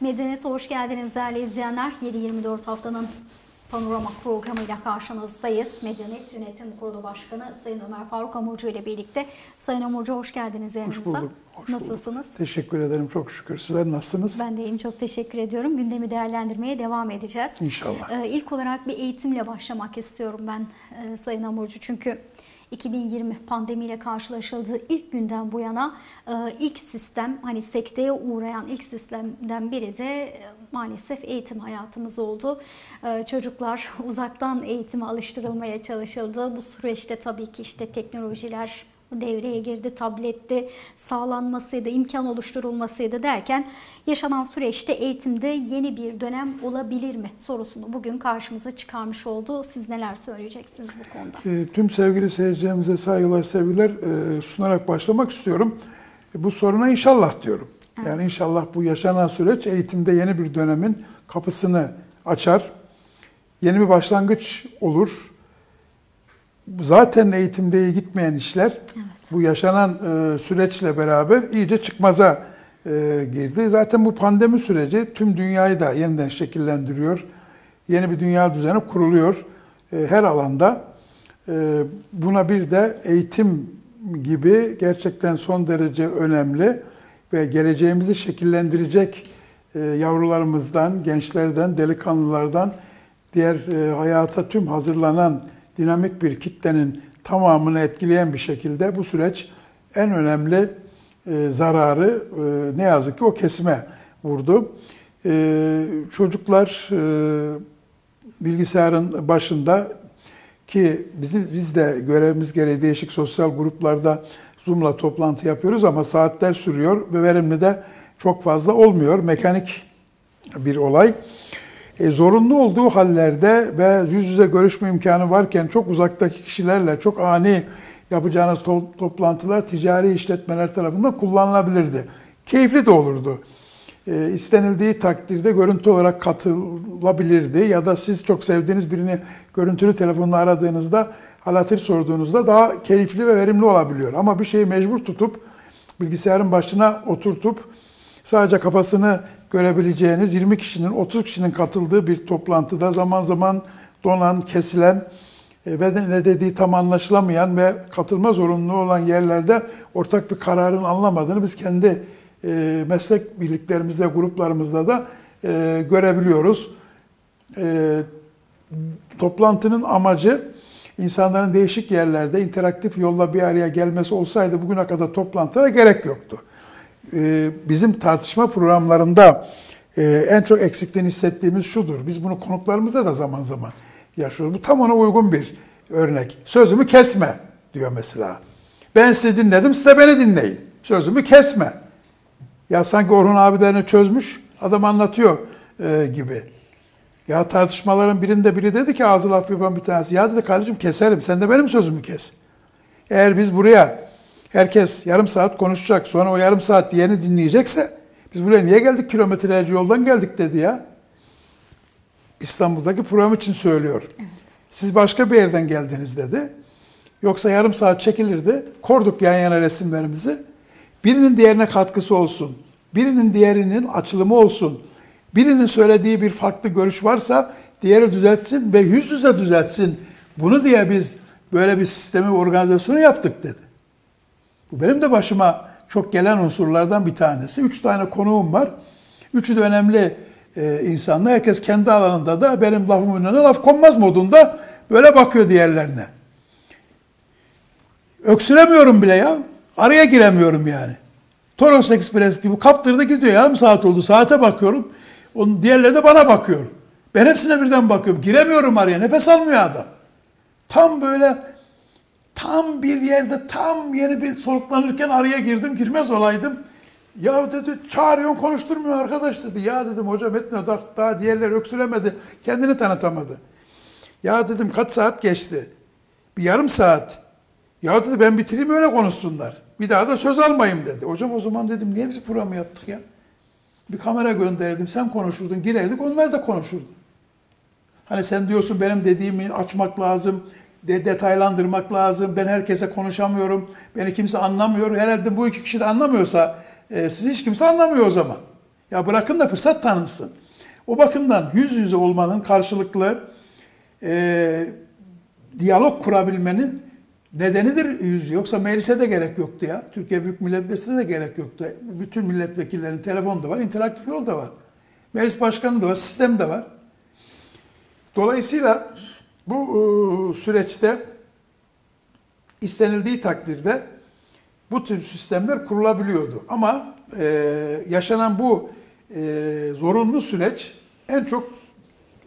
Medyanet'e hoş geldiniz değerli izleyenler. 7-24 haftanın panorama programıyla karşınızdayız. Medyanet Yönetim Kurulu Başkanı Sayın Ömer Faruk Amurcu ile birlikte. Sayın Amurcu hoş geldiniz yanımıza. Hoş bulduk. Nasılsınız? Teşekkür ederim, çok şükür. Sizler nasılsınız? Ben de iyiyim, çok teşekkür ediyorum. Gündemi değerlendirmeye devam edeceğiz. İnşallah. İlk olarak bir eğitimle başlamak istiyorum ben Sayın Amurcu. Çünkü 2020 pandemiyle karşılaşıldığı ilk günden bu yana ilk sistem, hani sekteye uğrayan ilk sistemden biri de maalesef eğitim hayatımız oldu. Çocuklar uzaktan eğitime alıştırılmaya çalışıldı. Bu süreçte tabii ki işte teknolojiler devreye girdi, tabletti, sağlanmasıydı, imkan oluşturulmasıydı derken yaşanan süreçte eğitimde yeni bir dönem olabilir mi sorusunu bugün karşımıza çıkarmış oldu. Siz neler söyleyeceksiniz bu konuda? Tüm sevgili seyircilerimize saygılar, sevgiler sunarak başlamak istiyorum. Bu soruna inşallah diyorum. Evet. Yani inşallah bu yaşanan süreç eğitimde yeni bir dönemin kapısını açar, yeni bir başlangıç olur. Zaten eğitimde iyi gitmeyen işler, evet, bu yaşanan süreçle beraber iyice çıkmaza girdi. Zaten bu pandemi süreci tüm dünyayı da yeniden şekillendiriyor. Yeni bir dünya düzeni kuruluyor her alanda. Buna bir de eğitim gibi gerçekten son derece önemli ve geleceğimizi şekillendirecek yavrularımızdan, gençlerden, delikanlılardan, diğer hayata tüm hazırlanan dinamik bir kitlenin tamamını etkileyen bir şekilde bu süreç en önemli zararı ne yazık ki o kesime vurdu. Çocuklar bilgisayarın başında ki biz de görevimiz gereği değişik sosyal gruplarda Zoom'la toplantı yapıyoruz ama saatler sürüyor ve verimli de çok fazla olmuyor. Mekanik bir olay. Zorunlu olduğu hallerde ve yüz yüze görüşme imkanı varken çok uzaktaki kişilerle çok ani yapacağınız toplantılar ticari işletmeler tarafından kullanılabilirdi. Keyifli de olurdu. İstenildiği takdirde görüntü olarak katılabilirdi ya da siz çok sevdiğiniz birini görüntülü telefonla aradığınızda, hal hatır sorduğunuzda daha keyifli ve verimli olabiliyor. Ama bir şeyi mecbur tutup, bilgisayarın başına oturtup, sadece kafasını görebileceğiniz 20 kişinin, 30 kişinin katıldığı bir toplantıda zaman zaman donan, kesilen ve ne dediği tam anlaşılamayan ve katılma zorunluluğu olan yerlerde ortak bir kararın alınmadığını biz kendi meslek birliklerimizde, gruplarımızda da görebiliyoruz. Toplantının amacı insanların değişik yerlerde interaktif yolla bir araya gelmesi olsaydı bugüne kadar toplantılara gerek yoktu. Bizim tartışma programlarında en çok eksikliğini hissettiğimiz şudur. Biz bunu konuklarımızda da zaman zaman yaşıyoruz. Bu tam ona uygun bir örnek. Sözümü kesme diyor mesela. Ben sizi dinledim, siz de beni dinleyin. Sözümü kesme. Ya sanki Orhun abilerini çözmüş, adam anlatıyor gibi. Ya tartışmaların birinde biri dedi ki ağzı laf yapan bir tanesi. Ya dedi kardeşim keserim, sen de benim sözümü kes. Eğer biz buraya herkes yarım saat konuşacak, sonra o yarım saat diğerini dinleyecekse biz buraya niye geldik, kilometrelerce yoldan geldik dedi ya. İstanbul'daki program için söylüyor. Evet. Siz başka bir yerden geldiniz dedi. Yoksa yarım saat çekilirdi. Korduk yan yana resimlerimizi. Birinin diğerine katkısı olsun. Birinin diğerinin açılımı olsun. Birinin söylediği bir farklı görüş varsa diğeri düzeltsin ve yüz yüze düzeltsin. Bunu diye biz böyle bir sistemi, organizasyonu yaptık dedi. Bu benim de başıma çok gelen unsurlardan bir tanesi. 3 tane konuğum var. Üçü de önemli insanlar. Herkes kendi alanında da benim lafımın önüne laf konmaz modunda böyle bakıyor diğerlerine. Öksüremiyorum bile ya. Araya giremiyorum yani. Toros Express gibi kaptırdı gidiyor. Yarım saat oldu. Saate bakıyorum. Onun diğerleri de bana bakıyor. Ben hepsine birden bakıyorum. Giremiyorum araya. Nefes almıyor adam. Tam böyle... Tam bir yerde, tam yeni bir soluklanırken araya girdim, girmez olaydım. Ya dedi, çağırıyorsun konuşturmuyor arkadaş dedi. Ya dedim hocam etmiyor, daha diğerleri öksüremedi, kendini tanıtamadı. Ya dedim kaç saat geçti? Bir yarım saat. Ya dedi ben bitireyim öyle konuşsunlar. Bir daha da söz almayayım dedi. Hocam o zaman dedim niye biz programı yaptık ya? Bir kamera gönderirdim, sen konuşurdun, girerdik, onlar da konuşurdu. Hani sen diyorsun benim dediğimi açmak lazım, detaylandırmak lazım. Ben herkese konuşamıyorum. Beni kimse anlamıyor. Herhalde bu iki kişi de anlamıyorsa sizi hiç kimse anlamıyor o zaman. Ya bırakın da fırsat tanınsın. O bakımdan yüz yüze olmanın, karşılıklı diyalog kurabilmenin nedenidir yüz. Yoksa meclise de gerek yoktu ya. Türkiye Büyük Millet Meclisi'ne de gerek yoktu. Bütün milletvekillerinin telefonu da var, interaktif yol da var. Meclis başkanı da var, sistem de var. Dolayısıyla bu süreçte istenildiği takdirde bu tür sistemler kurulabiliyordu. Ama yaşanan bu zorunlu süreç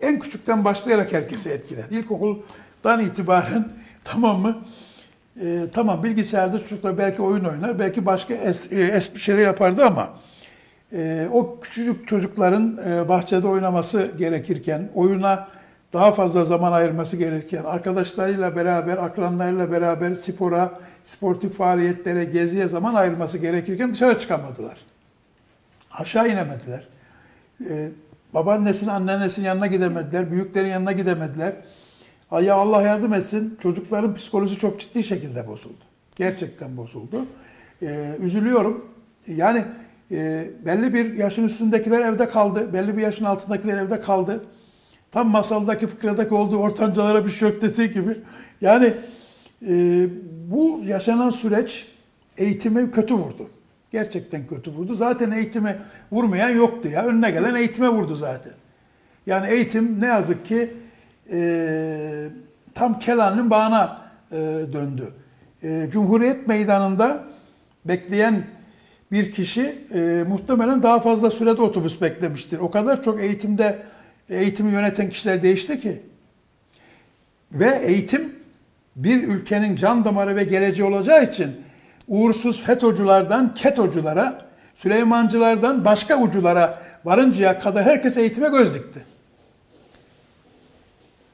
en küçükten başlayarak herkesi etkiledi. İlkokuldan itibaren tamam bilgisayarda çocuklar belki oyun oynar, belki başka espri şeyler yapardı ama o küçücük çocukların bahçede oynaması gerekirken, oyuna daha fazla zaman ayırması gerekirken, arkadaşlarıyla beraber, akranlarıyla beraber spora, sportif faaliyetlere, geziye zaman ayırması gerekirken dışarı çıkamadılar. Aşağı inemediler. Babaannesinin, anneannesinin yanına gidemediler. Büyüklerin yanına gidemediler. Ya Allah yardım etsin. Çocukların psikolojisi çok ciddi şekilde bozuldu. Gerçekten bozuldu. Üzülüyorum. Yani belli bir yaşın üstündekiler evde kaldı. Belli bir yaşın altındakiler evde kaldı. Tam masaldaki, fıkradaki olduğu ortancalara bir şok dediği gibi. Yani bu yaşanan süreç eğitime kötü vurdu. Gerçekten kötü vurdu. Zaten eğitime vurmayan yoktu ya. Önüne gelen eğitime vurdu zaten. Yani eğitim ne yazık ki tam Kelan'ın bağına döndü. Cumhuriyet Meydanı'nda bekleyen bir kişi muhtemelen daha fazla sürede otobüs beklemiştir. O kadar çok eğitimi yöneten kişiler değişti ki. Ve eğitim bir ülkenin can damarı ve geleceği olacağı için uğursuz FETÖ'cülerden KETÖ'cülere, Süleymancılardan başka uculara varıncaya kadar herkes eğitime göz dikti.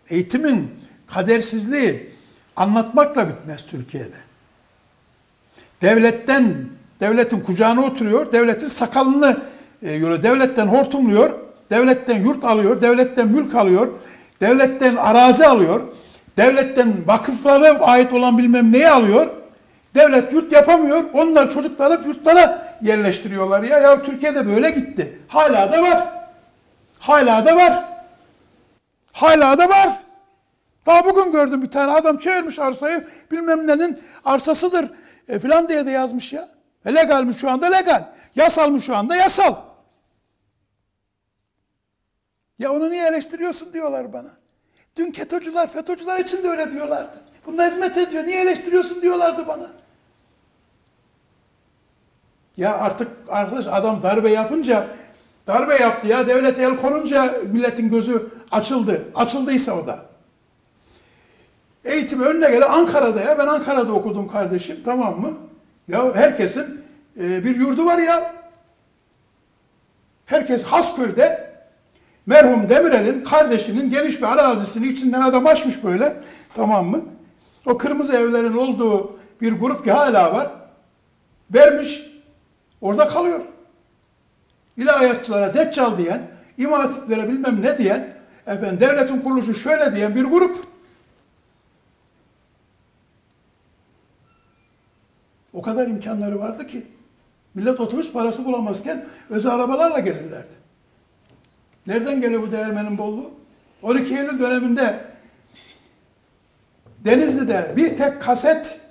Eğitimin kadersizliği anlatmakla bitmez Türkiye'de. Devletin kucağına oturuyor, devletin sakalını yoruyor, devletten hortumluyor, devletten yurt alıyor, devletten mülk alıyor, devletten arazi alıyor, devletten vakıflara ait olan bilmem neyi alıyor. Devlet yurt yapamıyor. Onlar çocukları yurtlara yerleştiriyorlar ya. Ya Türkiye'de böyle gitti. Hala da var. Hala da var. Hala da var. Daha bugün gördüm bir tane adam çevirmiş arsayı. Bilmem nenin arsasıdır filan diye de yazmış ya. Legal mi şu anda? Legal. Yasal mı şu anda? Yasal. Ya onu niye eleştiriyorsun diyorlar bana. Dün KETÖ'cüler, FETÖ'cüler için de öyle diyorlardı. Bunda hizmet ediyor. Niye eleştiriyorsun diyorlardı bana. Ya artık arkadaş adam darbe yaptı ya. Devlete el konunca milletin gözü açıldı. Açıldıysa o da. Eğitim önüne gelen Ankara'da ya. Ben Ankara'da okudum kardeşim. Tamam mı? Ya herkesin bir yurdu var ya. Herkes Hasköy'de merhum Demirel'in kardeşinin geniş bir arazisini içinden adam açmış böyle. Tamam mı? O kırmızı evlerin olduğu bir grup ki hala var. Vermiş. Orada kalıyor. İlahiyatçılara deccal diyen, imam hatiplere bilmem ne diyen, devletin kuruluşu şöyle diyen bir grup. O kadar imkanları vardı ki millet otobüs parası bulamazken özel arabalarla gelirlerdi. Nereden geliyor bu değirmenin bolluğu? 12 Eylül döneminde Denizli'de bir tek kaset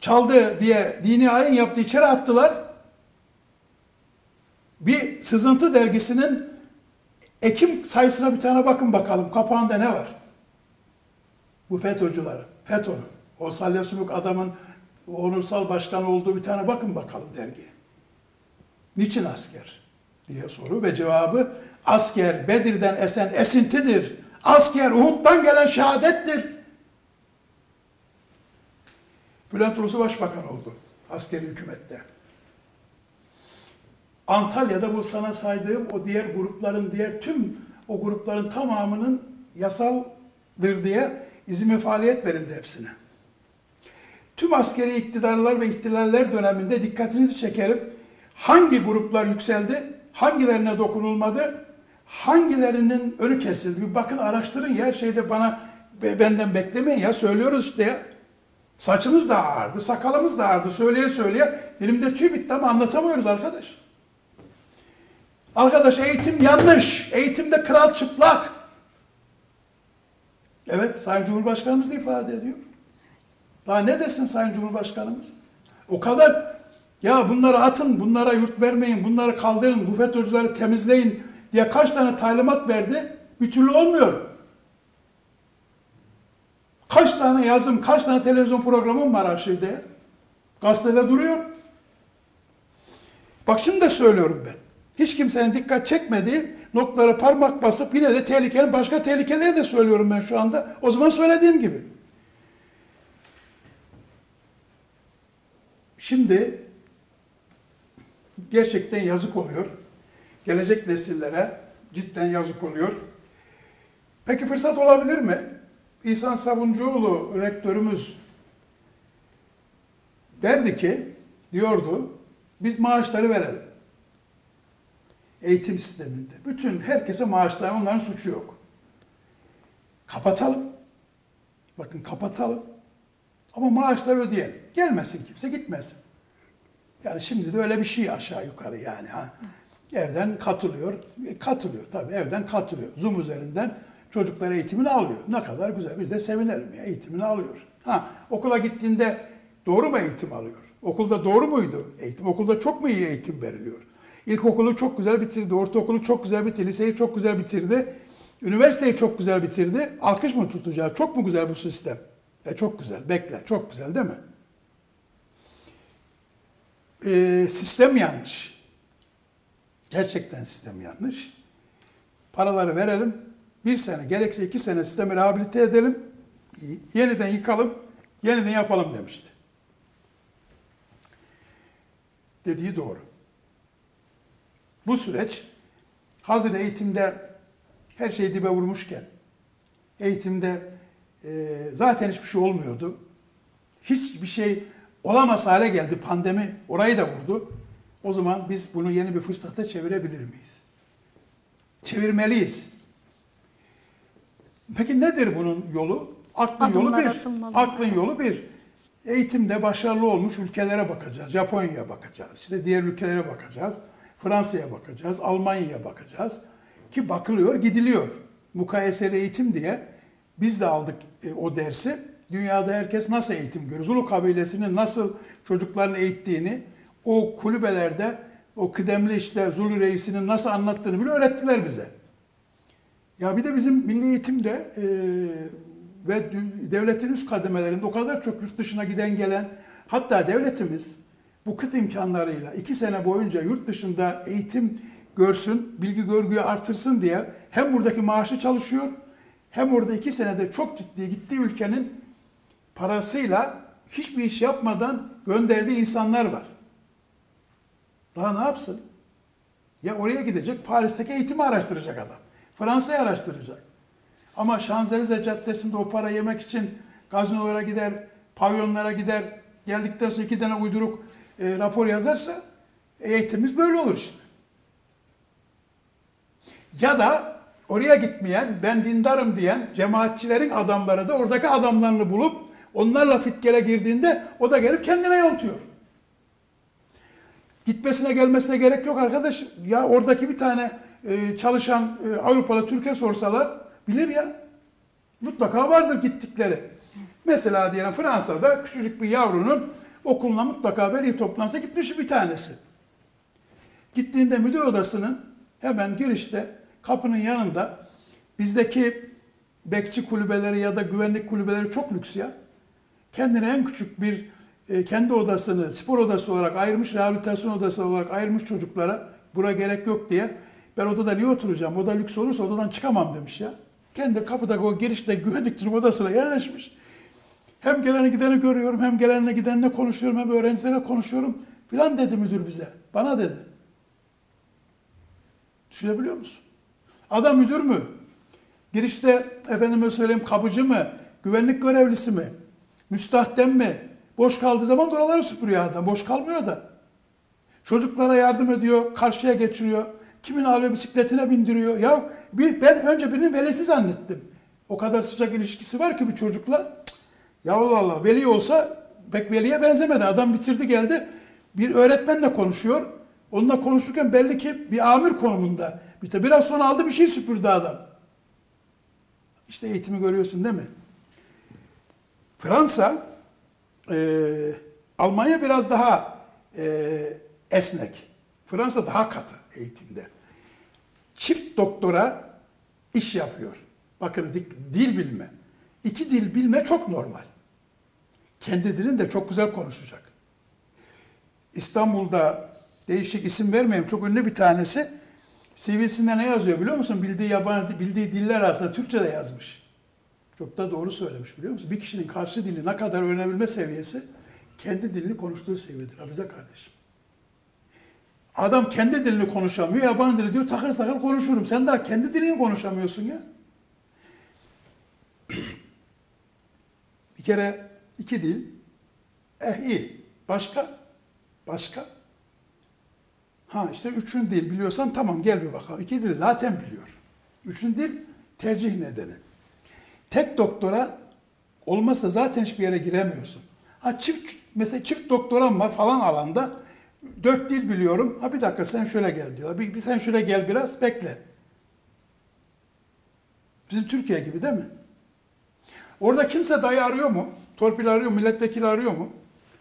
çaldı diye dini ayin yaptı, içeri attılar. Bir sızıntı dergisinin Ekim sayısına bir tane bakın bakalım. Kapağında ne var? Bu FETÖ'cülerin, FETÖ'nün, o salyasumuk adamın onursal başkanı olduğu bir tane bakın bakalım dergiye. Niçin asker? diye soru ve cevabı asker Bedir'den esen esintidir. Asker Uhud'dan gelen şehadettir. Bülent Ulusu başbakan oldu askeri hükümette. Antalya'da bu sana saydığım o diğer grupların, tüm o grupların tamamının yasaldır diye izin ve faaliyet verildi hepsine. Tüm askeri iktidarlar ve ihtilaller döneminde dikkatinizi çekerim. Hangi gruplar yükseldi, hangilerine dokunulmadı, hangilerinin önü kesildi. Bir bakın, araştırın ya, benden beklemeyin ya, söylüyoruz işte ya. Saçımız da ağardı, sakalımız da ağardı, söyleye söyleye dilimde tüy bitti ama anlatamıyoruz arkadaş. Arkadaş eğitim yanlış. Eğitimde kral çıplak. Evet, Sayın Cumhurbaşkanımız da ifade ediyor. Daha ne desin Sayın Cumhurbaşkanımız? O kadar ya bunları atın, bunlara yurt vermeyin, bunları kaldırın, bu FETÖ'cüleri temizleyin diye kaç tane talimat verdi? Bir türlü olmuyor. Kaç tane yazım, kaç tane televizyon programım var arşivde? Gazetede duruyor. Bak şimdi de söylüyorum ben. Hiç kimsenin dikkat çekmediği noktalara parmak basıp yine de tehlikenin başka tehlikeleri de söylüyorum ben şu anda. O zaman söylediğim gibi. Şimdi gerçekten yazık oluyor. Gelecek nesillere cidden yazık oluyor. Peki fırsat olabilir mi? İhsan Sabuncuoğlu rektörümüz derdi ki, diyordu, biz maaşları verelim. Eğitim sisteminde. Bütün herkese maaşlar, onların suçu yok. Kapatalım. Bakın kapatalım. Ama maaşları ödeyelim. Gelmesin kimse, gitmesin. Yani şimdi de öyle bir şey aşağı yukarı yani. Ha. Evden katılıyor. Katılıyor tabii, evden katılıyor. Zoom üzerinden çocuklar eğitimini alıyor. Ne kadar güzel, biz de sevinelim ya, eğitimini alıyor. Ha, okula gittiğinde doğru mu eğitim alıyor? Okulda doğru muydu eğitim? Okulda çok mu iyi eğitim veriliyor? İlkokulu çok güzel bitirdi, ortaokulu çok güzel bitirdi, liseyi çok güzel bitirdi, üniversiteyi çok güzel bitirdi. Alkış mı tutacağız? Çok mu güzel bu sistem? Çok güzel, bekle. Çok güzel değil mi? Sistem yanlış. Gerçekten sistem yanlış. Paraları verelim, bir sene, gerekse 2 sene sistemi rehabilite edelim, yeniden yıkalım, yeniden yapalım demişti. Dediği doğru. Bu süreç hazır eğitimde her şeyi dibe vurmuşken, eğitimde zaten hiçbir şey olmuyordu. Hiçbir şey olamaz hale geldi. Pandemi orayı da vurdu. O zaman biz bunu yeni bir fırsata çevirebilir miyiz? Çevirmeliyiz. Peki nedir bunun yolu? Aklın yolu bir. Aklın yolu bir. Eğitimde başarılı olmuş ülkelere bakacağız. Japonya'ya bakacağız. İşte diğer ülkelere bakacağız. Fransa'ya bakacağız, Almanya'ya bakacağız ki bakılıyor, gidiliyor. Mukayeseli eğitim diye biz de aldık o dersi. Dünyada herkes nasıl eğitim görüyor? Zulu kabilesinin nasıl çocuklarını eğittiğini, o kulübelerde o kıdemli işte Zulu reisinin nasıl anlattığını bile öğrettiler bize. Ya bir de bizim milli eğitimde ve devletin üst kademelerinde o kadar çok yurt dışına giden gelen, hatta devletimiz bu kıt imkanlarıyla 2 sene boyunca yurt dışında eğitim görsün, bilgi görgüyü artırsın diye hem buradaki maaşı çalışıyor, hem orada 2 senede çok ciddi gittiği ülkenin parasıyla hiçbir iş yapmadan gönderdiği insanlar var. Daha ne yapsın? Ya oraya gidecek, Paris'teki eğitimi araştıracak adam. Fransa'yı araştıracak. Ama Şanzelize Caddesi'nde o para yemek için gazinolara gider, pavyonlara gider, geldikten sonra 2 tane uyduruk rapor yazarsa eğitimimiz böyle olur işte. Ya da oraya gitmeyen, ben dindarım diyen cemaatçilerin adamları da oradaki adamlarını bulup onlarla fitkele girdiğinde o da gelip kendine yontuyor. Gitmesine gelmesine gerek yok arkadaş. Ya oradaki bir tane çalışan Avrupalı Türkiye sorsalar bilir ya. Mutlaka vardır gittikleri. Mesela diyelim Fransa'da küçücük bir yavrunun okuluna mutlaka veli toplantısı gitmiş bir tanesi. Gittiğinde müdür odasının hemen girişte kapının yanında bizdeki bekçi kulübeleri ya da güvenlik kulübeleri çok lüks ya. Kendine en küçük bir kendi odasını spor odası olarak ayırmış, rehabilitasyon odası olarak ayırmış çocuklara buraya gerek yok diye. Ben odada niye oturacağım? Oda lüks olursa odadan çıkamam demiş ya. Kendi kapıda o girişte güvenlikçinin odasına yerleşmiş. Hem geleni gideni görüyorum, hem gelenle gidenle konuşuyorum, hem öğrencilere konuşuyorum filan dedi müdür bize. Bana dedi. Düşünebiliyor musun? Adam müdür mü? Girişte efendime söyleyeyim kapıcı mı? Güvenlik görevlisi mi? Müstahdem mi? Boş kaldığı zaman da oraları süpürüyor adam. Boş kalmıyor da. Çocuklara yardım ediyor, karşıya geçiriyor. Kimin alıyor bisikletine bindiriyor. Ya ben önce birinin velisi zannettim. O kadar sıcak ilişkisi var ki bir çocukla. Ya Allah Allah, veli olsa pek veliye benzemedi. Adam bitirdi geldi, bir öğretmenle konuşuyor. Onunla konuşurken belli ki bir amir konumunda. İşte biraz sonra aldı bir şey süpürdü adam. İşte eğitimi görüyorsun değil mi? Fransa, Almanya biraz daha esnek. Fransa daha katı eğitimde. Çift doktora iş yapıyor. Bakın dil bilme. İki dil bilme çok normal. Kendi dilini de çok güzel konuşacak. İstanbul'da değişik, isim vermeyeyim, çok ünlü bir tanesi CV'sinde ne yazıyor biliyor musun? Bildiği yabancı, bildiği diller arasında Türkçe de yazmış. Çok da doğru söylemiş biliyor musun? Bir kişinin karşı dili ne kadar öğrenebilme seviyesi kendi dilini konuştuğu seviyedir. Abize kardeşim. Adam kendi dilini konuşamıyor, yabancı dili diyor takır takır konuşurum. Sen daha kendi dilini konuşamıyorsun ya. Bir kere iki dil, iyi. Başka. Ha işte üçün dil biliyorsan tamam gel bir bakalım. İki dil zaten biliyor. Üçün dil tercih nedeni. Tek doktora olmasa zaten hiçbir yere giremiyorsun. Ha çift, mesela çift doktoram var falan alanda. 4 dil biliyorum. Ha bir dakika sen şöyle gel diyor. Bir sen şöyle gel biraz bekle. Bizim Türkiye gibi değil mi? Orada kimse dayı arıyor mu? Torpil arıyor mu? Milletvekili arıyor mu?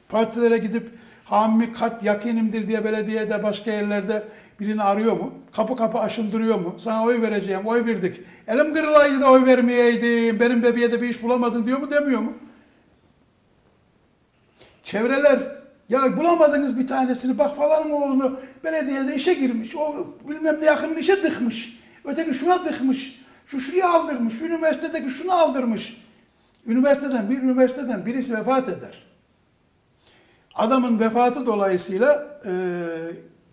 Partilere gidip hammi kat yakinimdir diye belediyede başka yerlerde birini arıyor mu? Kapı kapı aşındırıyor mu? Sana oy vereceğim, oy verdik. Elim kırılaydı da oy vermeyeydim. Benim bebeğe de bir iş bulamadın diyor mu demiyor mu? Çevreler ya bulamadınız bir tanesini bak falanın oğlunu belediyede işe girmiş. O bilmem ne yakının işe tıkmış. Öteki şuna tıkmış. Şu şuraya aldırmış. Şu üniversitedeki şunu aldırmış. Üniversiteden birisi vefat eder. Adamın vefatı dolayısıyla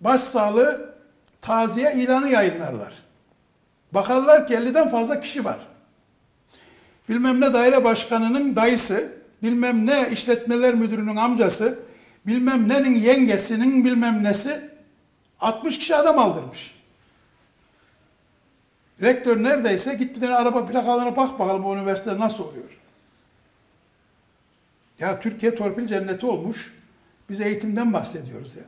başsağlığı taziye ilanı yayınlarlar. Bakarlar ki 50'den fazla kişi var. Bilmem ne daire başkanının dayısı, bilmem ne işletmeler müdürünün amcası, bilmem nenin yengesinin bilmem nesi 60 kişi adam aldırmış. Rektör neredeyse git bir tane araba plakalarına bak bakalım o üniversitede nasıl oluyor. Ya Türkiye torpil cenneti olmuş. Biz eğitimden bahsediyoruz ya.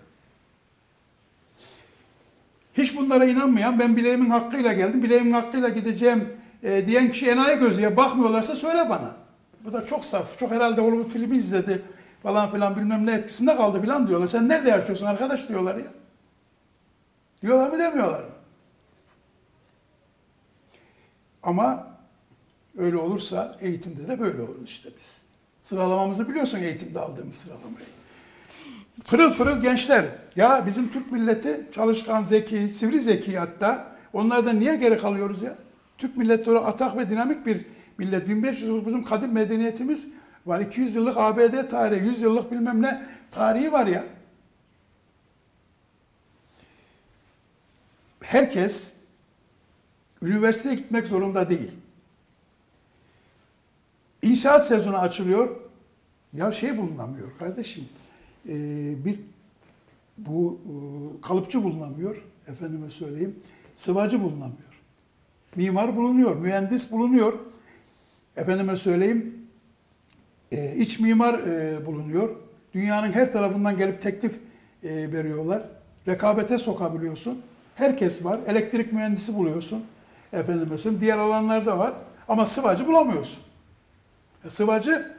Hiç bunlara inanmayan, ben bileğimin hakkıyla geldim, bileğimin hakkıyla gideceğim diyen kişi enayi gözüye bakmıyorlarsa söyle bana. Bu da çok saf, çok herhalde Hollywood filmi izledi falan filan bilmem ne etkisinde kaldı filan diyorlar. Sen nerede yaşıyorsun arkadaş diyorlar ya. Diyorlar mı demiyorlar mı? Ama öyle olursa eğitimde de böyle olur işte biz. Sıralamamızı biliyorsun eğitimde aldığımız sıralamayı. Pırıl pırıl gençler. Ya bizim Türk milleti çalışkan, zeki, sivri zeki hatta. Onlardan niye geri kalıyoruz ya? Türk milleti atak ve dinamik bir millet. 1500 yıllık bizim kadim medeniyetimiz var. 200 yıllık ABD tarihi, 100 yıllık bilmem ne tarihi var ya. Herkes üniversiteye gitmek zorunda değil. İnşaat sezonu açılıyor. Ya şey bulunamıyor kardeşim. Kalıpçı bulunamıyor. Efendime söyleyeyim. Sıvacı bulunamıyor. Mimar bulunuyor. Mühendis bulunuyor. Efendime söyleyeyim. İç mimar bulunuyor. Dünyanın her tarafından gelip teklif veriyorlar. Rekabete sokabiliyorsun. Herkes var. Elektrik mühendisi buluyorsun. Efendime söyleyeyim. Diğer alanlarda var. Ama sıvacı bulamıyorsun. Sıvacı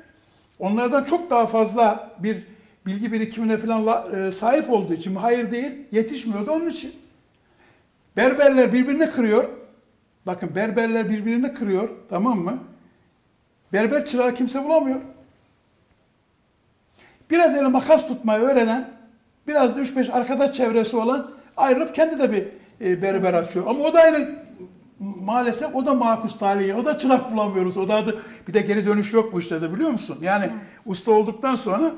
onlardan çok daha fazla bir bilgi birikimine falan sahip olduğu için hayır değil yetişmiyordu onun için. Berberler birbirini kırıyor. Bakın berberler birbirini kırıyor tamam mı? Berber çırağı kimse bulamıyor. Biraz ele makas tutmayı öğrenen, biraz da 3-5 arkadaş çevresi olan ayrılıp kendi de bir berber açıyor. Ama o da aynı. Maalesef o da makus talihi, o da çırak bulamıyoruz. O da adı, bir de geri dönüş yok bu işte de biliyor musun? Yani evet. Usta olduktan sonra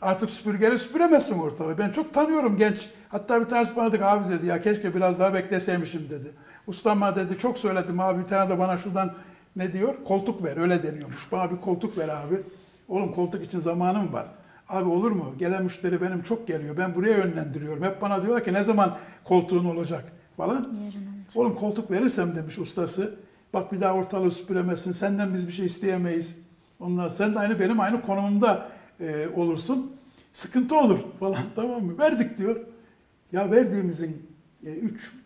artık süpürgeyle süpüremezsin ortalığı. Ben çok tanıyorum genç. Hatta bir tanesi bana dedi abi dedi ya keşke biraz daha bekleseymişim dedi. Ustama dedi çok söyledim abi bir tane de bana şuradan ne diyor? Koltuk ver öyle deniyormuş. Bana bir koltuk ver abi. Oğlum koltuk için zamanım var. Abi olur mu? Gelen müşteri benim çok geliyor. Ben buraya yönlendiriyorum. Hep bana diyorlar ki ne zaman koltuğun olacak falan. Yerim. Oğlum koltuk verirsem demiş ustası. Bak bir daha ortalığı süpüremezsin. Senden biz bir şey isteyemeyiz. Onlar sen de aynı benim aynı konumumda olursun. Sıkıntı olur falan tamam mı? Verdik diyor. Ya verdiğimizin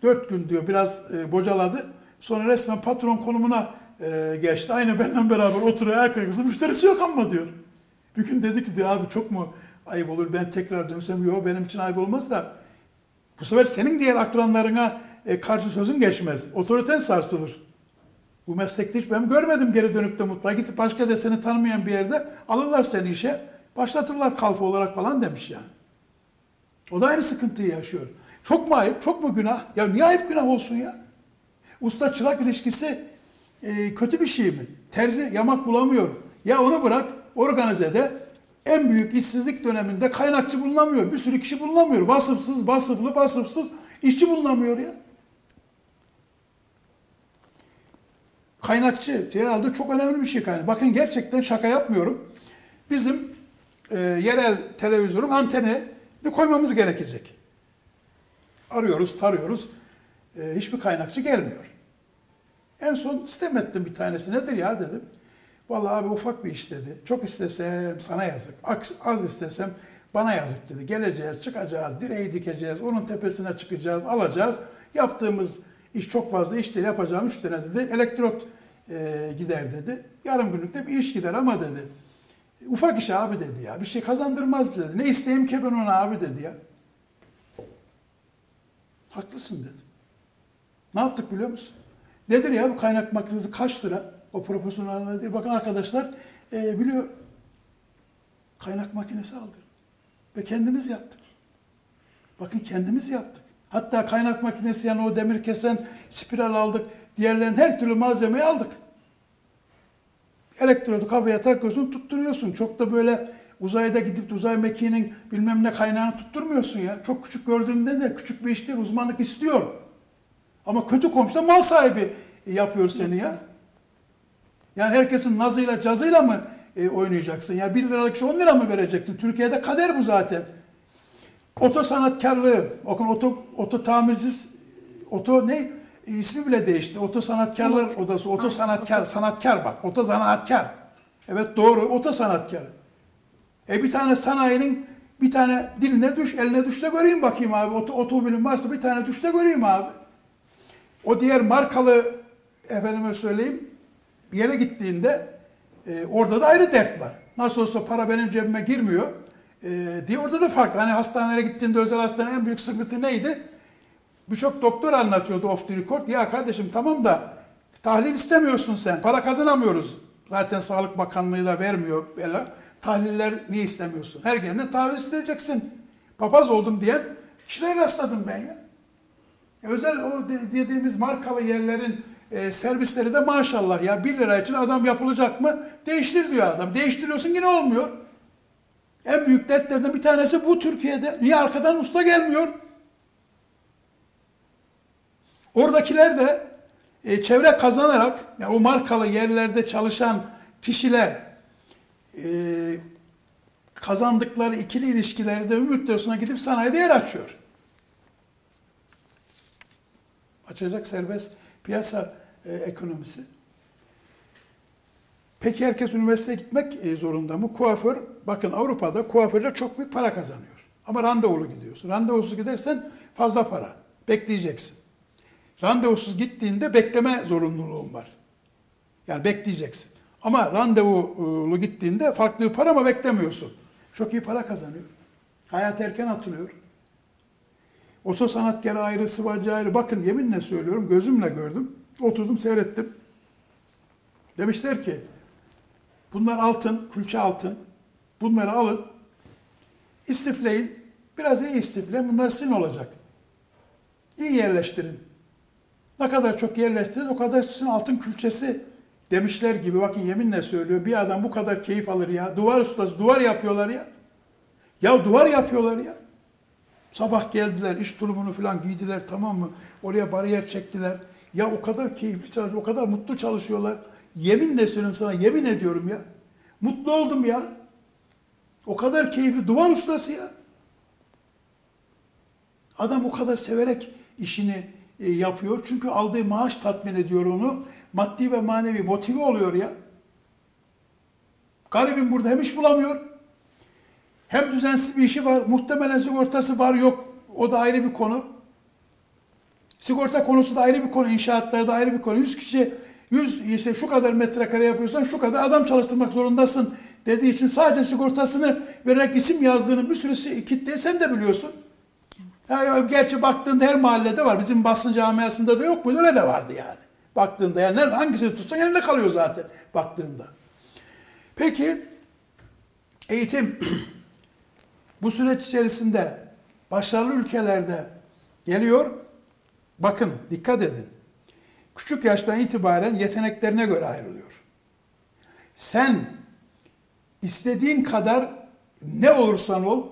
3-4 gün diyor biraz bocaladı. Sonra resmen patron konumuna geçti. Aynı benimle beraber oturuyor ayak ayakısı. Müşterisi yok ama diyor. Bir gün dedi ki diyor, abi çok mu ayıp olur ben tekrar dönsem? Yok benim için ayıp olmaz da bu sefer senin diğer akranlarına karşı sözün geçmez. Otoriten sarsılır. Bu meslekte hiç ben görmedim geri dönüp de mutlaka. Gidip başka da seni tanımayan bir yerde alırlar seni işe. Başlatırlar kalfa olarak falan demiş yani. O da aynı sıkıntıyı yaşıyor. Çok mu ayıp, çok mu günah? Ya niye ayıp günah olsun ya? Usta çırak ilişkisi kötü bir şey mi? Terzi yamak bulamıyor. Ya onu bırak, organize de. En büyük işsizlik döneminde kaynakçı bulunamıyor. Bir sürü kişi bulunamıyor. Vasıfsız, vasıflı, vasıfsız işçi bulunamıyor ya. Kaynakçı, herhalde çok önemli bir şey kaynak. Bakın gerçekten şaka yapmıyorum. Bizim yerel televizyonun anteni koymamız gerekecek. Arıyoruz, tarıyoruz. Hiçbir kaynakçı gelmiyor. En son sitem ettim bir tanesi. Nedir ya dedim. Vallahi abi ufak bir iş dedi. Çok istesem sana yazık. Az istesem bana yazık dedi. Geleceğiz, çıkacağız, direği dikeceğiz. Onun tepesine çıkacağız, alacağız. Yaptığımız iş çok fazla iş değil. Yapacağım 3 tane dedi. Elektrot gider dedi. Yarım günlükte bir iş gider ama dedi. Ufak iş abi dedi ya. Bir şey kazandırmaz bize dedi. Ne isteyeyim ki ben ona abi dedi ya. Haklısın dedim. Ne yaptık biliyor musun? Nedir ya bu kaynak makinesi kaç lira? O profesyonel değil. Bakın arkadaşlar biliyor. Kaynak makinesi aldık. Ve kendimiz yaptık. Bakın kendimiz yaptık. Hatta kaynak makinesi yani o demir kesen spiral aldık. Diğerlerinin her türlü malzemeyi aldık. Elektrodu kafaya takıyorsun tutturuyorsun. Çok da böyle uzayda gidip de uzay mekiğinin bilmem ne kaynağını tutturmuyorsun ya. Çok küçük gördüğümde de küçük bir iş değil. Uzmanlık istiyor. Ama kötü komşu da mal sahibi yapıyor seni ya. Yani herkesin nazıyla cazıyla mı oynayacaksın? Yani 1 liralık şey 10 lira mı vereceksin? Türkiye'de kader bu zaten. Oto sanatkarlığı, oto tamircisi, oto ne? İsmi bile değişti. Oto sanatkarlar odası, oto sanatkar, sanatkar bak. Oto zanaatkar. Evet doğru, oto sanatkarı. Bir tane sanayinin bir tane diline düş, eline düş de göreyim bakayım abi. Otomobilin varsa bir tane düş de göreyim abi. O diğer markalı, efendime söyleyeyim, bir yere gittiğinde orada da ayrı dert var. Nasıl olsa para benim cebime girmiyor diye orada da farklı. Hani hastanelere gittiğinde özel hastanenin en büyük sıkıntı neydi? Birçok doktor anlatıyordu off the record. Ya kardeşim tamam da tahlil istemiyorsun sen. Para kazanamıyoruz. Zaten Sağlık Bakanlığı da vermiyor. Tahliller niye istemiyorsun? Her gelene tahlil isteyeceksin. Papaz oldum diyen kişilere rastladım ben ya. Özel o dediğimiz markalı yerlerin servisleri de maşallah ya 1 lira için adam yapılacak mı? Değiştir diyor adam. Değiştiriyorsun yine olmuyor. En büyük dertlerden bir tanesi bu Türkiye'de. Niye arkadan usta gelmiyor? Oradakiler de çevre kazanarak yani o markalı yerlerde çalışan kişiler kazandıkları ikili ilişkilerde ümit dosuna gidip sanayide yer açıyor. Açacak serbest piyasa ekonomisi. Peki herkes üniversiteye gitmek zorunda mı? Kuaför, bakın Avrupa'da kuaförler çok büyük para kazanıyor. Ama randevulu gidiyorsun. Randevusuz gidersen fazla para. Bekleyeceksin. Randevusuz gittiğinde bekleme zorunluluğun var. Yani bekleyeceksin. Ama randevulu gittiğinde farklı bir para ama beklemiyorsun. Çok iyi para kazanıyor. Hayat erken atılıyor. Oto sanatkarı ayrı, sıvacı ayrı. Bakın yeminle söylüyorum, gözümle gördüm. Oturdum, seyrettim. Demişler ki, bunlar altın, külçe altın. Bunları alın, istifleyin. Biraz iyi istifleyin, bunlar sizin olacak. İyi yerleştirin. Ne kadar çok yerleştirin, o kadar sizin altın külçesi demişler gibi. Bakın yeminle söylüyor, bir adam bu kadar keyif alır ya. Duvar ustası, duvar yapıyorlar ya. Ya duvar yapıyorlar ya. Sabah geldiler, iş tulumunu falan giydiler tamam mı? Oraya bariyer çektiler. Ya o kadar keyifli çalışıyor, o kadar mutlu çalışıyorlar. Yeminle söylüyorum sana, yemin ediyorum ya. Mutlu oldum ya. O kadar keyifli, duvar ustası ya. Adam o kadar severek işini yapıyor. Çünkü aldığı maaş tatmin ediyor onu. Maddi ve manevi motive oluyor ya. Garibim burada hem iş bulamıyor. Hem düzensiz bir işi var, muhtemelen sigortası var, yok O da ayrı bir konu. Sigorta konusu da ayrı bir konu. İnşaatlarda da ayrı bir konu. 100 kişi, 100 işte şu kadar metrekare yapıyorsan şu kadar adam çalıştırmak zorundasın dediği için sadece sigortasını vererek isim yazdığını bir sürü kitleye sen de biliyorsun. Yani gerçi baktığında her mahallede var. Bizim Basın Camiası'nda da yok mu? Öyle de vardı yani. Baktığında yani hangisini tutsan elinde kalıyor zaten baktığında. Peki eğitim bu süreç içerisinde başarılı ülkelerde geliyor. Bakın dikkat edin. Küçük yaştan itibaren yeteneklerine göre ayrılıyor. Sen istediğin kadar ne olursan ol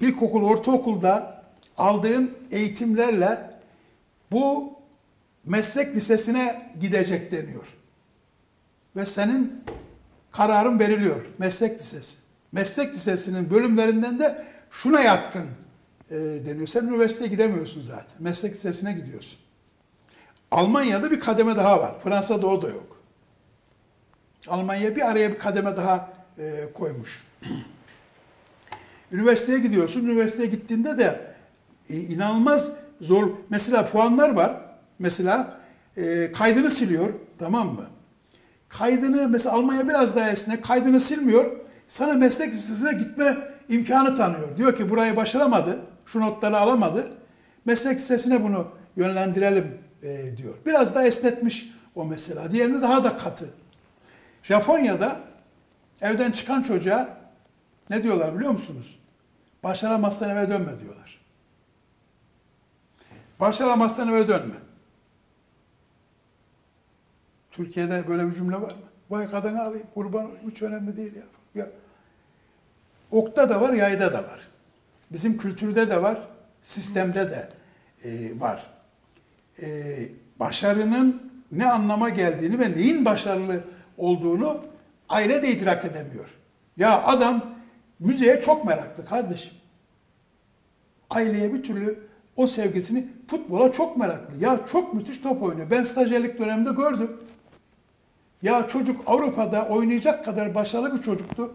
ilkokul, ortaokulda aldığın eğitimlerle bu meslek lisesine gidecek deniyor. Ve senin kararın veriliyor. Meslek lisesi. Meslek lisesinin bölümlerinden de şuna yatkın deniyor. Sen üniversiteye gidemiyorsun zaten. Meslek lisesine gidiyorsun. Almanya'da bir kademe daha var. Fransa'da o da yok. Almanya bir araya bir kademe daha koymuş. Üniversiteye gidiyorsun. Üniversiteye gittiğinde de inanılmaz zor. Mesela puanlar var. Mesela kaydını siliyor. Tamam mı? Kaydını mesela Almanya biraz daha esnek. Kaydını silmiyor. Sana meslek lisesine gitme imkanı tanıyor. Diyor ki burayı başaramadı. Şu notları alamadı. Meslek lisesine bunu yönlendirelim diyor. Biraz daha esnetmiş o mesela. Diğerinde daha da katı. Japonya'da evden çıkan çocuğa ne diyorlar biliyor musunuz? Başaramazsan eve dönme diyorlar. Başaramazsan eve dönme. Türkiye'de böyle bir cümle var mı? Vay kadını alayım, kurban olayım, hiç önemli değil ya. Okta da var, yayda da var. Bizim kültürde de var, sistemde de var. Başarının ne anlama geldiğini ve neyin başarılı olduğunu aile de idrak edemiyor. Ya adam müzeye çok meraklı kardeşim. Aileye bir türlü o sevgisini, futbola çok meraklı. Ya çok müthiş top oynuyor. Ben stajyerlik döneminde gördüm. Ya çocuk Avrupa'da oynayacak kadar başarılı bir çocuktu.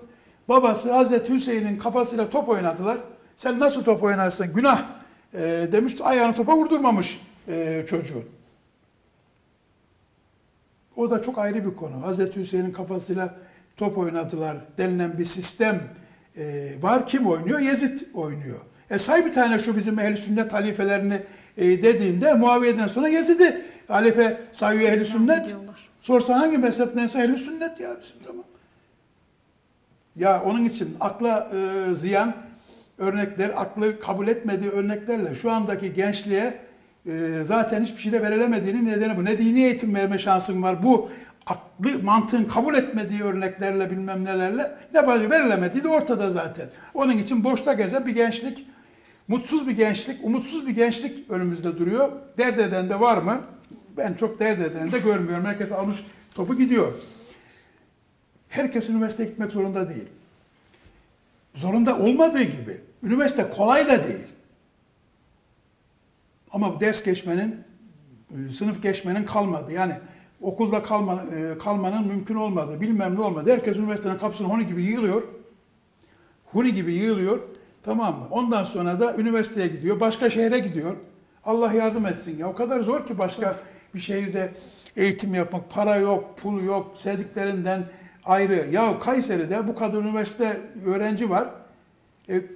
Babası Hazreti Hüseyin'in kafasıyla top oynadılar. Sen nasıl top oynarsın? Günah demiş. Ayağını topa vurdurmamış çocuğun. O da çok ayrı bir konu. Hazreti Hüseyin'in kafasıyla top oynadılar denilen bir sistem var. Kim oynuyor? Yezid oynuyor. Say bir tane şu bizim Ehl-i Sünnet halifelerini dediğinde Muaviye'den sonra Yezid'i halife sayıyor Ehl-i Sünnet. Sorsan hangi mezheptense Ehl-i Sünnet ya bizim tamam. Ya onun için akla ziyan örnekler, aklı kabul etmediği örneklerle şu andaki gençliğe zaten hiçbir şeyle verilemediğinin nedeni bu. Ne dini eğitim verme şansın var bu. Aklı, mantığın kabul etmediği örneklerle bilmem nelerle ne verilemediği de ortada zaten. Onun için boşta gezen bir gençlik, mutsuz bir gençlik, umutsuz bir gençlik önümüzde duruyor. Dert eden de var mı? Ben çok dert eden de görmüyorum. Herkes almış topu gidiyor. Herkes üniversiteye gitmek zorunda değil. Zorunda olmadığı gibi üniversite kolay da değil. Ama ders geçmenin, sınıf geçmenin kalmadı. Yani okulda kalmanın mümkün olmadı, bilmem ne olmadı. Herkes üniversitenin kapısına huni gibi yığılıyor. Huni gibi yığılıyor. Tamam mı? Ondan sonra da üniversiteye gidiyor, başka şehre gidiyor. Allah yardım etsin ya. O kadar zor ki başka bir şehirde eğitim yapmak. Para yok, pul yok, sevdiklerinden ayrı. Ya Kayseri'de bu kadar üniversite öğrenci var.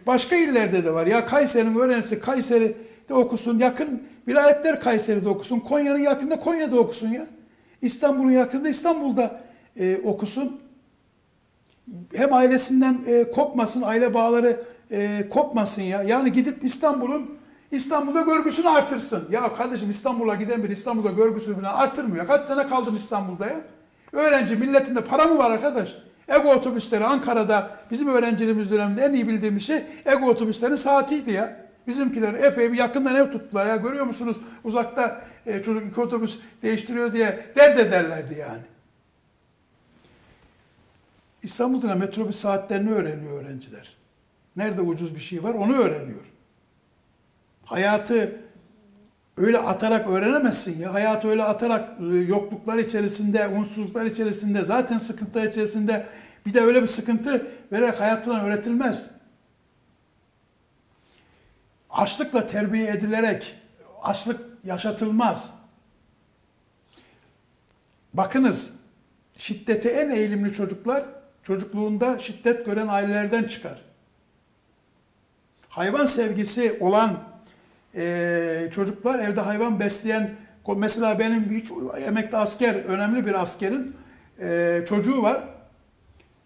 Başka illerde de var. Ya Kayseri'nin öğrencisi Kayseri'de okusun, yakın vilayetler Kayseri'de okusun, Konya'nın yakında Konya'da okusun ya. İstanbul'un yakınında İstanbul'da okusun. Hem ailesinden kopmasın, aile bağları kopmasın ya. Yani gidip İstanbul'da görgüsünü artırsın. Ya kardeşim İstanbul'a giden biri İstanbul'da görgüsünü falan artırmıyor. Kaç sene kaldım İstanbul'da ya. Öğrenci milletinde para mı var arkadaş? Ego otobüsleri Ankara'da bizim öğrenciliğimiz döneminde en iyi bildiğimiz şey ego otobüslerin saatiydi ya. Bizimkiler epey bir yakından ev tuttular ya. Görüyor musunuz? Uzakta çocuk iki otobüs değiştiriyor diye dert ederlerdi yani. İstanbul'da metrobüs saatlerini öğreniyor öğrenciler. Nerede ucuz bir şey var onu öğreniyor. Hayatı öyle atarak öğrenemezsin ya. Hayatı öyle atarak yokluklar içerisinde, umutsuzluklar içerisinde, zaten sıkıntılar içerisinde bir de öyle bir sıkıntı vererek hayat falan öğretilmez. Açlıkla terbiye edilerek açlık yaşatılmaz. Bakınız, şiddete en eğilimli çocuklar çocukluğunda şiddet gören ailelerden çıkar. Hayvan sevgisi olan çocuklar evde hayvan besleyen, mesela benim hiç emekli asker, önemli bir askerin çocuğu var.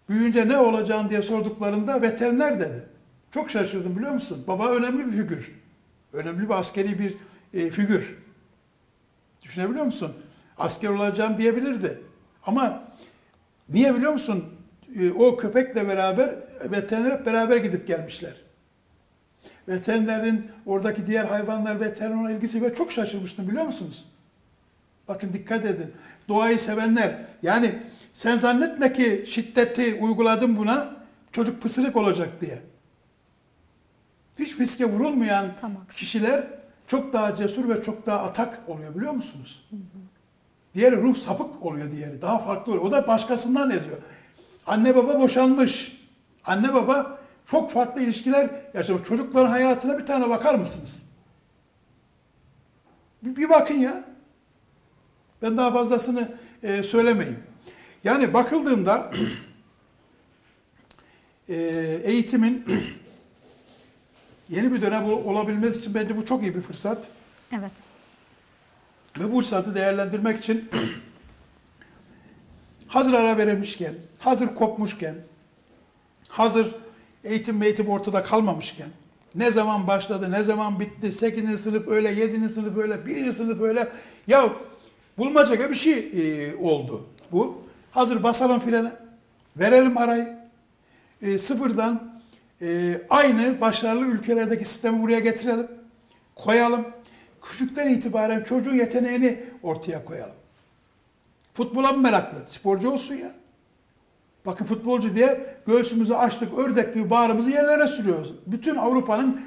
Büyüyünce ne olacağım diye sorduklarında veteriner dedi. Çok şaşırdım, biliyor musun? Baba önemli bir figür. Önemli bir askeri bir figür. Düşünebiliyor musun? Asker olacağım diyebilirdi. Ama niye biliyor musun? O köpekle beraber veterinere beraber gidip gelmişler. Veterinerin, oradaki diğer hayvanlar veterinerle ilgisi, ve çok şaşırmıştım, biliyor musunuz? Bakın, dikkat edin. Doğayı sevenler, yani sen zannetme ki şiddeti uyguladım buna, çocuk pısırık olacak diye. Hiç fiske vurulmayan kişiler çok daha cesur ve çok daha atak oluyor, biliyor musunuz? Hı hı. Diğeri ruh sapık oluyor, diğeri daha farklı oluyor. O da başkasından ediyor. Anne baba boşanmış. Anne baba çok farklı ilişkiler yaşamış. Çocukların hayatına bir tane bakar mısınız? Bir bakın ya. Ben daha fazlasını söylemeyeyim. Yani bakıldığında eğitimin yeni bir dönem olabilmesi için bence bu çok iyi bir fırsat. Evet. Ve bu fırsatı değerlendirmek için hazır ara verilmişken, hazır kopmuşken, hazır eğitim ortada kalmamışken, ne zaman başladı, ne zaman bitti, 8. sınıf öyle, 7. sınıf öyle, 1. sınıf öyle, ya bulmaca bir şey oldu bu. Hazır basalım frene, verelim arayı, sıfırdan aynı başarılı ülkelerdeki sistemi buraya getirelim, koyalım. Küçükten itibaren çocuğun yeteneğini ortaya koyalım. Futbola mı meraklı? Sporcu olsun ya. Bakın, futbolcu diye göğsümüzü açtık, ördek gibi bağrımızı yerlere sürüyoruz. Bütün Avrupa'nın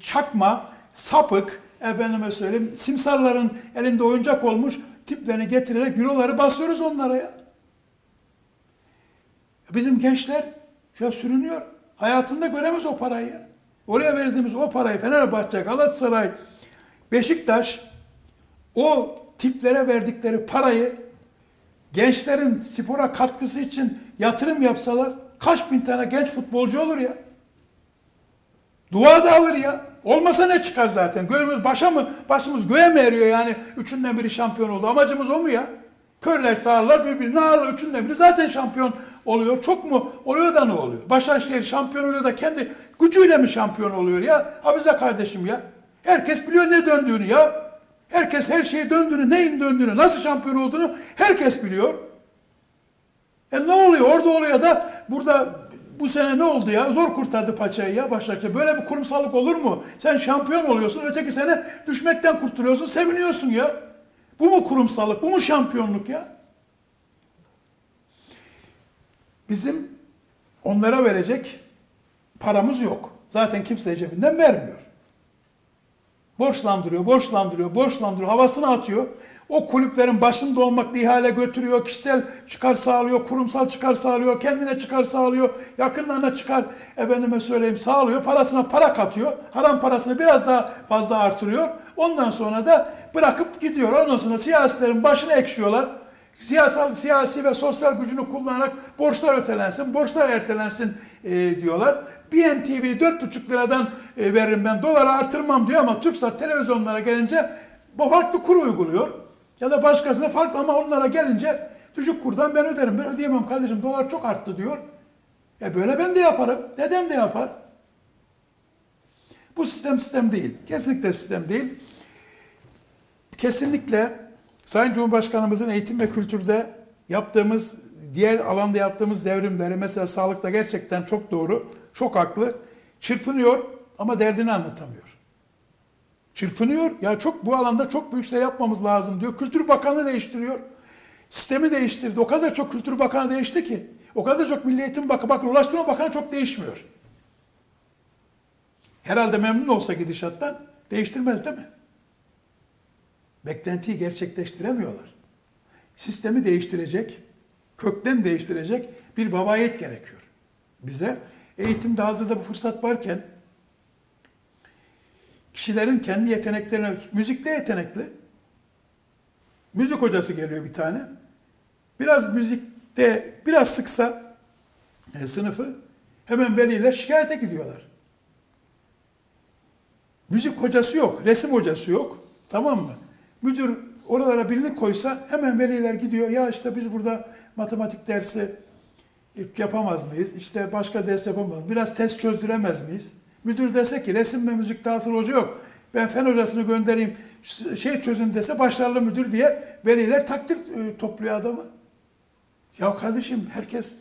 çakma, sapık, efendime söyleyeyim, simsarların elinde oyuncak olmuş tiplerini getirerek euroları basıyoruz onlara ya. Bizim gençler ya sürünüyor. Hayatında göremez o parayı ya. Oraya verdiğimiz o parayı Fenerbahçe, Galatasaray, Beşiktaş, o tiplere verdikleri parayı gençlerin spora katkısı için yatırım yapsalar kaç bin tane genç futbolcu olur ya. Dua da alır ya. Olmasa ne çıkar zaten? Gönlümüz başımız göğe mi eriyor yani? 3'ünden biri şampiyon oldu. Amacımız o mu ya? Körler sağırlar, birbirine ağırlar. 3'ünden biri zaten şampiyon oluyor. Çok mu oluyor da ne oluyor? Başakşehir şampiyon oluyor da kendi gücüyle mi şampiyon oluyor ya? Habize kardeşim ya. Herkes biliyor ne döndüğünü ya. Herkes her şeye döndüğünü, neyin döndüğünü, nasıl şampiyon olduğunu herkes biliyor. E ne oluyor? Orada oluyor da burada bu sene ne oldu ya? Zor kurtardı paçayı ya Başakşehir. Böyle bir kurumsallık olur mu? Sen şampiyon oluyorsun, öteki sene düşmekten kurtuluyorsun, seviniyorsun ya. Bu mu kurumsallık, bu mu şampiyonluk ya? Bizim onlara verecek paramız yok. Zaten kimse cebinden vermiyor. Borçlandırıyor, havasını atıyor. O kulüplerin başında olmakla ihale götürüyor, kişisel çıkar sağlıyor, kurumsal çıkar sağlıyor, kendine çıkar sağlıyor, yakınlarına çıkar, efendime söyleyeyim, sağlıyor, parasına para katıyor, haram parasını biraz daha fazla artırıyor. Ondan sonra da bırakıp gidiyor. Ondan sonra siyasilerin başına ekşiyorlar. Siyasi ve sosyal gücünü kullanarak borçlar ötelensin, borçlar ertelensin diyorlar. BNTV 4,5 liradan veririm ben, dolara artırmam diyor ama TürkSat televizyonlara gelince farklı kur uyguluyor. Ya da başkasına farklı, ama onlara gelince düşük kurdan ben öderim. Ben ödeyemem kardeşim, dolar çok arttı diyor. Böyle ben de yaparım, dedem de yapar. Bu sistem değil. Kesinlikle sistem değil. Kesinlikle Sayın Cumhurbaşkanımızın eğitim ve kültürde yaptığımız, diğer alanda yaptığımız devrimleri, mesela sağlıkta gerçekten çok doğru, çok haklı. Çırpınıyor ama derdini anlatamıyor. Çırpınıyor. Ya çok, bu alanda çok büyük şey yapmamız lazım diyor. Kültür Bakanı değiştiriyor. Sistemi değiştirdi. O kadar çok Kültür Bakanı değişti ki. O kadar çok Milli Eğitim Bakanı. Bakın, Ulaştırma Bakanı çok değişmiyor. Herhalde memnun olsa gidişattan değiştirmez değil mi? Beklentiyi gerçekleştiremiyorlar. Sistemi değiştirecek, kökten değiştirecek bir babayiğit gerekiyor bize. Eğitimde hazırda bu fırsat varken kişilerin kendi yeteneklerine, müzikte yetenekli. Müzik hocası geliyor bir tane. Biraz müzikte, biraz sıksa sınıfı hemen veliler şikayete gidiyorlar. Müzik hocası yok, resim hocası yok. Tamam mı? Müdür oralara birini koysa hemen veliler gidiyor. Ya işte biz burada matematik dersi yapamaz mıyız? İşte başka ders yapamaz mıyız? Biraz test çözdüremez miyiz? Müdür dese ki resim ve müzikte asıl hoca yok. Ben fen hocasını göndereyim, şey çözün dese başarılı müdür diye veliler takdir topluyor adamı. Ya kardeşim herkes,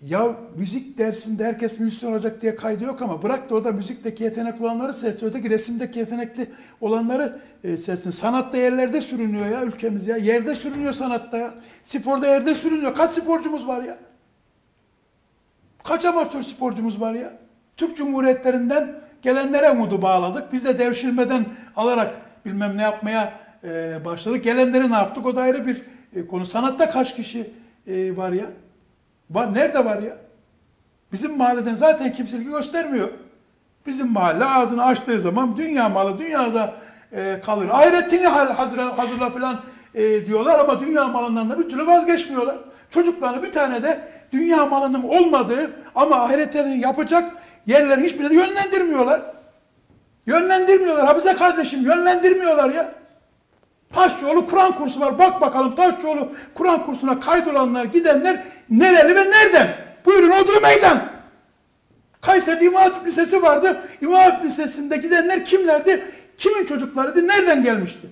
ya müzik dersinde herkes müzisyen olacak diye kaydı yok ama bırak da orada müzikteki yetenekli olanları seçsin, öteki resimdeki yetenekli olanları seçsin. Sanatta yerlerde sürünüyor ya ülkemiz ya. Yerde sürünüyor sanatta ya. Sporda yerde sürünüyor. Kaç sporcumuz var ya? Kaç amatör sporcumuz var ya? Türk Cumhuriyetlerinden gelenlere umudu bağladık. Biz de devşirmeden alarak bilmem ne yapmaya başladık. Gelenleri ne yaptık? O da ayrı bir konu. Sanatta kaç kişi var ya? Nerede var ya? Bizim mahalleden zaten kimse ilgi göstermiyor. Bizim mahalle ağzını açtığı zaman dünya malı dünyada kalır. Ahiretini hazırla falan diyorlar ama dünya malından da bir türlü vazgeçmiyorlar. Çocuklarını bir tane de dünya malının olmadığı ama ahiretlerini yapacak yerler hiçbirine de yönlendirmiyorlar. Yönlendirmiyorlar. Ha bize kardeşim yönlendirmiyorlar ya. Taşçıoğlu Kur'an kursu var. Bak bakalım Taşçıoğlu Kur'an kursuna kaydolanlar, gidenler nereli ve nereden? Buyurun Odru Meydan. Kayseri'de İmam Hatip Lisesi vardı. İmam Hatip Lisesi'nde gidenler kimlerdi? Kimin çocuklarıydı? Nereden gelmişti?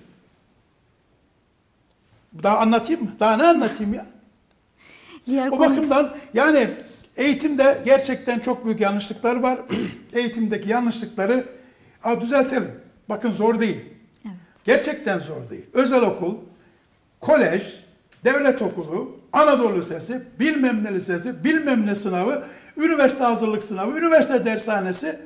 Daha anlatayım mı? Daha ne anlatayım ya? O bakımdan yani eğitimde gerçekten çok büyük yanlışlıklar var. Eğitimdeki yanlışlıkları düzeltelim. Bakın zor değil. Evet. Gerçekten zor değil. Özel okul, kolej, devlet okulu, Anadolu Lisesi, bilmem ne lisesi, bilmem ne sınavı, üniversite hazırlık sınavı, üniversite dershanesi,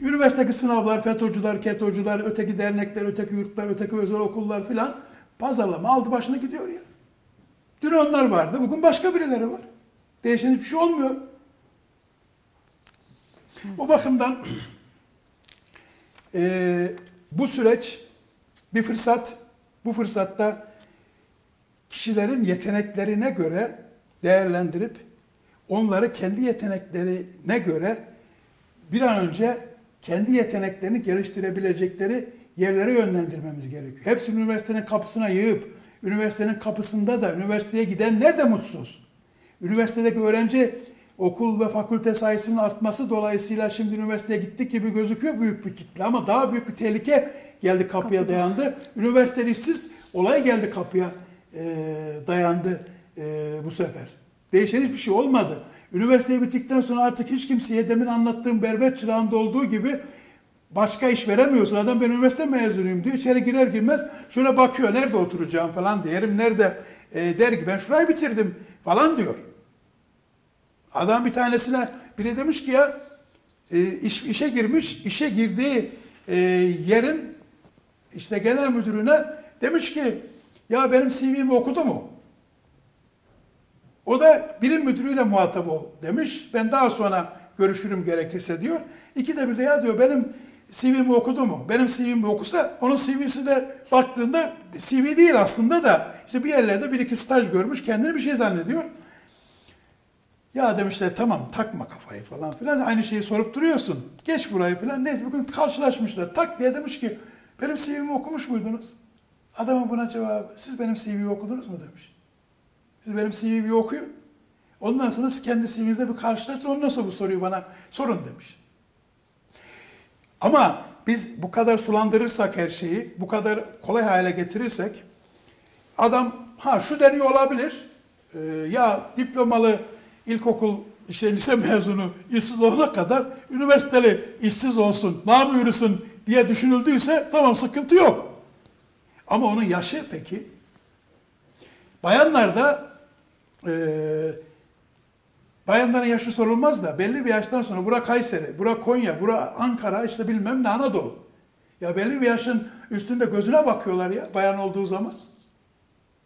üniversitedeki sınavlar, FETÖ'cüler, KETÖ'cüler, öteki dernekler, öteki yurtlar, öteki özel okullar filan pazarlama aldı başına gidiyor ya. Dün onlar vardı, bugün başka birileri var. Değişen hiçbir şey olmuyor. O bakımdan bu süreç bir fırsat. Bu fırsatta kişilerin yeteneklerine göre değerlendirip onları kendi yeteneklerine göre bir an önce kendi yeteneklerini geliştirebilecekleri yerlere yönlendirmemiz gerekiyor. Hepsi üniversitenin kapısına yığıp üniversitenin kapısında da üniversiteye gidenler de mutsuz. Üniversitedeki öğrenci okul ve fakülte sayısının artması dolayısıyla şimdi üniversiteye gittik gibi gözüküyor büyük bir kitle ama daha büyük bir tehlike geldi kapıya dayandı. Üniversiteli işsiz olay geldi kapıya dayandı bu sefer. Değişen hiçbir şey olmadı. Üniversite bittikten sonra artık hiç kimseye demin anlattığım berber çırağında olduğu gibi başka iş veremiyorsun. Adam ben üniversite mezunuyum diyor. İçeri girer girmez şöyle bakıyor. Nerede oturacağım falan diyelim. Nerede der ki ben şurayı bitirdim falan diyor. Adam bir tanesine biri demiş ki ya işe girmiş, işe girdiği yerin işte genel müdürüne demiş ki ya benim CV'mi okudu mu? O da birim müdürüyle muhatap ol demiş. Ben daha sonra görüşürüm gerekirse diyor. İkide bir de ya diyor benim CV'mi okudu mu? Benim CV'mi okusa onun CV'si de baktığında CV değil aslında da işte bir yerlerde bir iki staj görmüş kendini bir şey zannediyor. Ya demişler tamam takma kafayı falan filan aynı şeyi sorup duruyorsun. Geç burayı filan. Neyse bugün karşılaşmışlar. Tak diye demiş ki benim CV'mi okumuş muydunuz? Adamın buna cevabı siz benim CV'yi okudunuz mu demiş. Siz benim CV'yi okuyun. Ondan sonra siz kendi CV'nizle bir karşılaşın. Ondan sonra bu soruyu bana sorun demiş. Ama biz bu kadar sulandırırsak her şeyi, bu kadar kolay hale getirirsek adam ha şu deniyor olabilir. Ya diplomalı ilkokul işte lise mezunu işsiz olana kadar üniversiteli işsiz olsun, namı yürüsün diye düşünüldüyse tamam sıkıntı yok. Ama onun yaşı peki? Bayanlarda bayanların yaşı sorulmaz da belli bir yaştan sonra bura Kayseri, bura Konya, bura Ankara işte bilmem ne Anadolu. Ya belli bir yaşın üstünde gözüne bakıyorlar ya bayan olduğu zaman.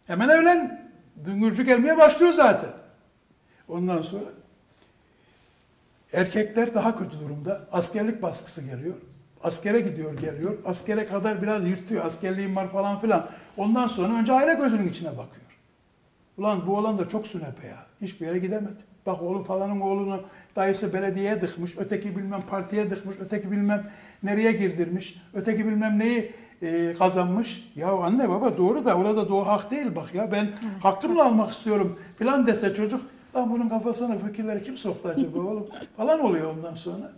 Hemen evlen düngürcü gelmeye başlıyor zaten. Ondan sonra Erkekler daha kötü durumda. Askerlik baskısı geliyor. Askere gidiyor, geliyor. Askere kadar biraz yırtıyor. Askerliğim var falan filan. Ondan sonra önce aile gözünün içine bakıyor. Ulan bu oğlan da çok sünepe ya. Hiçbir yere gidemedi. Bak oğlum falanın oğlunu dayısı belediyeye dıkmış. Öteki bilmem partiye dıkmış. Öteki bilmem nereye girdirmiş. Öteki bilmem neyi kazanmış. Ya anne baba doğru da orada doğu hak değil bak ya. Ben hakkımla almak istiyorum falan dese çocuk. Lan bunun kafasına fikirleri kim soktu acaba oğlum? Falan oluyor ondan sonra.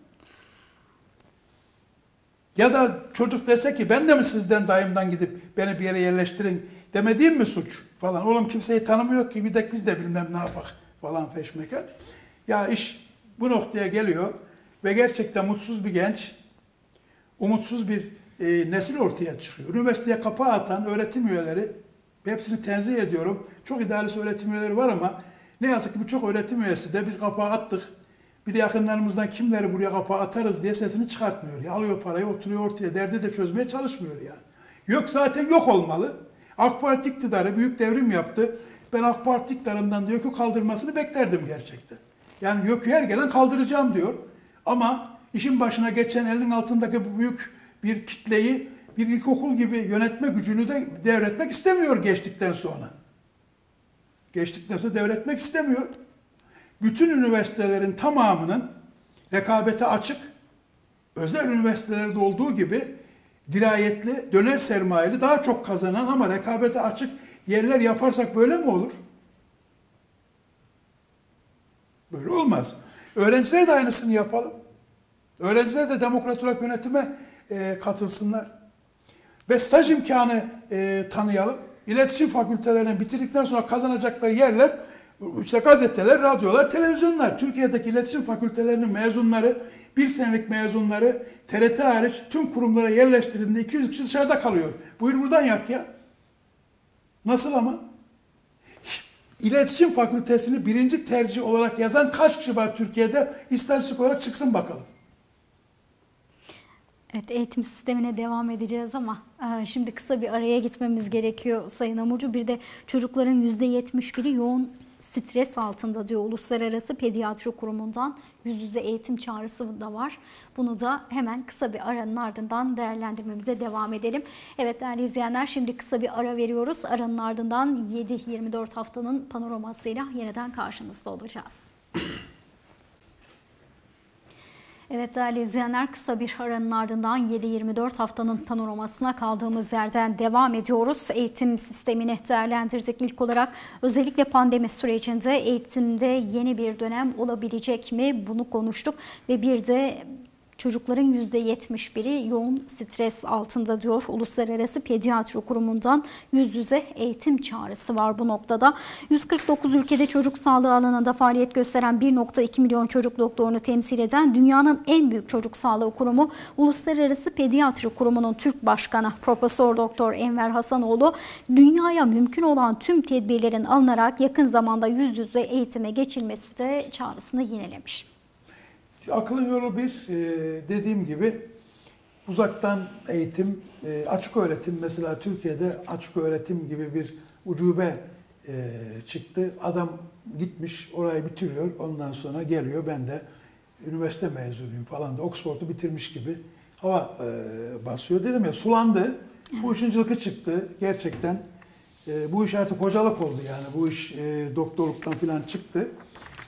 Ya da çocuk dese ki ben de mi sizden dayımdan gidip beni bir yere yerleştirin demediğim mi suç falan. Oğlum kimseyi tanımıyor ki bir de biz de bilmem ne yapak falan feşmeken. Ya iş bu noktaya geliyor ve gerçekten mutsuz bir genç, umutsuz bir nesil ortaya çıkıyor. Üniversiteye kapağı atan öğretim üyeleri, hepsini tenzih ediyorum. Çok idealist öğretim üyeleri var ama ne yazık ki birçok öğretim üyesi de biz kapağı attık. Bir de yakınlarımızdan kimleri buraya kapağı atarız diye sesini çıkartmıyor. Ya, alıyor parayı oturuyor ortaya. Derdi de çözmeye çalışmıyor yani. Yok zaten yok olmalı. AK Parti iktidarı büyük devrim yaptı. Ben AK Parti iktidarından YÖK'ü kaldırmasını beklerdim gerçekten. Yani YÖK'ü her gelen kaldıracağım diyor. Ama işin başına geçen elinin altındaki bu büyük bir kitleyi bir ilkokul gibi yönetme gücünü de devretmek istemiyor geçtikten sonra. Geçtikten sonra devretmek istemiyor. Bütün üniversitelerin tamamının rekabete açık, özel üniversitelerde olduğu gibi dirayetli, döner sermayeli, daha çok kazanan ama rekabete açık yerler yaparsak böyle mi olur? Böyle olmaz. Öğrencilere de aynısını yapalım. Öğrenciler de demokrat olarak yönetime katılsınlar. Ve staj imkanı tanıyalım. İletişim fakültelerini bitirdikten sonra kazanacakları yerler, işte gazeteler, radyolar, televizyonlar. Türkiye'deki iletişim fakültelerinin mezunları, bir senelik mezunları TRT hariç tüm kurumlara yerleştirildiğinde 200 kişi dışarıda kalıyor. Buyur buradan yak ya. Nasıl ama? İletişim fakültesini birinci tercih olarak yazan kaç kişi var Türkiye'de? İstatistik olarak çıksın bakalım. Evet, eğitim sistemine devam edeceğiz ama şimdi kısa bir araya gitmemiz gerekiyor Sayın Amurcu. Bir de çocukların %71'i yoğun stres altında diyor. Uluslararası Pediatri Kurumu'ndan yüz yüze eğitim çağrısı da var. Bunu da hemen kısa bir aranın ardından değerlendirmemize devam edelim. Evet değerli izleyenler, şimdi kısa bir ara veriyoruz. Aranın ardından 7-24 haftanın panoramasıyla yeniden karşınızda olacağız. Evet değerli izleyenler, kısa bir aranın ardından 7-24 haftanın panoramasına kaldığımız yerden devam ediyoruz. Eğitim sistemini değerlendirdik. İlk olarak özellikle pandemi sürecinde eğitimde yeni bir dönem olabilecek mi? Bunu konuştuk ve bir de çocukların %71'i yoğun stres altında diyor. Uluslararası Pediatri Kurumu'ndan yüz yüze eğitim çağrısı var bu noktada. 149 ülkede çocuk sağlığı alanında faaliyet gösteren 1.2 milyon çocuk doktorunu temsil eden dünyanın en büyük çocuk sağlığı kurumu Uluslararası Pediatri Kurumu'nun Türk Başkanı Profesör Doktor Enver Hasanoğlu, dünyaya mümkün olan tüm tedbirlerin alınarak yakın zamanda yüz yüze eğitime geçilmesi de çağrısını yinelemiş. Akılın yolu bir, dediğim gibi uzaktan eğitim, açık öğretim. Mesela Türkiye'de açık öğretim gibi bir ucube çıktı. Adam gitmiş orayı bitiriyor, ondan sonra geliyor, ben de üniversite mezunuyum falan da Oxford'u bitirmiş gibi hava basıyor. Dedim ya, sulandı, bu işin cılkı çıktı gerçekten. Bu iş artık hocalık oldu yani, bu iş doktorluktan falan çıktı.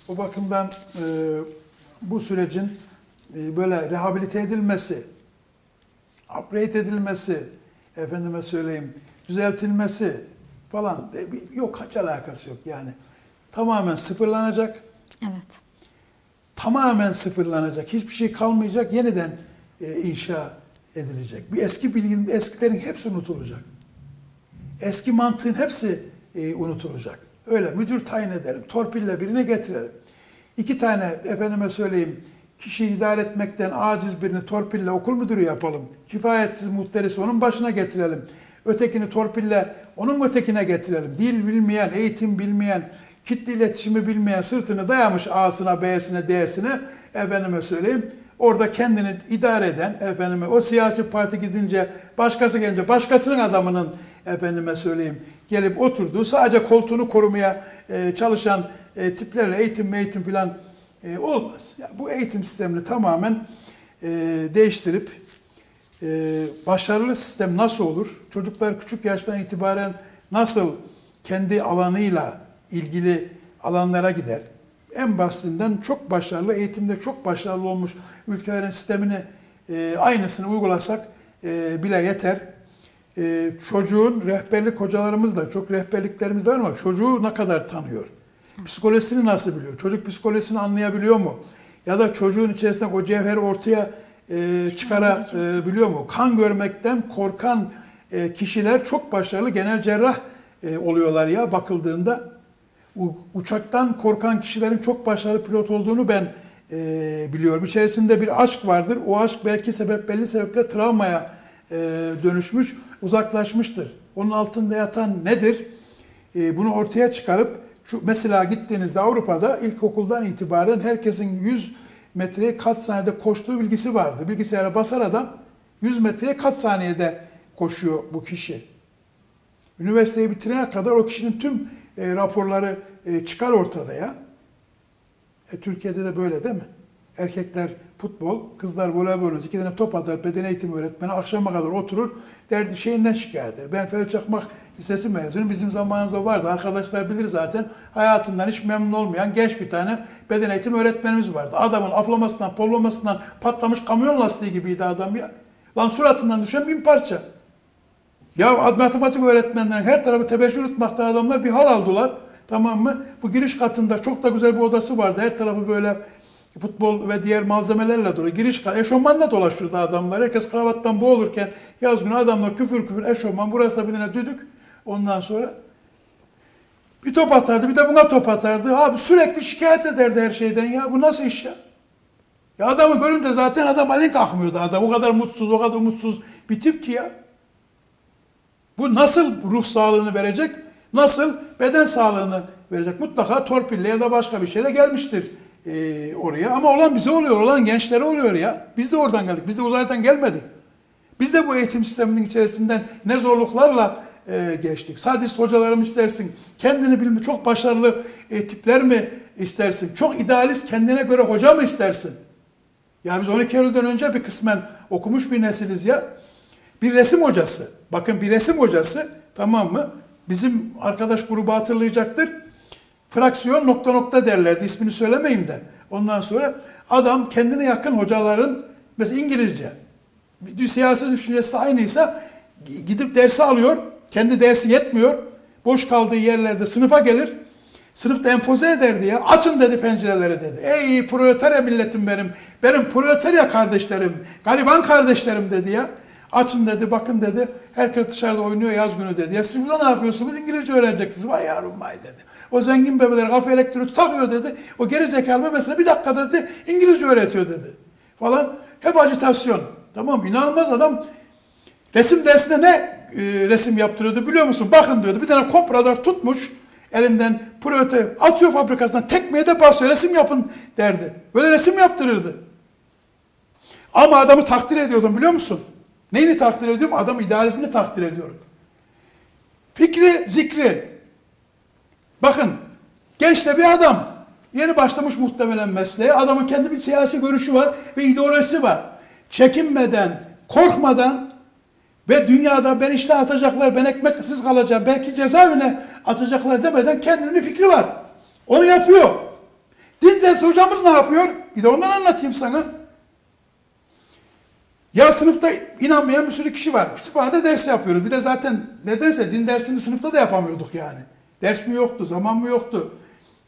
O bakımdan bu sürecin böyle rehabilite edilmesi, upgrade edilmesi, efendime söyleyeyim, düzeltilmesi falan yok, hiç alakası yok yani. Tamamen sıfırlanacak. Evet. Tamamen sıfırlanacak. Hiçbir şey kalmayacak. Yeniden inşa edilecek. Bir eski bilginin, eskilerin hepsi unutulacak. Eski mantığın hepsi unutulacak. Öyle müdür tayin edelim, torpille birini getirelim. 2 tane efendime söyleyeyim kişiyi idare etmekten aciz birini torpille okul müdürü yapalım. Kifayetsiz muhterisi onun başına getirelim. Ötekini torpille onun ötekine getirelim. Dil bilmeyen, eğitim bilmeyen, kitle iletişimi bilmeyen, sırtını dayamış A'sına, B'sine, D'sine efendime söyleyeyim. Orada kendini idare eden, efendime, o siyasi parti gidince, başkası gelince başkasının adamının efendime söyleyeyim gelip oturduğu, sadece koltuğunu korumaya çalışan tiplerle eğitim falan olmaz. Ya, bu eğitim sistemini tamamen değiştirip başarılı sistem nasıl olur? Çocuklar küçük yaştan itibaren nasıl kendi alanıyla ilgili alanlara gider? En basitinden çok başarılı, eğitimde çok başarılı olmuş ülkelerin sistemini aynısını uygulasak bile yeter. Çocuğun rehberlik hocalarımız da, çok rehberliklerimiz de var ama çocuğu ne kadar tanıyor? Psikolojisini nasıl biliyor? Çocuk psikolojisini anlayabiliyor mu? Ya da çocuğun içerisinde o cevheri ortaya çıkarabiliyor mu? Kan görmekten korkan kişiler çok başarılı genel cerrah oluyorlar ya bakıldığında. Uçaktan korkan kişilerin çok başarılı pilot olduğunu ben biliyorum. İçerisinde bir aşk vardır. O aşk belki belli sebeple travmaya dönüşmüş, uzaklaşmıştır. Onun altında yatan nedir? Bunu ortaya çıkarıp, mesela gittiğinizde Avrupa'da ilkokuldan itibaren herkesin 100 metreye kaç saniyede koştuğu bilgisi vardı. Bilgisayara basar adam 100 metreye kaç saniyede koşuyor bu kişi. Üniversiteyi bitirene kadar o kişinin tüm raporları çıkar ortada ya. Türkiye'de de böyle değil mi? Erkekler futbol, kızlar voleybol, 2 tane top atar, beden eğitimi öğretmeni akşama kadar oturur, derdi şeyinden şikayet eder. Ben Ferit Çakmak Lisesi mezunu, bizim zamanımızda vardı, arkadaşlar bilir zaten, hayatından hiç memnun olmayan genç bir tane beden eğitimi öğretmenimiz vardı. Adamın aflamasından, pollamasından patlamış kamyon lastiği gibiydi adam ya. Lan suratından düşen 1000 parça. Ya matematik öğretmenlerin her tarafı tebeşir tutmakta adamlar bir hal aldılar. Tamam mı? Bu giriş katında çok da güzel bir odası vardı. Her tarafı böyle futbol ve diğer malzemelerle dolu. Giriş katı eşofmanla dolaşırdı adamlar. Herkes kravattan boğulurken yaz günü adamlar küfür eşofman. Burası da bir tane düdük. Ondan sonra bir top atardı, bir de buna top atardı. Abi sürekli şikayet ederdi her şeyden ya. Bu nasıl iş ya? Ya adamı görünce zaten adam alin kalkmıyordu adam. O kadar mutsuz, o kadar umutsuz bir tip ki ya. Bu nasıl ruh sağlığını verecek, nasıl beden sağlığını verecek? Mutlaka torpille ya da başka bir şeyle gelmiştir oraya. Ama olan bize oluyor, olan gençlere oluyor ya. Biz de oradan geldik, biz de uzaydan gelmedik. Biz de bu eğitim sisteminin içerisinden ne zorluklarla geçtik. Sadist hocaları mı istersin, kendini bilme çok başarılı tipler mi istersin, çok idealist kendine göre hoca mı istersin? Ya biz 12 Eylül'den önce bir kısmen okumuş bir nesiliz ya. Bir resim hocası, bakın bir resim hocası, tamam mı? Bizim arkadaş grubu hatırlayacaktır. Fraksiyon nokta nokta derlerdi, ismini söylemeyeyim de. Ondan sonra adam kendine yakın hocaların, mesela İngilizce, siyasi düşüncesi de aynıysa gidip dersi alıyor, kendi dersi yetmiyor. Boş kaldığı yerlerde sınıfa gelir, sınıfta empoze ederdi ya, açın dedi pencereleri dedi. Ey proletarya milletim benim, benim proletarya kardeşlerim, gariban kardeşlerim dedi ya. Açın dedi, bakın dedi, herkes dışarıda oynuyor yaz günü dedi. Ya siz burada ne yapıyorsunuz? İngilizce öğreneceksiniz. Vay yavrum vay dedi. O zengin bebeler kafa elektronik takıyor dedi. O geri zekalı bebesine bir dakika dedi, İngilizce öğretiyor dedi. Falan. Hep acitasyon. Tamam, inanılmaz adam. Resim dersinde ne resim yaptırıyordu biliyor musun? Bakın diyordu. Bir tane kop radar tutmuş. Elinden prote atıyor fabrikasından. Tekmeye de basıyor. Resim yapın derdi. Böyle resim yaptırırdı. Ama adamı takdir ediyordum biliyor musun? Neyini takdir ediyorum? Adam idealizmini takdir ediyorum. Fikri, zikri. Bakın, genç de bir adam. Yeni başlamış muhtemelen mesleğe. Adamın kendi bir siyasi görüşü var ve ideolojisi var. Çekinmeden, korkmadan ve dünyada ben işten atacaklar, ben ekmeksiz kalacağım, belki cezaevine atacaklar demeden kendinin bir fikri var. Onu yapıyor. Dinzesi hocamız ne yapıyor? Bir de ondan anlatayım sana. Ya sınıfta inanmayan bir sürü kişi var. Kütüphanede ders yapıyoruz. Bir de zaten nedense din dersini sınıfta da yapamıyorduk yani. Ders mi yoktu, zaman mı yoktu?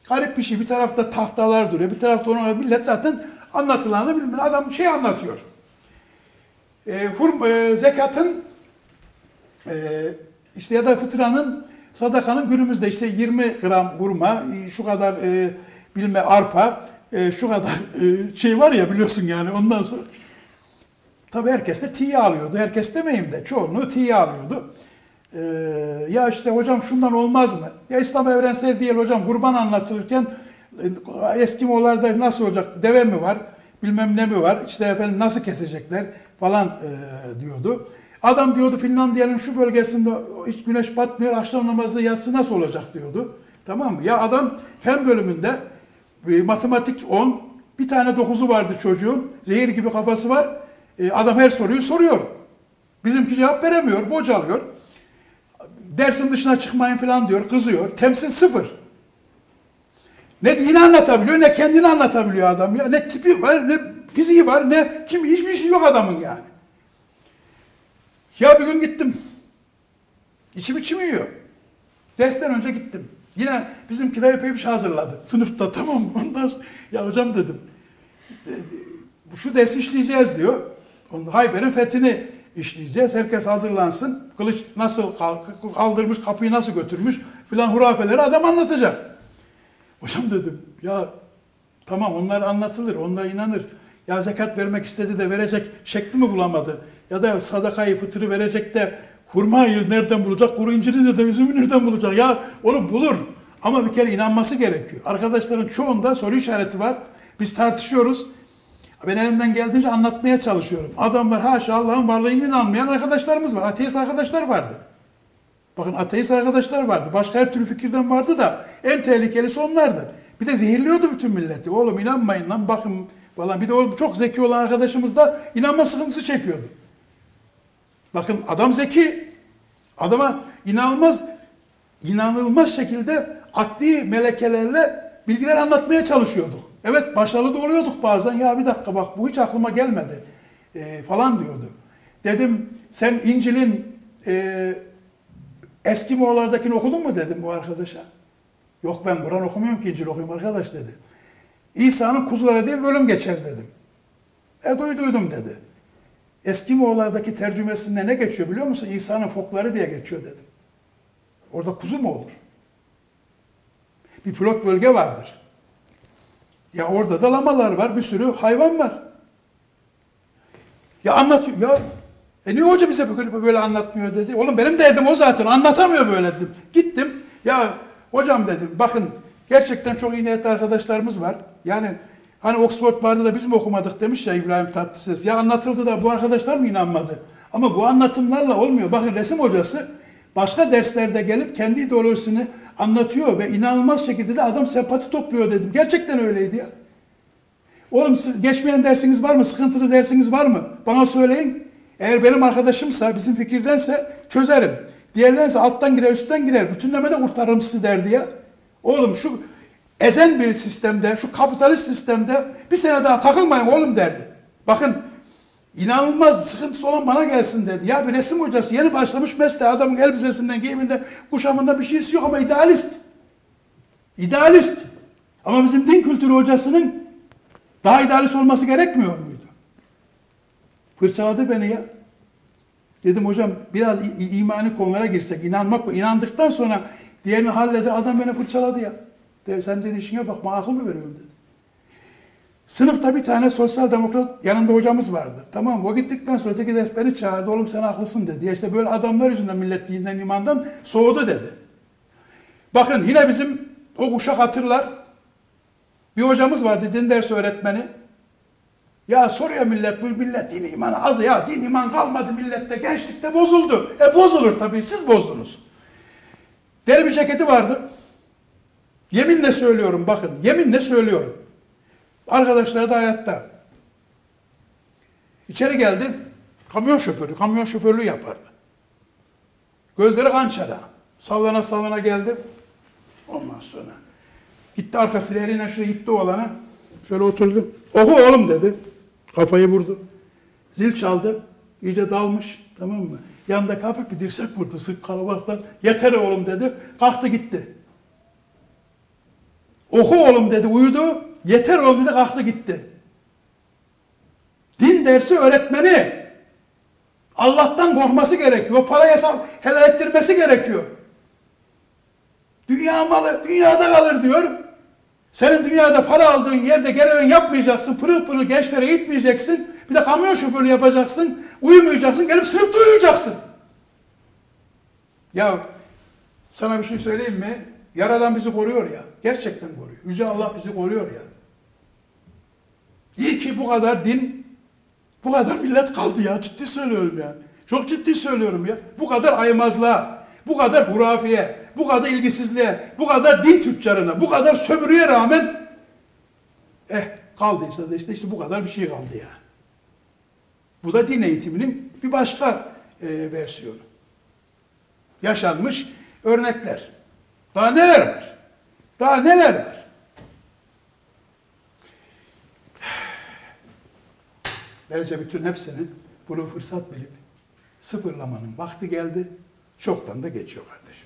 Garip bir şey. Bir tarafta tahtalar duruyor. Bir tarafta ona millet zaten anlatılanı bilmiyor. Adam şey anlatıyor. Zekatın işte ya da fıtranın, sadakanın günümüzde işte 20 gram hurma, şu kadar arpa, şu kadar şey var ya biliyorsun yani ondan sonra. Tabii herkes de tiye alıyordu. Herkes demeyeyim de çoğunluğu tiye alıyordu. Ya işte hocam şundan olmaz mı? Ya İslam evrensel değil hocam. Kurban anlatılırken Eskimolarda nasıl olacak? Deve mi var? Bilmem ne mi var? İşte efendim nasıl kesecekler? Falan diyordu. Adam diyordu Finlandiya'nın şu bölgesinde hiç güneş batmıyor. Akşam namazı yatsı nasıl olacak diyordu. Tamam mı? Ya adam fen bölümünde matematik 10, bir tane 9'u vardı çocuğun, zehir gibi kafası var. Adam her soruyu soruyor. Bizimki cevap veremiyor, bocalıyor. Dersin dışına çıkmayın falan diyor, kızıyor. Temsil sıfır. Ne dini anlatabiliyor, ne kendini anlatabiliyor adam ya. Ne tipi var, ne fiziği var, ne kim, hiçbir şey yok adamın yani. Ya bir gün gittim. İçim içim yiyor. Dersten önce gittim. Yine bizimkiler epey bir şey hazırladı. Sınıfta tamam. Ondan sonra, ya hocam dedim. Şu dersi işleyeceğiz diyor. Hayber'in fethini işleyeceğiz. Herkes hazırlansın. Kılıç nasıl kaldırmış, kapıyı nasıl götürmüş filan hurafeleri adam anlatacak. Hocam dedim ya tamam onlar anlatılır, onlar inanır. Ya zekat vermek istedi de verecek şekli mi bulamadı? Ya da sadakayı, fıtırı verecek de hurmayı nereden bulacak, kuru inciri nereden, üzümü nereden bulacak? Ya onu bulur ama bir kere inanması gerekiyor. Arkadaşların çoğunda soru işareti var. Biz tartışıyoruz. Ben elimden geldiğince anlatmaya çalışıyorum. Adamlar haşa Allah'ın varlığına inanmayan arkadaşlarımız var. Ateist arkadaşlar vardı. Bakın ateist arkadaşlar vardı. Başka her türlü fikirden vardı da en tehlikelisi onlardı. Bir de zehirliyordu bütün milleti. Oğlum inanmayın lan bakın falan. Bir de o çok zeki olan arkadaşımız da inanma sıkıntısı çekiyordu. Bakın adam zeki. Adama inanılmaz şekilde akli melekelerle bilgiler anlatmaya çalışıyorduk. Evet başarılı da oluyorduk bazen. Ya bir dakika bak bu hiç aklıma gelmedi falan diyordu. Dedim sen İncil'in eski Moğollardakini okudun mu dedim bu arkadaşa. Yok ben Kur'an okumuyorum ki İncil okuyorum arkadaş dedi. İsa'nın kuzuları diye bir bölüm geçer dedim. Duydum dedi. Eski Moğollardaki tercümesinde ne geçiyor biliyor musun? İsa'nın fokları diye geçiyor dedim. Orada kuzu mu olur? Bir pilot bölge vardır. Ya orada da lamalar var, bir sürü hayvan var. Ya anlatıyor, ya niye hoca bize böyle anlatmıyor dedi. Oğlum benim derdim o zaten, anlatamıyor böyle dedim. Gittim, ya hocam dedim, bakın gerçekten çok iyi niyetli arkadaşlarımız var. Yani hani Oxford vardı da biz mi okumadık demiş ya İbrahim Tatlıses. Ya anlatıldı da bu arkadaşlar mı inanmadı? Ama bu anlatımlarla olmuyor. Bakın resim hocası başka derslerde gelip kendi ideolojisini anlatıyor ve inanılmaz şekilde de adam sempati topluyor dedim. Gerçekten öyleydi ya. Oğlum geçmeyen dersiniz var mı? Sıkıntılı dersiniz var mı? Bana söyleyin. Eğer benim arkadaşımsa, bizim fikirdense çözerim. Diğerlerinse alttan girer, üstten girer. Bütünlemede kurtarırım sizi derdi ya. Oğlum şu ezen bir sistemde, şu kapitalist sistemde bir sene daha takılmayın oğlum derdi. Bakın inanılmaz sıkıntısı olan bana gelsin dedi. Ya bir resim hocası yeni başlamış mesleğe adamın elbisesinden, giyiminden, kuşamında bir şeysi yok ama idealist. İdealist. Ama bizim din kültürü hocasının daha idealist olması gerekmiyor muydu? Fırçaladı beni ya. Dedim hocam biraz imani konulara girsek, inandıktan sonra diğerini halleder, adam beni fırçaladı ya. Sen dedi işine bakma, akıl mı veriyorum dedi. Sınıfta bir tane sosyal demokrat yanında hocamız vardı. Tamam o gittikten sonra öteki ders beni çağırdı. Oğlum sen haklısın dedi. Ya işte böyle adamlar yüzünden millet dinden imandan soğudu dedi. Bakın yine bizim o kuşak hatırlar. Bir hocamız vardı din dersi öğretmeni. Ya soruyor millet bu millet din imanı az ya din iman kalmadı millette gençlikte bozuldu. Bozulur tabii siz bozdunuz. Deri bir ceketi vardı. Yeminle söylüyorum bakın yeminle söylüyorum. Arkadaşlar da hayatta. İçeri geldi, kamyon şoförlüğü yapardı. Gözleri kan çara. Sallana sallana geldi. Ondan sonra gitti arkasıyla eline şuraya gitti o alana. Şöyle oturdu. Oku oğlum dedi. Kafayı vurdu. Zil çaldı. İyice dalmış. Tamam mı? Yanındaki hafif bir dirsek vurdu. Sık kalabalıktan. Yeter oğlum dedi. Kalktı gitti. Oku oğlum dedi. Uyudu. Yeter oğlum dedi kalktı gitti. Din dersi öğretmeni Allah'tan korkması gerekiyor. Parayı helal ettirmesi gerekiyor. Dünya malı dünyada kalır diyor. Senin dünyada para aldığın yerde görevini yapmayacaksın. Pırıl pırıl gençlere eğitmeyeceksin. Bir de kamyon şoförü yapacaksın. Uyumayacaksın. Gelip sınıfta uyuyacaksın. Ya sana bir şey söyleyeyim mi? Yaradan bizi koruyor ya. Gerçekten koruyor. Yüce Allah bizi koruyor ya. İyi ki bu kadar din, bu kadar millet kaldı ya. Ciddi söylüyorum ya. Çok ciddi söylüyorum ya. Bu kadar aymazlığa, bu kadar hurafiye, bu kadar ilgisizliğe, bu kadar din tüccarına, bu kadar sömürüye rağmen Kaldıysa da işte bu kadar bir şey kaldı yani. Bu da din eğitiminin bir başka versiyonu. Yaşanmış örnekler. Daha neler var? Daha neler var? Bence bütün hepsini bunu fırsat bilip sıfırlamanın vakti geldi. Çoktan da geçiyor kardeşim.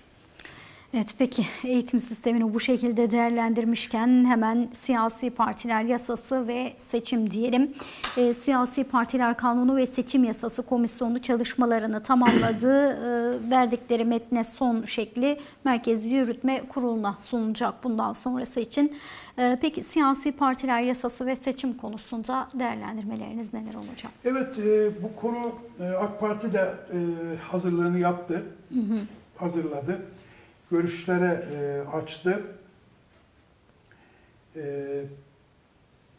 Evet, peki eğitim sistemini bu şekilde değerlendirmişken hemen siyasi partiler yasası ve seçim diyelim. Siyasi partiler kanunu ve seçim yasası komisyonu çalışmalarını tamamladı. Verdikleri metne son şekli Merkezi Yürütme Kurulu'na sunulacak bundan sonrası için. Peki siyasi partiler yasası ve seçim konusunda değerlendirmeleriniz neler olacak? Evet, bu konu AK Parti de hazırlığını yaptı, hazırladı. Görüşlere açtı.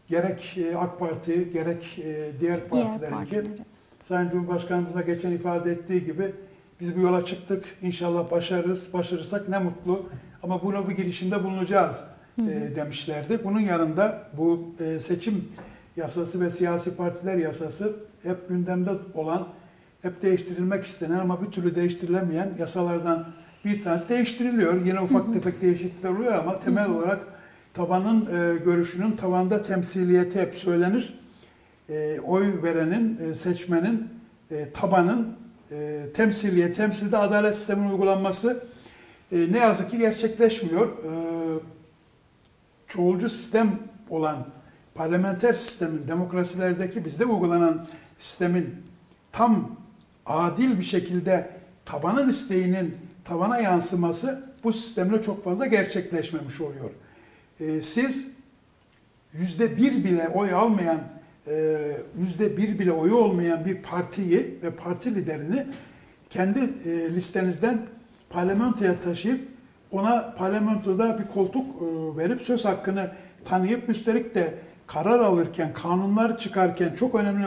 Gerek AK Parti, gerek diğer partilerinki. Sayın Cumhurbaşkanımızla geçen ifade ettiği gibi biz bu yola çıktık. İnşallah başarırız. Başarırsak ne mutlu. Ama buna bir girişimde bulunacağız demişlerdi. Bunun yanında bu seçim yasası ve siyasi partiler yasası hep gündemde olan, hep değiştirilmek istenen ama bir türlü değiştirilemeyen yasalardan bir tanesi değiştiriliyor. Yine ufak tefek değişiklikler oluyor ama temel olarak tabanın görüşünün tavanda temsiliyeti hep söylenir. Oy verenin, seçmenin, tabanın temsilde adalet sisteminin uygulanması ne yazık ki gerçekleşmiyor. Çoğulcu sistem olan parlamenter sistemin, demokrasilerdeki bizde uygulanan sistemin tam adil bir şekilde tabanın isteğinin tavana yansıması bu sistemle çok fazla gerçekleşmemiş oluyor. Siz %1 bile oy almayan, %1 bile oyu olmayan bir partiyi ve parti liderini kendi listenizden parlamentoya taşıyıp ona parlamentoda bir koltuk verip söz hakkını tanıyıp üstelik de karar alırken, kanunlar çıkarken çok önemli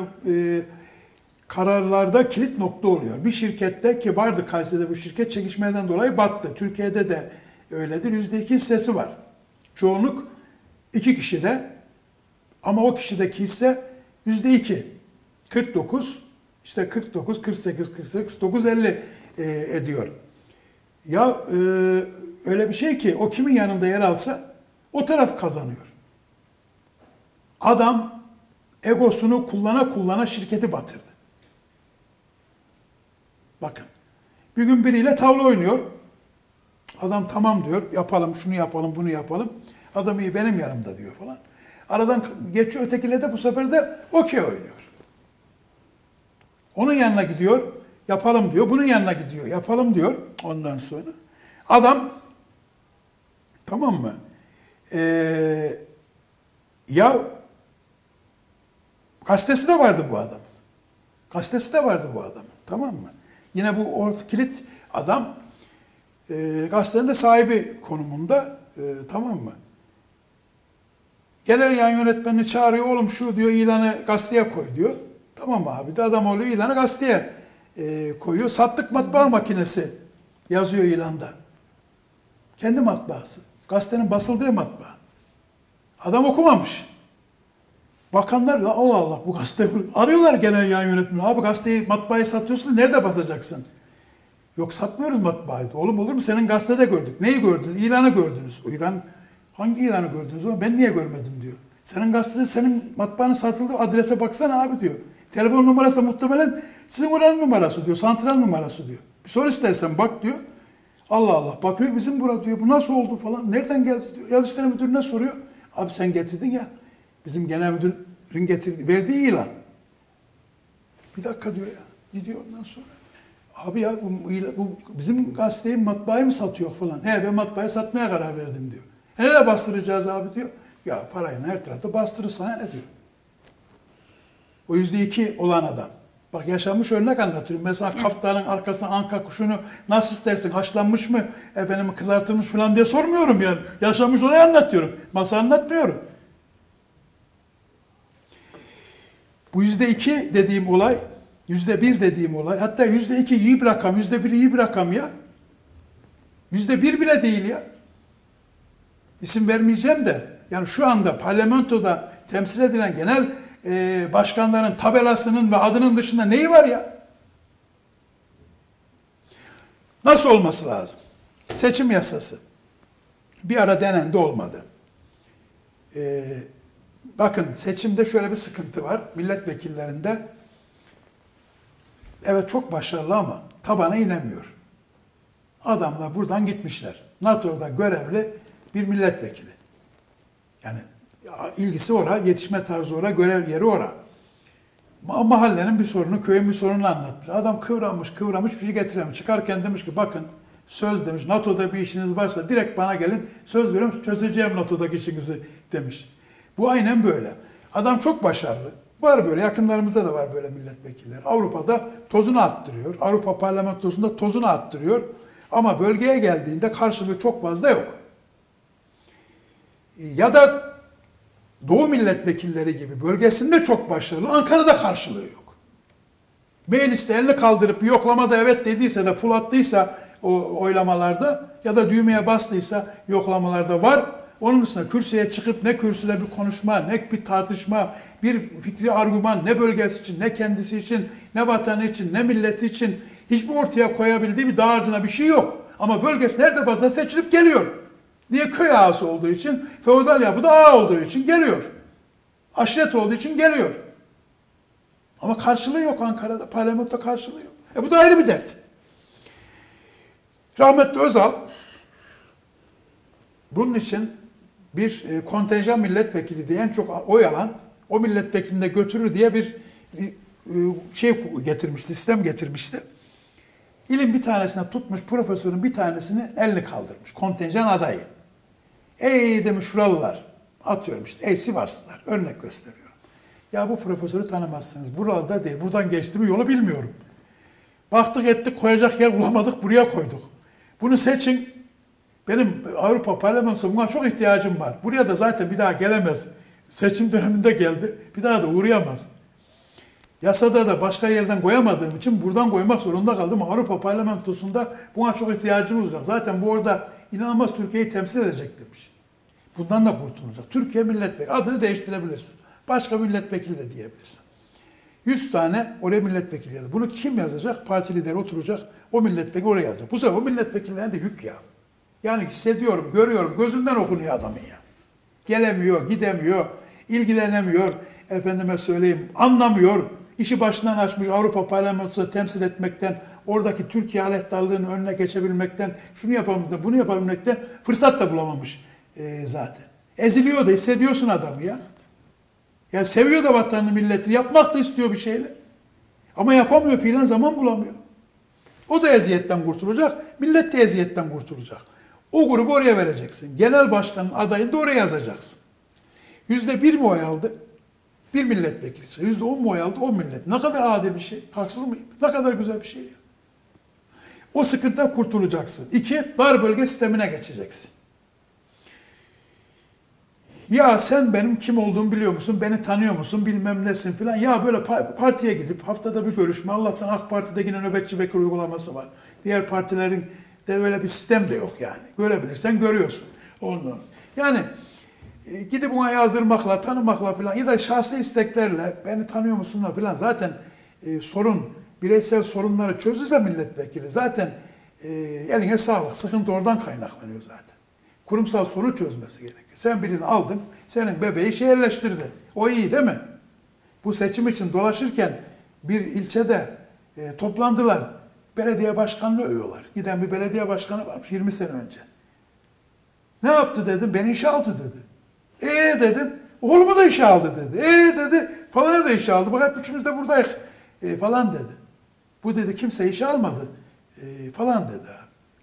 kararlarda kilit nokta oluyor. Bir şirkette ki vardı Kayseri'de bu şirket çekişmeden dolayı battı. Türkiye'de de öyledir. %2 hissesi var. Çoğunluk 2 kişide ama o kişideki hisse %2. 49, işte 49, 48, 48, 49, 50 ediyor. Ya öyle bir şey ki o kimin yanında yer alsa o taraf kazanıyor. Adam egosunu kullana kullana şirketi batırdı. Bakın, bir gün biriyle tavla oynuyor. Adam tamam diyor, yapalım, şunu yapalım, bunu yapalım. Adam iyi, benim yanımda diyor falan. Aradan geçiyor, ötekiyle de bu sefer de okey oynuyor. Onun yanına gidiyor, yapalım diyor. Bunun yanına gidiyor, yapalım diyor. Ondan sonra adam, tamam mı? Ya gazetesi de vardı bu adam. Gazetesi de vardı bu adam, tamam mı? Yine bu kilit adam gazetenin de sahibi konumunda, tamam mı? Genel yayın yönetmenini çağırıyor, oğlum şu diyor ilanı gazeteye koy diyor. Tamam abi de adam oluyor, ilanı gazeteye koyuyor. Sattık matbaa makinesi yazıyor ilanda. Kendi matbaası. Gazetenin basıldığı matbaa. Adam okumamış. Bakanlar Allah Allah bu gazete arıyorlar genel yayın yönetmeni. Abi gazeteyi matbaayı satıyorsun nerede basacaksın? Yok satmıyoruz matbaayı. Oğlum olur mu senin gazetede gördük. Neyi gördünüz? İlanı gördünüz. İlan, hangi ilanı gördünüz? Oğlum, ben niye görmedim diyor. Senin gazetede senin matbaanın satıldığı adrese baksana abi diyor. Telefon numarası da muhtemelen sizin oranın numarası diyor. Santral numarası diyor. Bir sor istersen bak diyor. Allah Allah bakıyor bizim bura diyor. Bu nasıl oldu falan. Nereden geldi diyor. Yazışları müdürüne soruyor. Abi sen getirdin ya. Bizim genel müdürün getirdiği, verdiği ilan. Bir dakika diyor ya. Gidiyor ondan sonra. Abi ya bu bizim gazeteyi matbaayı mı satıyor falan. He ben matbaayı satmaya karar verdim diyor. Nerede bastıracağız abi diyor. Ya parayı her tarafta bastırırsa ne diyor. O %2 olan adam. Bak yaşanmış örnek anlatıyorum. Mesela kaftanın arkasına anka kuşunu nasıl istersin? Haşlanmış mı? Efendim kızartılmış falan diye sormuyorum yani. Yaşanmış olayı anlatıyorum. Masa anlatmıyorum. Bu %2 dediğim olay, %1 dediğim olay, hatta %2 iyi bir rakam, %1 iyi bir rakam ya. %1 bile değil ya. İsim vermeyeceğim de, yani şu anda parlamentoda temsil edilen genel başkanların tabelasının ve adının dışında neyi var ya? Nasıl olması lazım? Seçim yasası. Bir ara denendi, olmadı. Bakın seçimde şöyle bir sıkıntı var. Milletvekillerinde evet çok başarılı ama tabana inemiyor. Adamlar buradan gitmişler. NATO'da görevli bir milletvekili. Yani ilgisi ora, yetişme tarzı ora, görev yeri ora. Mahallenin bir sorunu, köyün bir sorununu anlatmış. Adam kıvranmış, bir şey getirememiş. Çıkarken demiş ki bakın söz demiş, NATO'da bir işiniz varsa direkt bana gelin. Söz veriyorum, çözeceğim NATO'daki işinizi demiş. Bu aynen böyle. Adam çok başarılı. Var böyle, yakınlarımızda da var böyle milletvekilleri. Avrupa'da tozunu attırıyor. Avrupa Parlamentosu'nda tozunu attırıyor. Ama bölgeye geldiğinde karşılığı çok fazla yok. Ya da Doğu milletvekilleri gibi bölgesinde çok başarılı, Ankara'da karşılığı yok. Mecliste elini kaldırıp bir yoklamada evet dediyse de pul attıysa o oylamalarda ya da düğmeye bastıysa yoklamalarda var. Onun dışında kürsüye çıkıp ne kürsüde bir konuşma, ne bir tartışma, bir fikri argüman ne bölgesi için, ne kendisi için, ne vatanı için, ne milleti için hiçbir ortaya koyabildiği bir dağarcığına bir şey yok. Ama bölgesi nerede bazda seçilip geliyor. Niye? Köy ağası olduğu için, feodal yapıda ağa olduğu için geliyor. Aşiret olduğu için geliyor. Ama karşılığı yok Ankara'da, parlamentoda karşılığı yok. Bu da ayrı bir dert. Rahmetli Özal bunun için bir kontenjan milletvekili diye en çok oy alan o milletvekilini de götürür diye bir şey getirmişti, sistem getirmişti. İlim bir tanesine tutmuş, profesörün bir tanesini elini kaldırmış. Kontenjan adayı. Ey demiş şuralılar. Atıyorum işte. Ey Sivaslılar. Örnek gösteriyorum. Ya bu profesörü tanımazsınız. Buralı da değil. Buradan geçti mi yolu bilmiyorum. Baktık ettik, koyacak yer bulamadık. Buraya koyduk. Bunu seçin. Benim Avrupa Parlamentosu'na buna çok ihtiyacım var. Buraya da zaten bir daha gelemez. Seçim döneminde geldi. Bir daha da uğrayamaz. Yasada da başka yerden koyamadığım için buradan koymak zorunda kaldım. Avrupa Parlamentosu'nda buna çok ihtiyacımız var. Zaten bu orada inanılmaz Türkiye'yi temsil edecek demiş. Bundan da kurtulacak. Türkiye milletvekili. Adını değiştirebilirsin. Başka milletvekili de diyebilirsin. 100 tane oraya milletvekili yazdı. Bunu kim yazacak? Parti lideri oturacak. O milletvekili oraya yazacak. Bu sefer o milletvekillerine de yük ya. Yani hissediyorum, görüyorum. Gözünden okunuyor adamın ya. Gelemiyor, gidemiyor, ilgilenemiyor. Efendime söyleyeyim, anlamıyor. İşi başından açmış Avrupa Parlamentosu'na temsil etmekten, oradaki Türkiye aleyhtarlığının önüne geçebilmekten, şunu yapabilmekten, bunu yapabilmekten fırsat da bulamamış zaten. Eziliyor da hissediyorsun adamı ya. Yani seviyor da vatanını, milleti, yapmak da istiyor bir şeyle. Ama yapamıyor filan, zaman bulamıyor. O da eziyetten kurtulacak, millet de eziyetten kurtulacak. O grubu oraya vereceksin. Genel başkanın adayını da oraya yazacaksın. %1 mi oy aldı? Bir milletvekili. %10 mu oy aldı? 10 millet. Ne kadar adil bir şey. Haksız mıyım? Ne kadar güzel bir şey ya. O sıkıntıdan kurtulacaksın. 2. Dar bölge sistemine geçeceksin. Ya sen benim kim olduğumu biliyor musun? Beni tanıyor musun? Bilmem nesin filan. Ya böyle partiye gidip haftada bir görüşme. Allah'tan AK Parti'de yine nöbetçi bekir uygulaması var. Diğer partilerin de öyle bir sistem de yok yani. Görebilirsen görüyorsun. Ondan. Yani gidip ona yazdırmakla, tanımakla falan ya da şahsi isteklerle beni tanıyor musunla falan zaten sorun, bireysel sorunları çözülse milletvekili zaten eline sağlık, sıkıntı oradan kaynaklanıyor zaten. Kurumsal sorun çözmesi gerekiyor. Sen birini aldın, senin bebeği şehirleştirdi. O iyi değil mi? Bu seçim için dolaşırken bir ilçede toplandılar. Belediye başkanını övüyorlar. Giden bir belediye başkanı varmış 20 sene önce. Ne yaptı dedim, beni işe aldı dedi. Dedim, oğlumu da işe aldı dedi. Dedi, falana da işe aldı. Bak hep üçümüz de buradayız falan dedi. Bu dedi kimse işe almadı falan dedi.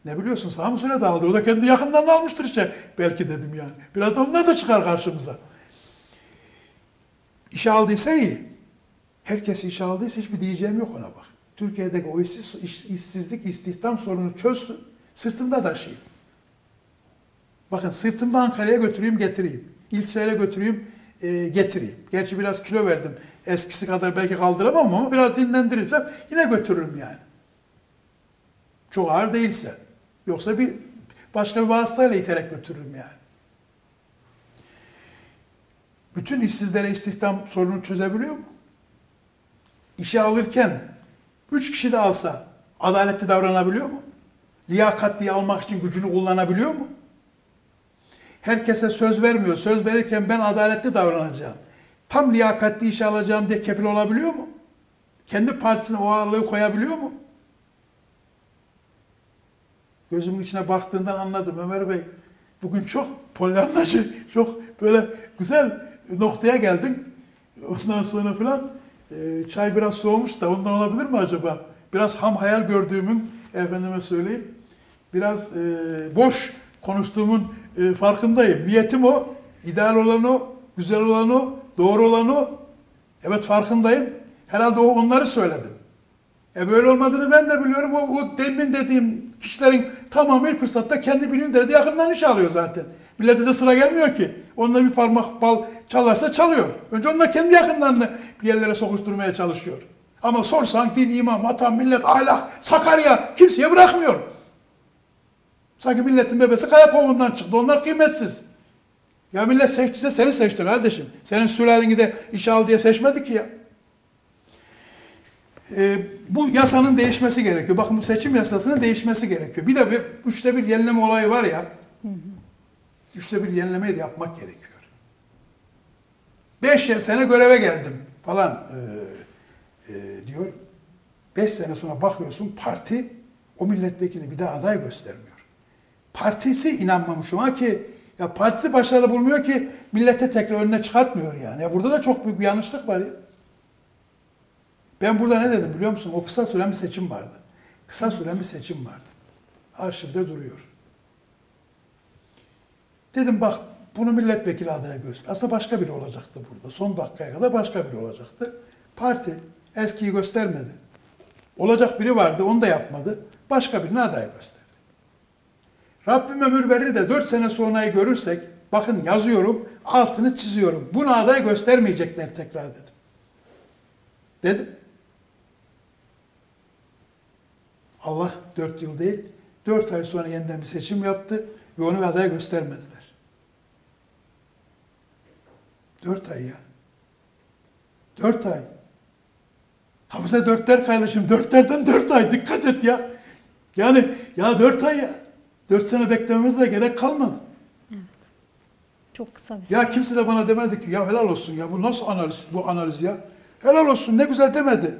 Ne biliyorsun sağ mı söyle dağıldı. O da kendi yakından da almıştır işe. Belki dedim yani. Biraz da onlar da çıkar karşımıza. İşe aldıysa iyi. Herkes işe aldıysa hiçbir diyeceğim yok ona bak. Türkiye'deki o işsizlik, istihdam sorunu çözsün. Sırtımda taşıyayım. Bakın sırtımda Ankara'ya götüreyim getireyim. İlçelere götüreyim, getireyim. Gerçi biraz kilo verdim. Eskisi kadar belki kaldıramam ama biraz dinlendirirsem yine götürürüm yani. Çok ağır değilse. Yoksa bir başka bir vasıtayla iterek götürürüm yani. bütün işsizlere istihdam sorunu çözebiliyor mu? İşe alırken 3 kişi de alsa adaletli davranabiliyor mu? Liyakatli almak için gücünü kullanabiliyor mu? Herkese söz vermiyor. Söz verirken ben adaletli davranacağım, tam liyakatli işe alacağım diye kefil olabiliyor mu? Kendi partisine o ağırlığı koyabiliyor mu? Gözümün içine baktığından anladım Ömer Bey. Bugün çok polyanlaşı, çok böyle güzel noktaya geldin. Ondan sonra falan çay biraz soğumuş da ondan olabilir mi acaba? Biraz ham hayal gördüğümün, efendime söyleyeyim, biraz boş konuştuğumun farkındayım. Niyetim o, ideal olan o, güzel olan o, doğru olan o. Evet farkındayım. Herhalde onları söyledim. Böyle olmadığını ben de biliyorum. O demin dediğim kişilerin tamamı ilk fırsatta kendi bilim derdi yakından iş alıyor zaten. Millete de sıra gelmiyor ki. Onunla bir parmak bal çalarsa çalıyor. Önce onlar kendi yakınlarını bir yerlere sokuşturmaya çalışıyor. Ama sorsan din, iman, vatan, millet, ahlak, Sakarya kimseye bırakmıyor. Sanki milletin bebesi kaya kovuğundan çıktı. Onlar kıymetsiz. Ya millet seçtiyse seni seçti kardeşim. Senin sülaleni de iş al diye seçmedi ki ya. Bu yasanın değişmesi gerekiyor. Bakın bu seçim yasasının değişmesi gerekiyor. Bir de 1/3 yenileme olayı var ya. 1/3 yenilemeyi de yapmak gerekiyor. 5 sene göreve geldim falan diyor. 5 sene sonra bakıyorsun parti o milletvekili bir daha aday göstermiyor. Partisi inanmamış ona ki ya partisi başarılı bulmuyor ki millete tekrar önüne çıkartmıyor yani. Ya burada da çok büyük bir yanlışlık var ya. Ben burada ne dedim biliyor musun? O kısa süren bir seçim vardı. Kısa süren bir seçim vardı. Arşivde duruyor. Dedim bak bunu milletvekili adaya göster. Aslında başka biri olacaktı burada. Son dakikaya kadar başka biri olacaktı. Parti eskiyi göstermedi. Olacak biri vardı onu da yapmadı. Başka birine adaya gösterdi. Rabbim ömür verir de 4 sene sonrayı görürsek, bakın yazıyorum, altını çiziyorum. Bunu adaya göstermeyecekler tekrar dedim. Dedim. Allah 4 yıl değil, 4 ay sonra yeniden bir seçim yaptı ve onu adaya göstermediler. 4 ay ya. 4 ay. Tabuza 4'ler kaylaşım. 4'lerden 4 ay. Dikkat et ya. Yani ya 4 ay ya. 4 sene beklememize de gerek kalmadı. Evet. Çok kısa bir süre. Ya kimse de bana demedi ki ya helal olsun ya bu nasıl analiz, bu analiz ya. Helal olsun ne güzel demedi.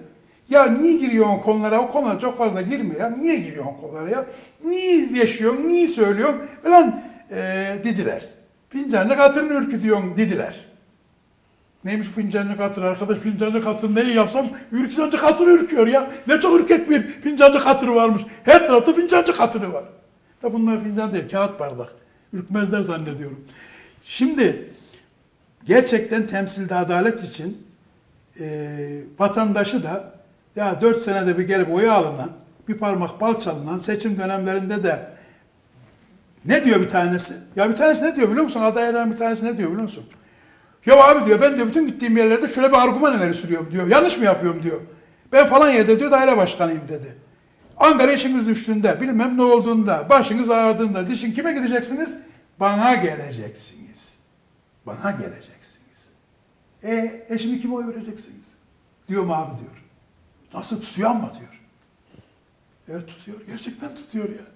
Ya niye giriyorsun konulara? O konulara çok fazla girmiyor ya. Niye giriyorsun konulara ya? Niye yaşıyorsun? Niye söylüyorsun? Falan dediler. Fincanlı katırın ürkütüyorsun dediler. Neymiş fincanlı katır arkadaş? Fincanlı katır neyi yapsam? Fincanlı katır ürküyor ya. Ne çok ürkek bir fincanlı katırı varmış. Her tarafta fincanlı katırı var. Da bunlar fincan değil. Kağıt bardak. Ürkmezler zannediyorum. Şimdi gerçekten temsilde adalet için vatandaşı da ya 4 senede bir gelip oya alınan, bir parmak bal çalınan seçim dönemlerinde de ne diyor bir tanesi? Ya bir tanesi ne diyor biliyor musun? Adaylardan bir tanesi ne diyor biliyor musun? Ya abi diyor ben diyor bütün gittiğim yerlerde şöyle bir argüman ileri sürüyorum diyor. Yanlış mı yapıyorum diyor. Ben falan yerde diyor daire başkanıyım dedi. Ankara işiniz düştüğünde, bilmem ne olduğunda, başınız ağrıdığında, dişin kime gideceksiniz? Bana geleceksiniz. Bana gelecek. Şimdi kime oy vereceksiniz? Diyorum abi diyor. Nasıl tutuyor ama diyor. Evet tutuyor. Gerçekten tutuyor ya.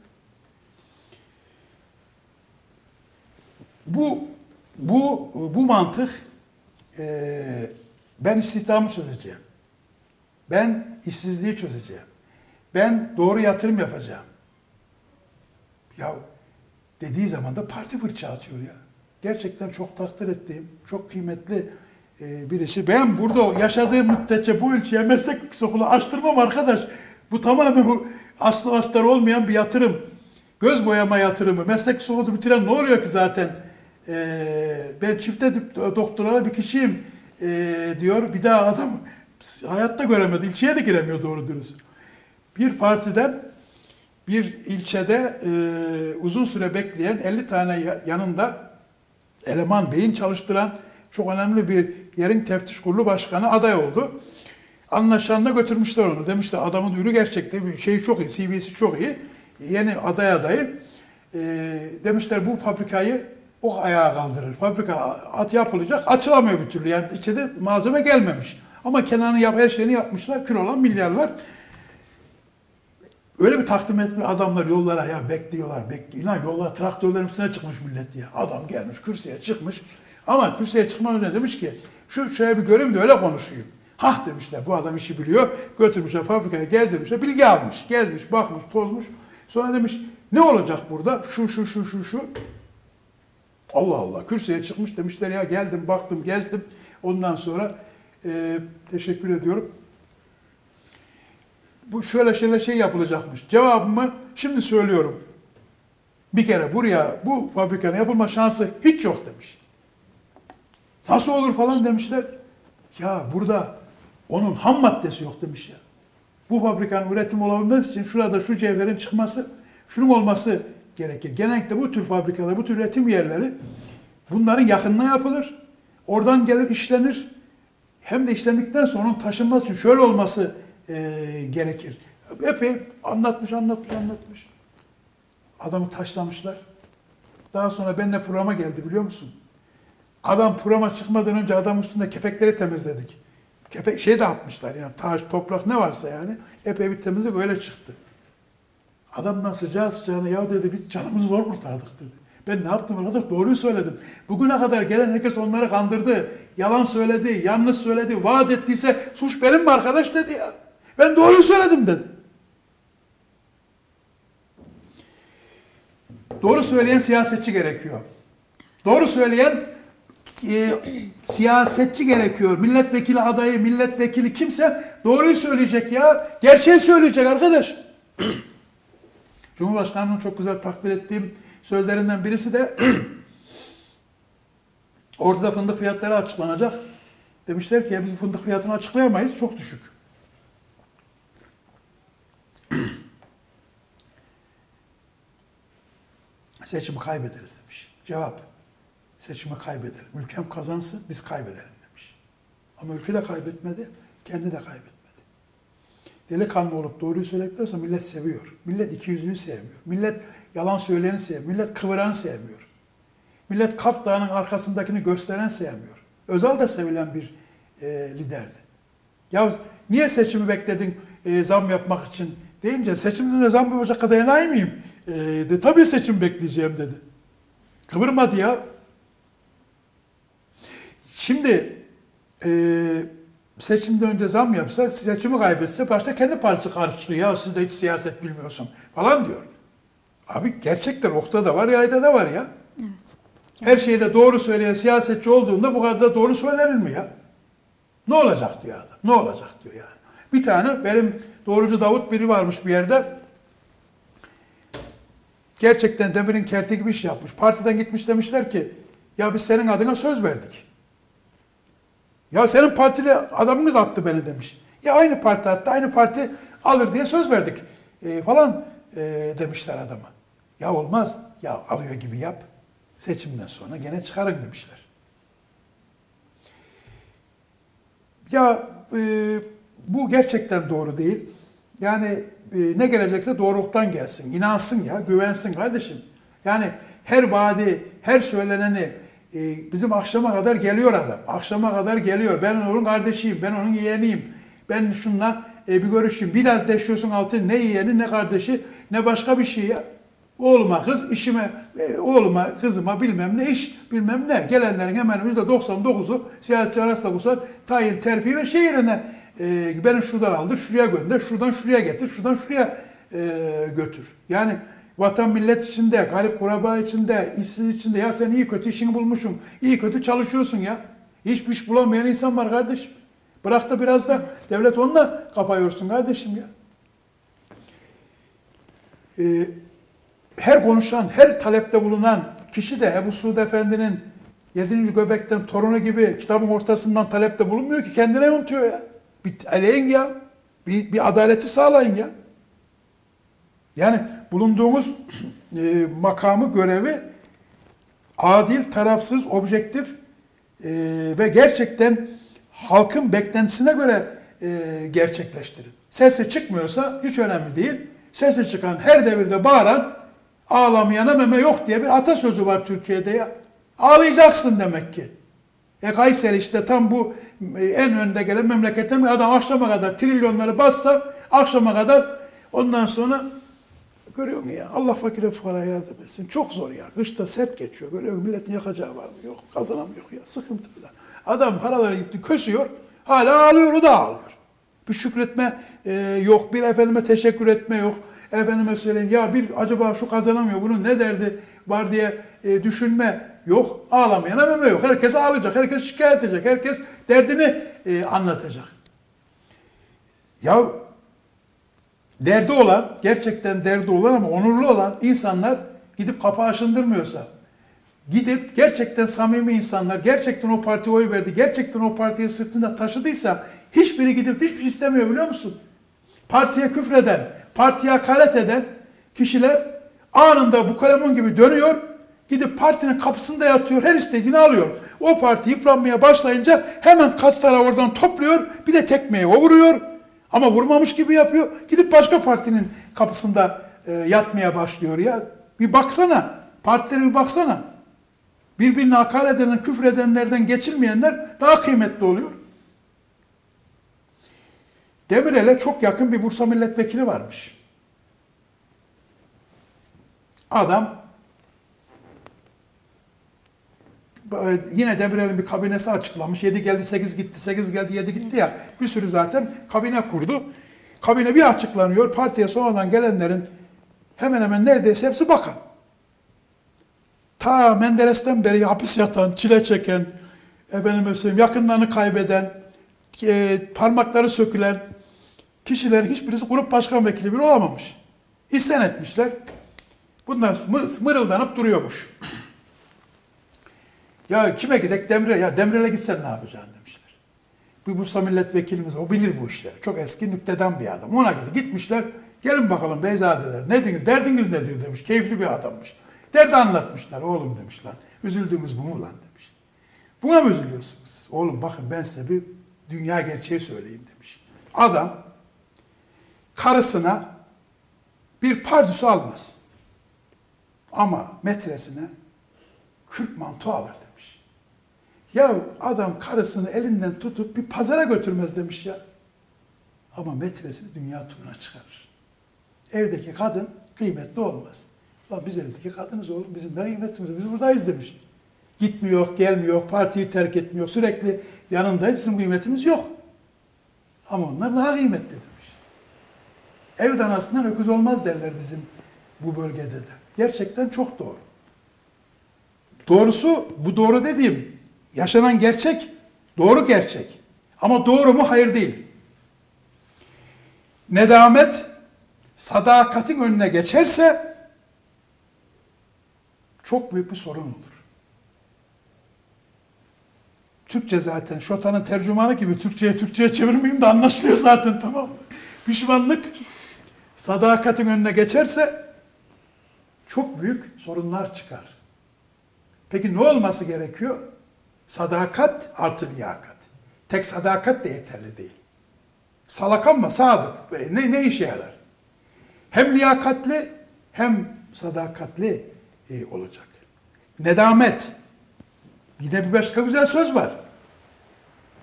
Bu mantık ben istihdamı çözeceğim. Ben işsizliği çözeceğim. Ben doğru yatırım yapacağım. Ya dediği zaman da parti fırça atıyor ya. Gerçekten çok takdir ettiğim, çok kıymetli birisi. Ben burada yaşadığım müddetçe bu ilçeye meslek yüksekokulu açtırmam arkadaş. Bu tamamen aslı astarı olmayan bir yatırım. Göz boyama yatırımı. Meslek yüksekokulu bitiren ne oluyor ki zaten? Ben çifte doktorlara bir kişiyim diyor. Bir daha adam hayatta göremedi. İlçeye de giremiyor doğru dürüst. Bir partiden bir ilçede uzun süre bekleyen 50 tane yanında eleman beyin çalıştıran çok önemli bir yerin teftiş kurulu başkanı aday oldu. Anlaşanına götürmüşler onu. Demişler adamın ürünü gerçekten bir şeyi çok iyi, CV'si çok iyi. Yeni aday adayı. Demişler bu fabrikayı o ayağa kaldırır. Fabrika at yapılacak, açılamıyor bir türlü. Yani içeride malzeme gelmemiş. Ama Kenan'ın her şeyini yapmışlar. Kül olan milyarlar. Öyle bir takdim etme adamlar yollara ya bekliyorlar. İnan yollara traktörlerin üstüne çıkmış millet diye. Adam gelmiş kürsüye çıkmış. Ama kürsüye çıkmadan önce demiş ki şöyle bir göreyim de öyle konuşayım. Hah demişler bu adam işi biliyor. Götürmüşler fabrikaya gezdirmişler. Bilgi almış. Gezmiş, bakmış, tozmuş. Sonra demiş ne olacak burada? Şu. Allah Allah. Kürsüye çıkmış demişler ya geldim, baktım, gezdim. Ondan sonra teşekkür ediyorum. Bu şöyle yapılacakmış. Cevabımı şimdi söylüyorum. Bir kere buraya bu fabrikanın yapılma şansı hiç yok demiş. Nasıl olur falan demişler. Ya burada onun ham maddesi yok demiş ya. Bu fabrikanın üretim olabilmesi için şurada şu cevherin çıkması, şunun olması gerekir. Genellikle bu tür fabrikalar, bu tür üretim yerleri bunların yakınına yapılır. Oradan gelir işlenir. Hem de işlendikten sonra onun taşınması için şöyle olması gerekir. Epey anlatmış. Adamı taşlamışlar. Daha sonra benimle programa geldi biliyor musun? Adam programa çıkmadan önce adam üstünde kepekleri temizledik. Kepek de atmışlar yani taş, toprak ne varsa yani. Epey bir temizlik öyle çıktı. Adamdan sıcağı sıcağına ya dedi biz canımızı zor kurtardık dedi. Ben ne yaptım? Doğruyu söyledim. Bugüne kadar gelen herkes onları kandırdı. Yalan söyledi, yanlış söyledi, vaat ettiyse suç benim mi arkadaş dedi ya. Ben doğruyu söyledim dedi. Doğru söyleyen siyasetçi gerekiyor. Doğru söyleyen siyasetçi gerekiyor. Milletvekili adayı, milletvekili kimse doğruyu söyleyecek ya. Gerçeği söyleyecek arkadaş. Cumhurbaşkanı'nın çok güzel takdir ettiğim sözlerinden birisi de ortada fındık fiyatları açıklanacak. Demişler ki biz fındık fiyatını açıklayamayız. Çok düşük. Seçimi kaybederiz demiş. Cevap. Seçimi kaybedelim. Ülkem kazansın biz kaybedelim demiş. Ama ülke de kaybetmedi. Kendi de kaybetmedi. Delikanlı olup doğruyu söyledikten sonra millet seviyor. Millet ikiyüzlüğü sevmiyor. Millet yalan söyleyeni sevmiyor. Millet kıvıranı sevmiyor. Millet Kaf Dağı'nın arkasındakini gösteren sevmiyor. Özal da sevilen bir liderdi. Ya niye seçimi bekledin zam yapmak için deyince seçimde de zam yapacak kadar enayi miyim? Tabii seçim bekleyeceğim dedi. Kıvırmadı ya. Şimdi seçimden önce zam yapsa, seçimi kaybetse başta kendi partisi karşılıyor. Ya siz de hiç siyaset bilmiyorsun falan diyor. Abi gerçekten okta da var, yayda da var ya. Evet. Her şeyde doğru söyleyen siyasetçi olduğunda bu kadar da doğru söylenir mi ya? Ne olacak diyor adam, ne olacak diyor yani. Bir tane benim Doğrucu Davut biri varmış bir yerde. Gerçekten demirin kerti gibi iş yapmış. Partiden gitmiş demişler ki, ya biz senin adına söz verdik. Ya senin partili adamımız attı beni demiş. Ya aynı parti attı, aynı parti alır diye söz verdik falan demişler adama. Ya olmaz, ya alıyor gibi yap. Seçimden sonra gene çıkarın demişler. Ya bu gerçekten doğru değil. Yani ne gelecekse doğruluktan gelsin, inansın ya, güvensin kardeşim. Yani her vaadi, her söyleneni... Bizim akşama kadar geliyor adam. Akşama kadar geliyor. Ben onun kardeşiyim. Ben onun yeğeniyim. Ben şunla bir görüşeyim. Biraz deşiyorsun altını. Ne yeğeni, ne kardeşi, ne başka bir şey ya. Oğluma, kız, işime, oğluma, kızıma bilmem ne iş, bilmem ne. Gelenlerin hemen %99'u siyasetçi arasında kusar. Tayin, terfi ve şey yerine beni şuradan aldır, şuraya gönder, şuradan şuraya getir, şuradan şuraya götür. Yani vatan millet içinde, garip kuraba içinde, işsiz içinde. Ya sen iyi kötü işini bulmuşsun. İyi kötü çalışıyorsun ya. Hiçbir iş bulamayan insan var kardeşim. Bırak da biraz da devlet onunla kafa yorsun kardeşim ya. Her konuşan, her talepte bulunan kişi de Ebu Suud Efendi'nin 7. Göbek'ten torunu gibi kitabın ortasından talepte bulunmuyor ki. Kendine yontuyor ya. Bir eleyin ya. Bir adaleti sağlayın ya. Yani bulunduğumuz makamı, görevi adil, tarafsız, objektif ve gerçekten halkın beklentisine göre gerçekleştirin. Sesi çıkmıyorsa hiç önemli değil. Sesi çıkan, her devirde bağıran, ağlamayana meme yok diye bir atasözü var Türkiye'de ya. Ağlayacaksın demek ki. Kayseri işte tam bu en önde gelen memleketten adam akşama kadar trilyonları bassa akşama kadar ondan sonra görüyor musun ya? Allah fakire fukara yardım etsin. Çok zor ya. Kışta sert geçiyor. Görüyor musun? Milletin yakacağı var mı? Yok. Kazanamıyor ya. Sıkıntı falan. Adam paraları gitti kösüyor. Hala ağlıyor. O da ağlıyor. Bir şükretme yok. Bir efendime teşekkür etme yok. Efendime söyleyeyim ya bir acaba şu kazanamıyor. Bunun ne derdi var diye düşünme yok. Ağlamayana meme yok. Herkes ağlayacak. Herkes şikayet edecek. Herkes derdini anlatacak. Ya derdi olan, gerçekten derdi olan ama onurlu olan insanlar gidip kapağı aşındırmıyorsa, gidip gerçekten samimi insanlar, gerçekten o partiye oy verdi, gerçekten o partiye sırtında taşıdıysa hiçbiri gidip hiçbir şey istemiyor biliyor musun? Partiye küfreden, partiye hakaret eden kişiler anında bu kalemun gibi dönüyor, gidip partinin kapısında yatıyor, her istediğini alıyor. O parti yıpranmaya başlayınca hemen kaslara oradan topluyor, bir de tekmeye vuruyor. Ama vurmamış gibi yapıyor. Gidip başka partinin kapısında yatmaya başlıyor ya. Bir baksana. Partilere bir baksana. Birbirine hakaret eden, küfür edenlerden geçilmeyenler daha kıymetli oluyor. Demirel'e çok yakın bir Bursa milletvekili varmış. Adam yine Demirel'in bir kabinesi açıklamış. 7 geldi 8 gitti, 8 geldi 7 gitti ya. Bir sürü zaten kabine kurdu. Kabine bir açıklanıyor. Partiye sonradan gelenlerin hemen hemen neredeyse hepsi bakan. Ta Menderes'ten beri hapis yatan, çile çeken, yakınlarını kaybeden, parmakları sökülen kişilerin hiçbirisi grup başkan vekili bile olamamış. İsyan etmişler. Bunlar mırıldanıp duruyormuş. Ya kime gidek? Demirel'e. Ya Demirel'e gitsen ne yapacaksın demişler. Bir Bursa milletvekilimiz, o bilir bu işleri. Çok eski nükteden bir adam. Ona gitmişler. Gelin bakalım beyzadeler. Derdiniz nedir demiş. Keyifli bir adammış. Derdi anlatmışlar. Oğlum demişler. Üzüldüğümüz bu mu lan demiş. Buna mı üzülüyorsunuz? Oğlum bakın ben size bir dünya gerçeği söyleyeyim demiş. Adam karısına bir pardüsü almaz. Ama metresine 40 manto alır. Ya adam karısını elinden tutup bir pazara götürmez demiş ya. Ama metresini dünya turuna çıkarır. Evdeki kadın kıymetli olmaz. Lan biz evdeki kadınız oğlum, bizim ne kıymetimiz, biz buradayız demiş. Gitmiyor, gelmiyor, partiyi terk etmiyor, sürekli yanındayız, bizim kıymetimiz yok. Ama onlar daha kıymetli demiş. Evden aslında öküz olmaz derler bizim bu bölgede de. Gerçekten çok doğru. Doğrusu bu doğru dediğim. Yaşanan gerçek, doğru gerçek. Ama doğru mu? Hayır değil. Nedamet, sadakatin önüne geçerse çok büyük bir sorun olur. Türkçe zaten, Şota'nın tercümanı gibi Türkçe'ye çevirmeyeyim de anlaşılıyor zaten, tamam mı? Pişmanlık, sadakatin önüne geçerse çok büyük sorunlar çıkar. Peki ne olması gerekiyor? Sadakat artı liyakat. Tek sadakat de yeterli değil. Salak ama sadık. Ne işe yarar? Hem liyakatli hem sadakatli olacak. Nedamet. Yine bir başka güzel söz var.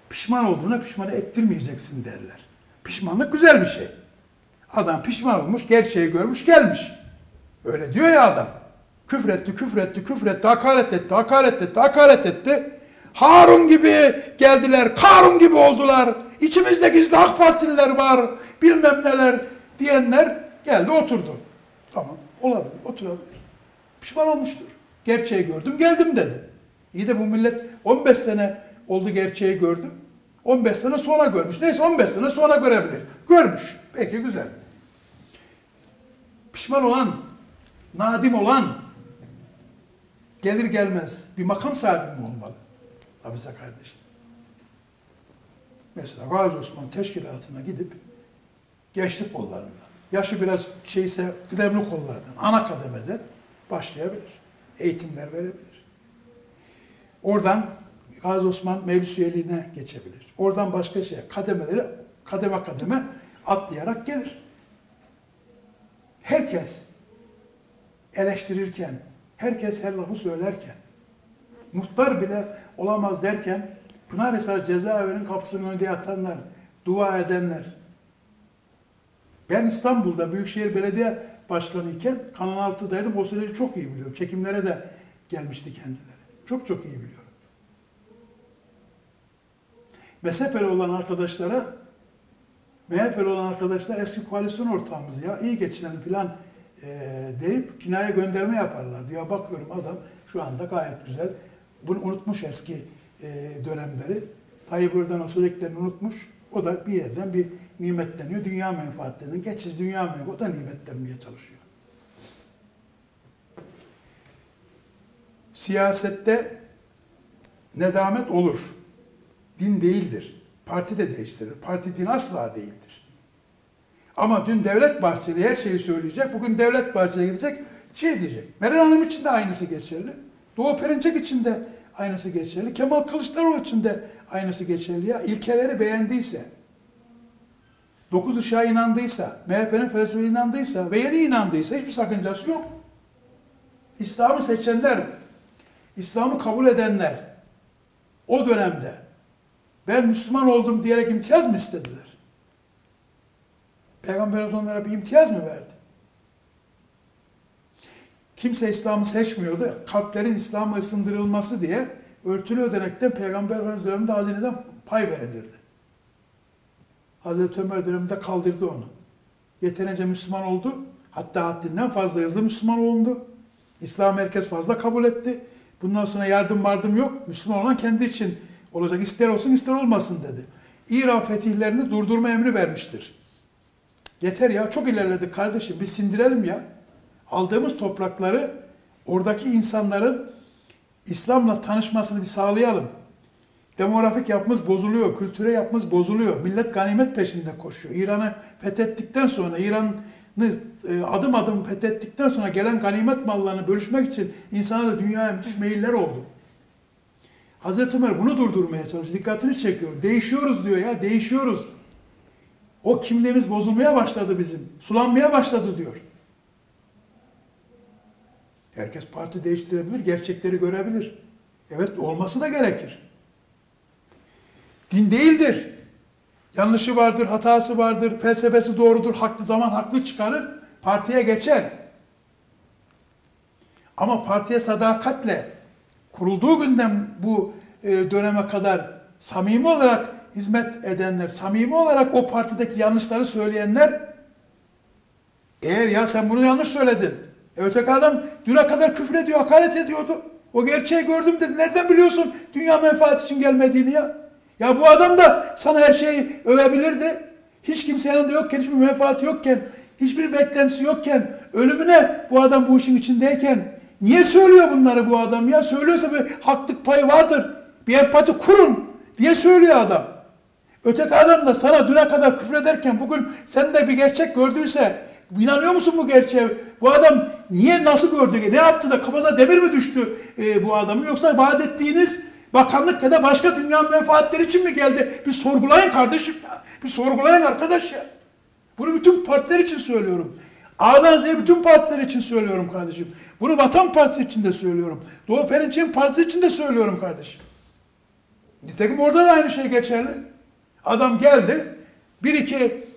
Pişman olduğuna pişman ettirmeyeceksin derler. Pişmanlık güzel bir şey. Adam pişman olmuş, gerçeği görmüş, gelmiş. Öyle diyor ya adam. Küfretti, hakaret etti. Harun gibi geldiler, Karun gibi oldular, içimizde gizli AK Partililer var, bilmem neler diyenler geldi oturdu. Tamam, olabilir, oturabilir. Pişman olmuştur. Gerçeği gördüm, geldim dedi. İyi de bu millet 15 sene oldu gerçeği gördü, 15 sene sonra görmüş. Neyse 15 sene sonra görebilir. Görmüş, peki güzel. Pişman olan, nadim olan gelir gelmez bir makam sahibi mi olmalı? Abize kardeşim. Mesela Gazi Osman Teşkilatı'na gidip gençlik kollarından, yaşı biraz şeyse kıdemli kollardan, ana kademeden başlayabilir. Eğitimler verebilir. Oradan Gazi Osman meclis üyeliğine geçebilir. Oradan başka şeye kademeleri kademe kademe atlayarak gelir. Herkes eleştirirken, herkes her lafı söylerken muhtar bile olamaz derken Pınarhisar cezaevinin kapısının önünde yatanlar, dua edenler. Ben İstanbul'da Büyükşehir Belediye Başkanı iken Kanal 6'daydım. O süreci çok iyi biliyorum. Çekimlere de gelmişti kendileri. Çok çok iyi biliyorum. MHP'li olan arkadaşlara, MHP'li olan arkadaşlar eski koalisyon ortağımız ya iyi geçinelim filan deyip kinaya gönderme yaparlardı. Ya bakıyorum adam şu anda gayet güzel. Bunu unutmuş eski dönemleri. Tayyip Erdoğan'ın süreklerini unutmuş. O da bir yerden bir nimetleniyor. Dünya menfaatlerinin geçici dünya menfaatlerinin o da nimetlenmeye çalışıyor. Siyasette nedamet olur. Din değildir. Parti de değiştirir. Parti din asla değildir. Ama dün Devlet Bahçeli her şeyi söyleyecek. Bugün Devlet Bahçeli'ye gidecek. Şey diyecek. Meral Hanım için de aynısı geçerli. Doğu Perinçek için de aynısı geçerli. Kemal Kılıçdaroğlu için de aynısı geçerli. Ya ilkeleri beğendiyse, 9 ışığa inandıysa, MHP'nin felsefeye inandıysa ve yeni inandıysa hiçbir sakıncası yok. İslam'ı seçenler, İslam'ı kabul edenler o dönemde ben Müslüman oldum diyerek imtiyaz mı istediler? Peygamberimiz onlara bir imtiyaz mı verdi? Kimse İslam'ı seçmiyordu. Kalplerin İslam'a ısındırılması diye örtülü ödenekten Peygamber Efendimiz döneminde hazineden pay verilirdi. Hazreti Ömer döneminde kaldırdı onu. Yeterince Müslüman oldu. Hatta haddinden fazla hızlı Müslüman olundu. İslam'ı herkes fazla kabul etti. Bundan sonra yardım yok. Müslüman olan kendi için olacak. İster olsun ister olmasın dedi. İran fetihlerini durdurma emri vermiştir. Yeter ya çok ilerledik kardeşim. Biz sindirelim ya. Aldığımız toprakları oradaki insanların İslam'la tanışmasını bir sağlayalım. Demografik yapımız bozuluyor, kültüre yapımız bozuluyor. Millet ganimet peşinde koşuyor. İran'ı fethettikten sonra, İran'ı adım adım fethettikten sonra gelen ganimet mallarını bölüşmek için insana da dünyaya müthiş meyiller oldu. Hazreti Ömer bunu durdurmaya çalışıyor. Dikkatini çekiyor. Değişiyoruz diyor ya, değişiyoruz. O kimliğimiz bozulmaya başladı bizim. Sulanmaya başladı diyor. Herkes parti değiştirebilir, gerçekleri görebilir. Evet, olması da gerekir. Din değildir. Yanlışı vardır, hatası vardır, felsefesi doğrudur, haklı zaman haklı çıkarır, partiye geçer. Ama partiye sadakatle kurulduğu günden bu döneme kadar samimi olarak hizmet edenler, samimi olarak o partideki yanlışları söyleyenler, eğer ya sen bunu yanlış söyledin, öteki adam düne kadar küfür ediyor, hakaret ediyordu, o gerçeği gördüm dedi, nereden biliyorsun dünya menfaat için gelmediğini ya? Ya bu adam da sana her şeyi övebilirdi. Hiç kimse yanında yokken, hiçbir menfaati yokken, hiçbir beklentisi yokken, ölümüne bu adam bu işin içindeyken niye söylüyor bunları bu adam ya? Söylüyorsa bir haklık payı vardır. Bir empati kurun diye söylüyor adam. Öteki adam da sana düne kadar küfrederken bugün sen de bir gerçek gördüyse inanıyor musun bu gerçeğe? Bu adam niye nasıl gördü? Ne yaptı da kafasına demir mi düştü bu adamın? Yoksa vaat ettiğiniz bakanlık ya da başka dünya menfaatleri için mi geldi? Bir sorgulayın kardeşim ya. Bir sorgulayın arkadaş ya. Bunu bütün partiler için söylüyorum. A'dan Z'ye bütün partiler için söylüyorum kardeşim. Bunu Vatan Partisi için de söylüyorum. Doğu Perinçek'in partisi için de söylüyorum kardeşim. Nitekim orada da aynı şey geçerli. Adam geldi. Bir iki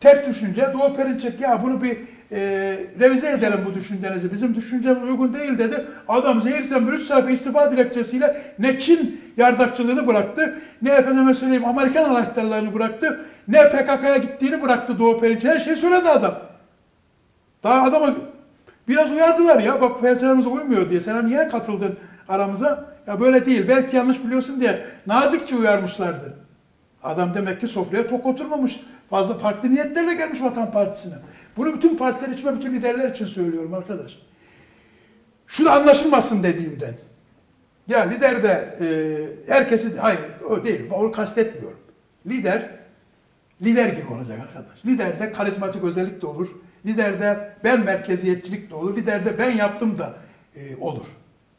ters düşünce Doğu Perinçek ya bunu bir revize edelim bu düşüncenizi. Bizim düşüncemiz uygun değil dedi. Adam zehirsen bir 3 sayfa istifa dilekçesiyle ne Çin yardakçılığını bıraktı, ne efendime söyleyeyim Amerikan anahtarlarını bıraktı, ne PKK'ya gittiğini bıraktı Doğu Perinçek. Her şeyi söyledi adam. Daha adama biraz uyardılar ya bak felsefemize uymuyor diye. Sen hani yine katıldın aramıza. Ya böyle değil. Belki yanlış biliyorsun diye nazikçe uyarmışlardı. Adam demek ki sofraya tok oturmamış. Fazla farklı niyetlerle gelmiş Vatan Partisi'ne. Bunu bütün partiler için ve bütün liderler için söylüyorum arkadaş. Şu da anlaşılmasın dediğimden. Ya lider de herkesi, hayır o değil, onu kastetmiyorum. Lider gibi olacak arkadaş. Liderde karizmatik özellik de olur. Liderde ben merkeziyetçilik de olur. Liderde ben yaptım da olur.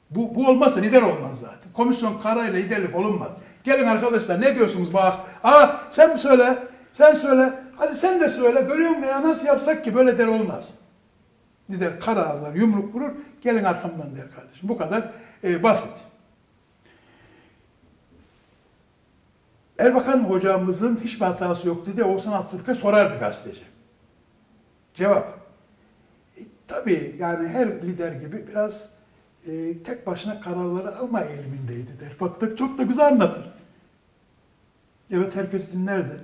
Bu olmazsa lider olmaz zaten. Komisyon kararıyla liderlik olunmaz. Gelin arkadaşlar ne diyorsunuz bak. Aa sen mi söyle? Sen söyle, hadi sen de söyle, böyle ya nasıl yapsak ki böyle der olmaz. Lider karar alır, yumruk vurur, gelin arkamdan der kardeşim. Bu kadar basit. Erbakan hocamızın hiçbir hatası yok dedi. Oğuzhan Aztürk'e sorar bir gazeteci. Cevap. Tabii yani her lider gibi biraz tek başına kararları alma eğilimindeydi der. Baktık çok da güzel anlatır. Evet herkes dinlerdi.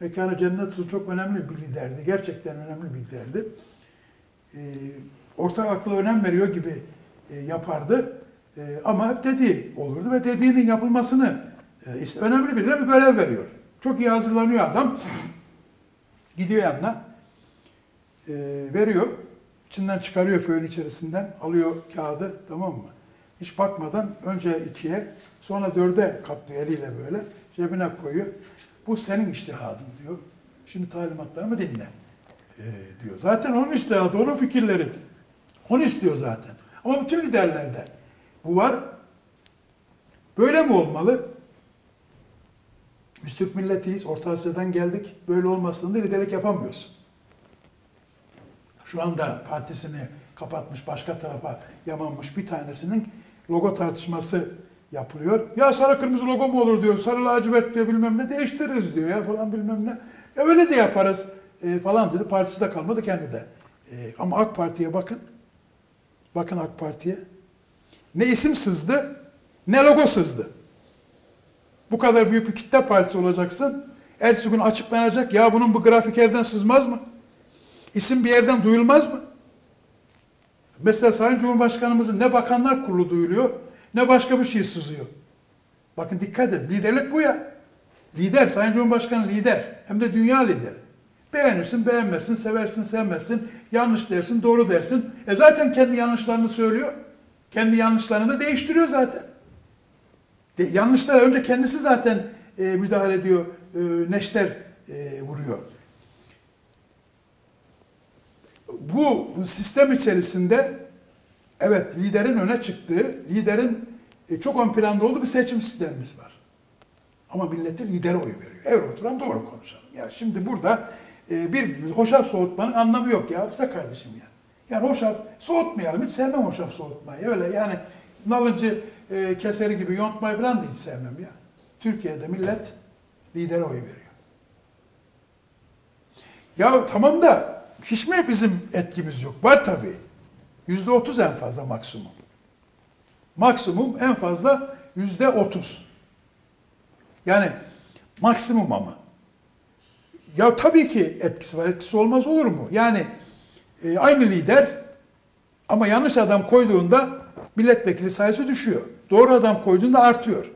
Mekanı cennet olsun, çok önemli bir liderdi. Gerçekten önemli bir liderdi. Ortak akla önem veriyor gibi yapardı. Ama hep dediği olurdu ve dediğinin yapılmasını önemli birine bir görev veriyor. Çok iyi hazırlanıyor adam. Gidiyor yanına. Veriyor. İçinden çıkarıyor föyün içerisinden. Alıyor kağıdı, tamam mı? Hiç bakmadan önce 2'ye sonra 4'e katlıyor eliyle böyle. Cebine koyuyor. Bu senin içtihadın diyor. Şimdi talimatlarımı dinle diyor. Zaten onun içtihadı, onun fikirleri. Onu istiyor zaten. Ama bütün liderlerde bu var. Böyle mi olmalı? Biz Türk milletiyiz. Orta Asya'dan geldik. Böyle olmasını da liderlik yapamıyoruz. Şu anda partisini kapatmış, başka tarafa yamanmış bir tanesinin logo tartışması yapılıyor. Ya sarı kırmızı logo mu olur diyor. Sarı lacivert diyor, bilmem ne değiştiririz diyor ya falan bilmem ne. Ya öyle de yaparız falan dedi. Partisi de kalmadı kendi de. Ama AK Parti'ye bakın. Bakın AK Parti'ye. Ne isim sızdı, ne logo sızdı. Bu kadar büyük bir kitle partisi olacaksın. Ertesi gün açıklanacak. Ya bunun bu grafikerden sızmaz mı? İsim bir yerden duyulmaz mı? Mesela Sayın Cumhurbaşkanımızın ne Bakanlar Kurulu duyuluyor, ne başka bir şey sızıyor. Bakın dikkat edin. Liderlik bu ya. Lider, Sayın Cumhurbaşkanı lider. Hem de dünya lideri. Beğenirsin, beğenmezsin, seversin, sevmezsin, yanlış dersin, doğru dersin. Zaten kendi yanlışlarını söylüyor. Kendi yanlışlarını da değiştiriyor zaten. Yanlışlara önce kendisi zaten müdahale ediyor, neşter vuruyor. Bu sistem içerisinde evet liderin öne çıktığı, liderin çok ön planda olduğu bir seçim sistemimiz var. Ama millete lidere oy veriyor. Eğer oturan doğru konuşalım. Ya şimdi burada birbirimizi hoşaf soğutmanın anlamı yok ya bize kardeşim ya. Yani hoşaf soğutmayalım. Hiç sevmem hoşaf soğutmayı. Öyle yani nalıncı keseri gibi yontmayı falan da hiç sevmem ya. Türkiye'de millet lidere oy veriyor. Ya tamam da hiç mi bizim etkimiz yok? Var tabii. %30 en fazla maksimum. Maksimum en fazla %30. Yani maksimum ama. Ya tabii ki etkisi var. Etkisi olmaz olur mu? Yani aynı lider ama yanlış adam koyduğunda milletvekili sayısı düşüyor. Doğru adam koyduğunda artıyor.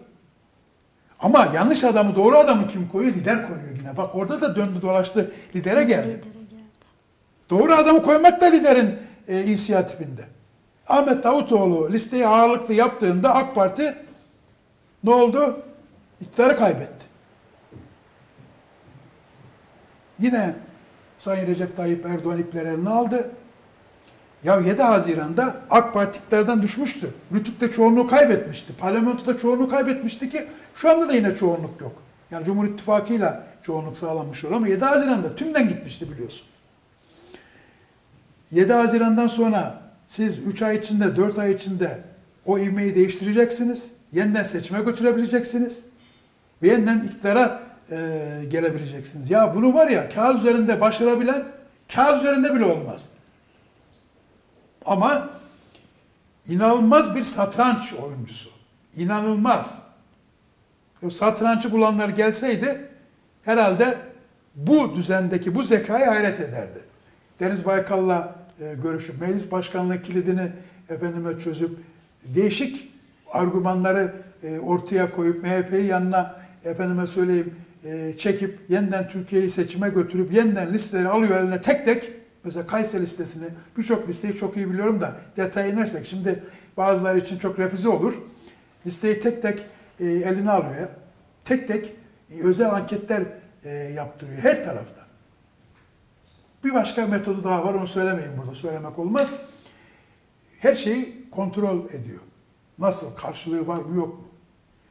Ama yanlış adamı, doğru adamı kim koyuyor? Lider koyuyor yine. Bak orada da döndü dolaştı. Lidere geldi. Doğru adamı koymak da liderin inisiyatifinde. Ahmet Davutoğlu listeyi ağırlıklı yaptığında AK Parti ne oldu? İktidarı kaybetti. Yine Sayın Recep Tayyip Erdoğan ipleri eline aldı. Ya 7 Haziran'da AK Parti iktidardan düşmüştü. Rütük'te çoğunluğu kaybetmişti. Parlamentoda çoğunluğu kaybetmişti ki şu anda da yine çoğunluk yok. Yani Cumhur İttifakı'yla çoğunluk sağlanmış oluyor ama 7 Haziran'da tümden gitmişti biliyorsun. 7 Haziran'dan sonra siz 3 ay içinde, 4 ay içinde o ivmeyi değiştireceksiniz. Yeniden seçime götürebileceksiniz. Ve yeniden iktidara gelebileceksiniz. Ya bunu var ya kağıt üzerinde başarabilen kağıt üzerinde bile olmaz. Ama inanılmaz bir satranç oyuncusu. İnanılmaz. O satrancı bulanlar gelseydi herhalde bu düzendeki bu zekayı hayret ederdi. Deniz Baykal'la görüşüp meclis başkanlığı kilidini efendime çözüp değişik argümanları ortaya koyup MHP'yi yanına efendime söyleyeyim çekip yeniden Türkiye'yi seçime götürüp yeniden listeleri alıyor eline tek tek. Mesela Kayseri listesini, birçok listeyi çok iyi biliyorum da detaya inersek şimdi bazıları için çok refüze olur. Listeyi tek tek eline alıyor. Tek tek özel anketler yaptırıyor her tarafta. Bir başka metodu daha var onu söylemeyeyim burada. Söylemek olmaz. Her şeyi kontrol ediyor. Nasıl? Karşılığı var mı yok mu?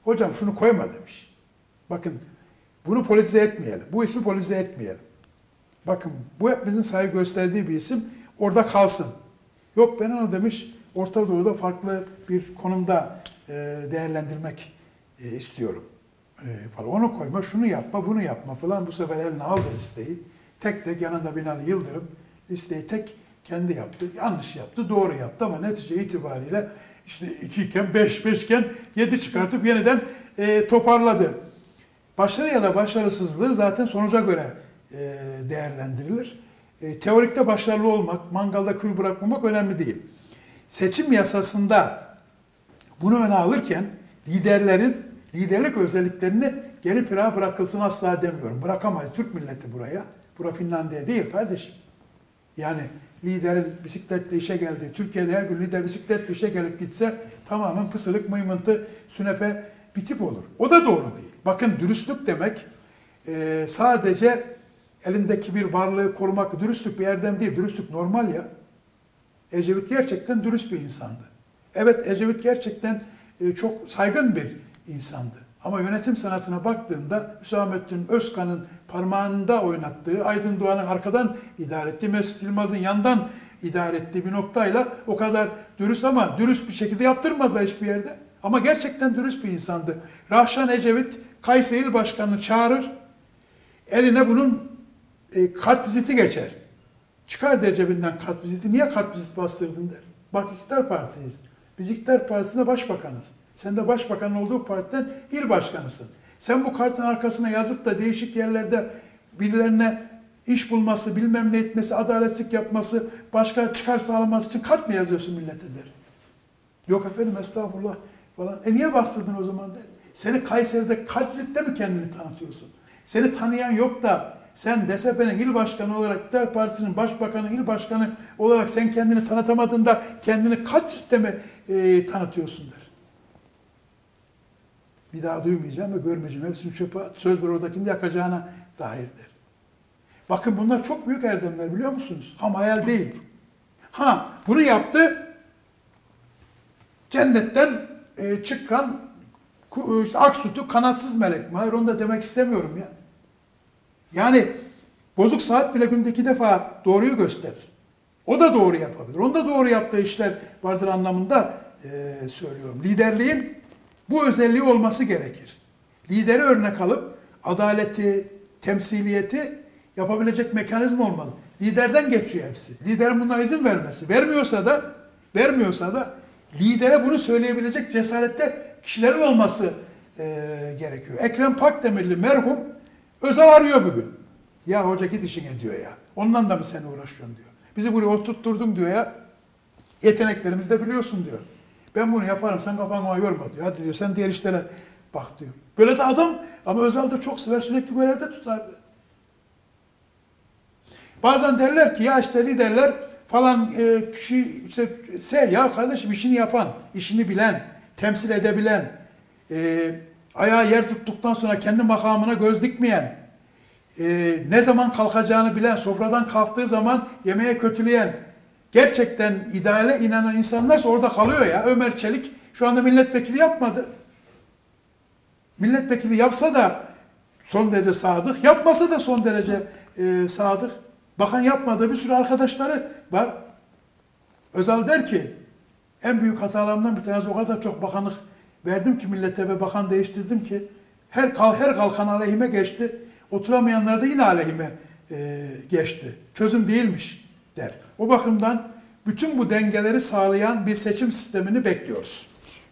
Hocam şunu koyma demiş. Bakın bunu politize etmeyelim. Bu ismi politize etmeyelim. Bakın bu hepimizin saygı gösterdiği bir isim. Orada kalsın. Yok ben onu demiş Orta Doğu'da farklı bir konumda değerlendirmek istiyorum. falan. Onu koyma, şunu yapma, bunu yapma falan. Bu sefer eline aldı listeyi. Tek tek yanında Binalı Yıldırım listeyi tek kendi yaptı. Yanlış yaptı, doğru yaptı ama netice itibariyle işte 2'yken, 5'ken 7 çıkartıp yeniden toparladı. Başarı ya da başarısızlığı zaten sonuca göre değerlendirilir. Teorikte başarılı olmak, mangalda kül bırakmamak önemli değil. Seçim yasasında bunu öne alırken liderlerin liderlik özelliklerini geri plana bırakılsın asla demiyorum. Bırakamayız Türk milleti buraya. Bura Finlandiya değil kardeşim. Yani liderin bisikletle işe geldiği, Türkiye'de her gün lider bisikletle işe gelip gitse tamamen pısırık, mıymıntı, sünepe bir tip olur. O da doğru değil. Bakın dürüstlük demek sadece elindeki bir varlığı korumak, dürüstlük bir erdem değil. Dürüstlük normal ya. Ecevit gerçekten dürüst bir insandı. Evet, Ecevit gerçekten çok saygın bir insandı. Ama yönetim sanatına baktığında Hüsamettin Özkan'ın parmağında oynattığı, Aydın Doğan'ın arkadan idare ettiği, Mesut Yılmaz'ın yandan idare ettiği bir noktayla o kadar dürüst ama dürüst bir şekilde yaptırmadılar hiçbir yerde. Ama gerçekten dürüst bir insandı. Rahşan Ecevit, Kayseri İl Başkanı'nı çağırır, eline bunun kartviziti geçer. Çıkar der cebinden kartviziti. Niye kartvizit bastırdın der. Bak iktidar partisiyiz. Biz iktidar partisinde başbakanız. Sen de başbakanın olduğu partiden il başkanısın. Sen bu kartın arkasına yazıp da değişik yerlerde birilerine iş bulması, bilmem ne etmesi, adaletsizlik yapması, başka çıkar sağlaması için kart mı yazıyorsun millete der. Yok efendim estağfurullah falan. Niye bastırdın o zaman der. Seni Kayseri'de kartvizitle mi kendini tanıtıyorsun? Seni tanıyan yok da sen DSP'nin il başkanı olarak, İktidar Partisi'nin başbakanı, il başkanı olarak sen kendini tanıtamadın da kendini kartvizitle mi tanıtıyorsun der. Bir daha duymayacağım ve görmeyeceğim. Hepsini çöpe at. Söz ver oradakini de yakacağına dair der. Bakın bunlar çok büyük erdemler biliyor musunuz? Ama hayal değil. Ha bunu yaptı. Cennetten çıkan işte aksütü kanatsız melek mi? Hayır onu da demek istemiyorum ya. Yani bozuk saat bile günde 2 defa doğruyu gösterir. O da doğru yapabilir. Onda doğru yaptığı işler vardır anlamında söylüyorum. Liderliğin bu özelliği olması gerekir. Lideri örnek alıp adaleti, temsiliyeti yapabilecek mekanizma olmalı. Liderden geçiyor hepsi. Liderin bunlara izin vermesi. Vermiyorsa da lidere bunu söyleyebilecek cesarette kişilerin olması gerekiyor. Ekrem Pakdemirli merhum Özal arıyor bugün. Ya hoca git işine diyor ya. Ondan da mı sen uğraşıyorsun diyor. Bizi buraya oturtturdun diyor ya. Yeteneklerimizi de biliyorsun diyor. Ben bunu yaparım, sen kafanı yorma diyor. Hadi diyor, sen diğer işlere bak diyor. Böyle de adam, ama Özal da çok sever, sürekli görevde tutardı. Bazen derler ki, ya işte liderler falan kişi, işte ya kardeşim işini yapan, işini bilen, temsil edebilen, ayağı yer tuttuktan sonra kendi makamına göz dikmeyen, ne zaman kalkacağını bilen, sofradan kalktığı zaman yemeğe kötüleyen, gerçekten ideale inanan insanlarsa orada kalıyor ya. Ömer Çelik şu anda milletvekili yapmadı. Milletvekili yapsa da son derece sadık, yapmasa da son derece sadık. Bakan yapmadığı bir sürü arkadaşları var. Özal der ki, en büyük hatalarımdan bir tanesi o kadar çok bakanlık verdim ki millete ve bakan değiştirdim ki her kalkan aleyhime geçti. Oturamayanlar da yine aleyhime geçti. Çözüm değilmiş der. O bakımdan bütün bu dengeleri sağlayan bir seçim sistemini bekliyoruz.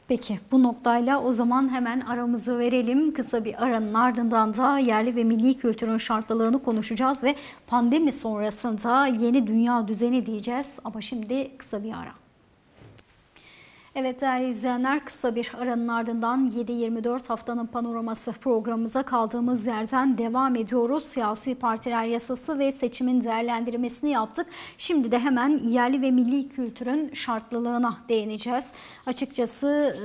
Peki bu noktayla o zaman hemen aramızı verelim. Kısa bir aranın ardından da yerli ve milli kültürün şartlılığını konuşacağız ve pandemi sonrasında yeni dünya düzeni diyeceğiz. Ama şimdi kısa bir ara. Evet değerli izleyenler, kısa bir aranın ardından 7-24 haftanın panoraması programımıza kaldığımız yerden devam ediyoruz. Siyasi partiler yasası ve seçimin değerlendirmesini yaptık. Şimdi de hemen yerli ve milli kültürün şartlılığına değineceğiz. Açıkçası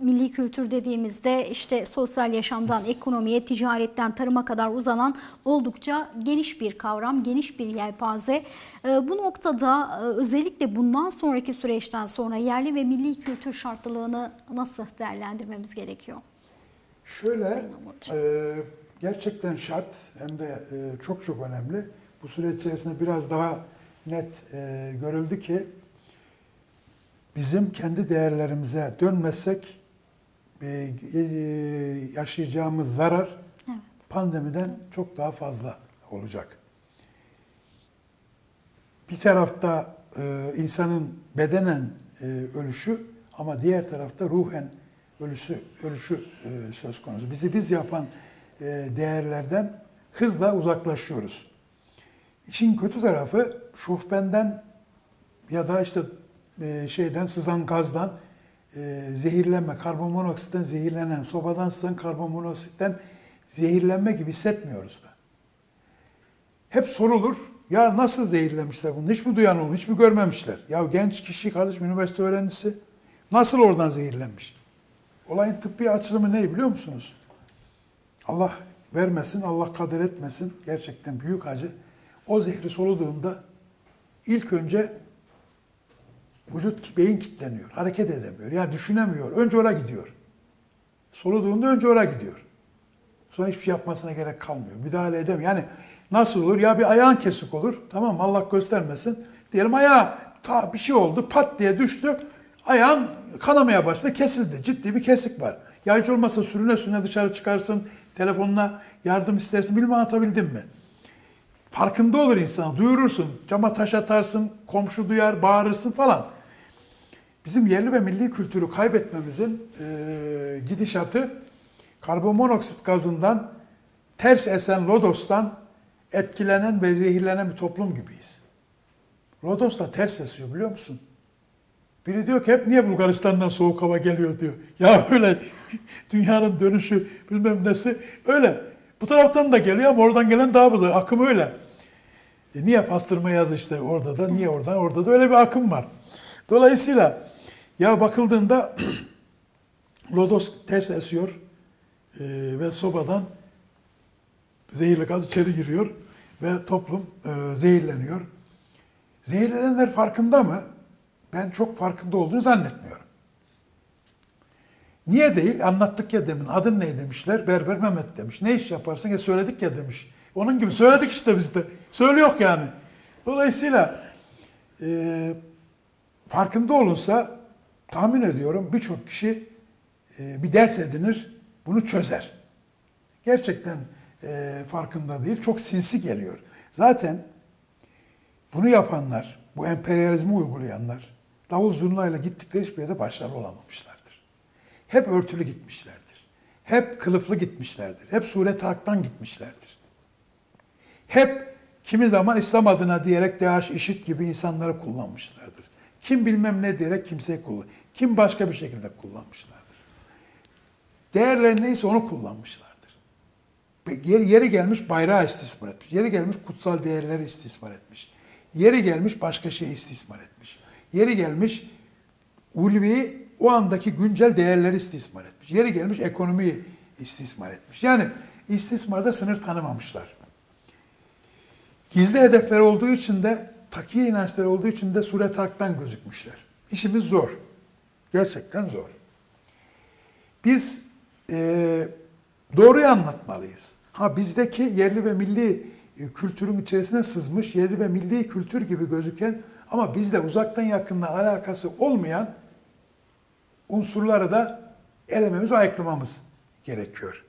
milli kültür dediğimizde işte sosyal yaşamdan, ekonomiye, ticaretten, tarıma kadar uzanan oldukça geniş bir kavram, geniş bir yelpaze. Bu noktada özellikle bundan sonraki süreçten sonra yerli ve milli kültür şartlılığını nasıl değerlendirmemiz gerekiyor? Şöyle, gerçekten şart hem de çok önemli. Bu süreç içerisinde biraz daha net görüldü ki bizim kendi değerlerimize dönmezsek yaşayacağımız zarar evet. pandemiden çok daha fazla olacak. Bir tarafta insanın bedenen ölüşü ama diğer tarafta ruhen ölüşü söz konusu. Bizi biz yapan değerlerden hızla uzaklaşıyoruz. İşin kötü tarafı şofbenden ya da işte şeyden sızan gazdan zehirlenme, karbonmonoksitten zehirlenen, sobadan sızan karbonmonoksitten zehirlenme gibi hissetmiyoruz da. Hep sorulur, ya nasıl zehirlenmişler bunu? Hiç mi duyan olmuş, hiç mi görmemişler? Ya genç kişi kardeşim, üniversite öğrencisi nasıl oradan zehirlenmiş? Olayın tıbbi açılımı ne biliyor musunuz? Allah vermesin, Allah kader etmesin. Gerçekten büyük acı. O zehri soluduğunda ilk önce vücut, beyin kilitleniyor. Hareket edemiyor. Yani düşünemiyor. Önce oraya gidiyor. Soluduğunda önce oraya gidiyor. Sonra hiçbir şey yapmasına gerek kalmıyor. Müdahale edemiyor. Yani nasıl olur? Ya bir ayağın kesik olur. Tamam mı? Allah göstermesin. Diyelim ayağa bir şey oldu. Pat diye düştü. Ayağın kanamaya başladı. Kesildi. Ciddi bir kesik var. Ya hiç olmazsa sürüne sürüne dışarı çıkarsın. Telefonuna yardım istersin. Bilmem anlatabildim mi? Farkında olur insan. Duyurursun. Cama taş atarsın. Komşu duyar. Bağırırsın falan. Bizim yerli ve milli kültürü kaybetmemizin gidişatı karbonmonoksit gazından, ters esen lodostan etkilenen ve zehirlenen bir toplum gibiyiz. Lodosla ters esiyor biliyor musun? Biri diyor ki hep niye Bulgaristan'dan soğuk hava geliyor diyor. Ya öyle dünyanın dönüşü bilmem nesi öyle. Bu taraftan da geliyor ama oradan gelen daha fazla. Akım öyle. Niye pastırma yaz işte orada da, niye oradan orada da öyle bir akım var. Dolayısıyla ya bakıldığında lodos ters esiyor ve sobadan zehirli gaz içeri giriyor ve toplum zehirleniyor. Zehirlenenler farkında mı? Ben çok farkında olduğunu zannetmiyorum. Niye değil? Anlattık ya demin. Adın ne demişler? Berber Mehmet demiş. Ne iş yaparsın? Ya söyledik ya demiş. Onun gibi söyledik işte biz de. Söylüyor yani. Dolayısıyla farkında olunsa tahmin ediyorum birçok kişi bir dert edinir, bunu çözer. Gerçekten farkında değil. Çok sinsi geliyor. Zaten bunu yapanlar, bu emperyalizmi uygulayanlar davul zurnayla gittikleri hiçbir yerde başarılı olamamışlardır. Hep örtülü gitmişlerdir. Hep kılıflı gitmişlerdir. Hep sureti haktan gitmişlerdir. Hep kimi zaman İslam adına diyerek DAEŞ, IŞİD gibi insanları kullanmışlardır. Kim bilmem ne diyerek kimseyi kullanmışlardır. Kim başka bir şekilde kullanmışlardır. Değerleri neyse onu kullanmışlardır. Yeri gelmiş bayrağı istismar etmiş. Yeri gelmiş kutsal değerleri istismar etmiş. Yeri gelmiş başka şeyi istismar etmiş. Yeri gelmiş ulvi o andaki güncel değerleri istismar etmiş. Yeri gelmiş ekonomiyi istismar etmiş. Yani istismarda sınır tanımamışlar. Gizli hedefler olduğu için de takiye inançlar olduğu için de suret haktan gözükmüşler. İşimiz zor. Gerçekten zor. Biz doğruyu anlatmalıyız. Ha bizdeki yerli ve milli kültürün içerisine sızmış, yerli ve milli kültür gibi gözüken ama bizde uzaktan yakından alakası olmayan unsurları da elememiz, ayıklamamız gerekiyor.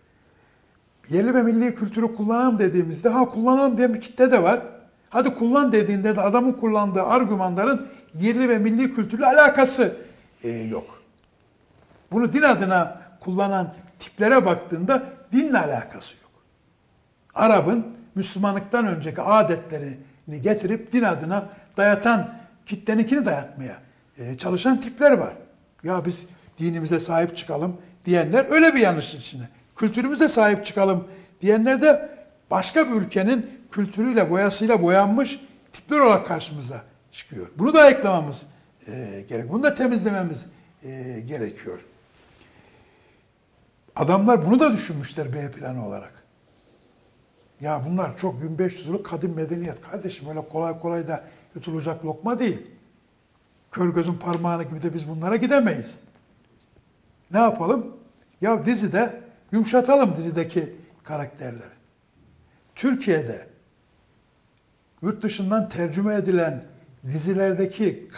Yerli ve milli kültürü kullanalım dediğimizde, ha kullanalım diye bir kitle de var. Hadi kullan dediğinde de adamın kullandığı argümanların yerli ve milli kültürle alakası yok. Bunu din adına kullanan tiplere baktığında dinle alakası yok. Arap'ın Müslümanlıktan önceki adetlerini getirip din adına dayatan, kitleninkini dayatmaya çalışan tipler var. Ya biz dinimize sahip çıkalım diyenler öyle bir yanlış içinde. Kültürümüze sahip çıkalım diyenler de başka bir ülkenin kültürüyle, boyasıyla boyanmış tipler olarak karşımıza çıkıyor. Bunu da eklememiz gerek. Bunu da temizlememiz gerekiyor. Adamlar bunu da düşünmüşler B planı olarak. Ya bunlar çok 1500 yıllık kadim medeniyet kardeşim. Öyle kolay kolay da yutulacak lokma değil. Kör gözün parmağını gibi de biz bunlara gidemeyiz. Ne yapalım? Ya dizide yumuşatalım dizideki karakterleri. Türkiye'de yurt dışından tercüme edilen dizilerdeki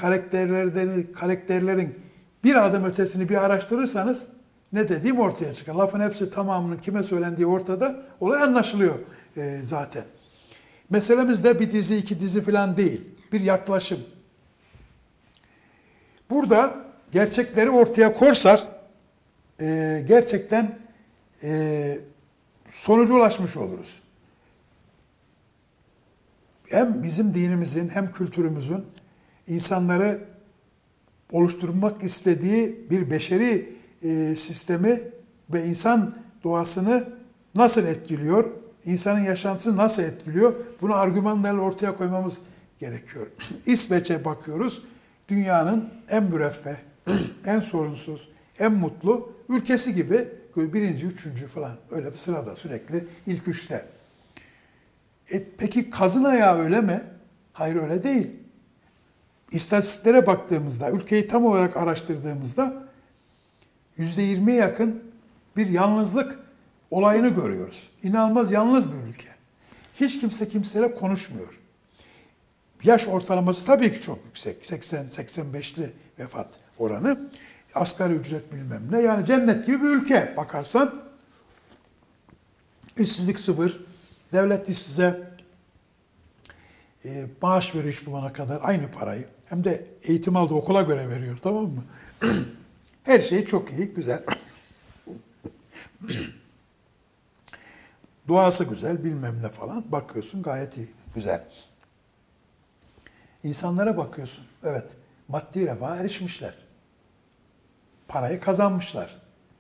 karakterlerin bir adım ötesini bir araştırırsanız ne dediğim ortaya çıkar. Lafın hepsi tamamının kime söylendiği ortada. Olay anlaşılıyor zaten. Meselemiz de bir dizi, iki dizi falan değil. Bir yaklaşım. Burada gerçekleri ortaya korsak gerçekten sonuca ulaşmış oluruz. Hem bizim dinimizin hem kültürümüzün insanları oluşturmak istediği bir beşeri sistemi ve insan doğasını nasıl etkiliyor, insanın yaşantısını nasıl etkiliyor, bunu argümanlarla ortaya koymamız gerekiyor. İsveç'e bakıyoruz, dünyanın en müreffeh, en sorunsuz, en mutlu ülkesi gibi birinci, üçüncü falan öyle bir sırada sürekli ilk üçte. Peki kazın ayağı öyle mi? Hayır öyle değil. İstatistiklere baktığımızda, ülkeyi tam olarak araştırdığımızda %20'ye yakın bir yalnızlık olayını görüyoruz. İnanılmaz yalnız bir ülke. Hiç kimse kimseyle konuşmuyor. Yaş ortalaması tabii ki çok yüksek. 80-85'li vefat oranı. Asgari ücret bilmem ne. Yani cennet gibi bir ülke bakarsan. İşsizlik sıfır. Devlet size maaş veriyor iş bulana kadar aynı parayı. Hem de eğitim aldığı okula göre veriyor, tamam mı? Her şey çok iyi, güzel. Doğası güzel, bilmem ne falan. Bakıyorsun gayet iyi, güzel. İnsanlara bakıyorsun. Evet, maddi refaha erişmişler. Parayı kazanmışlar.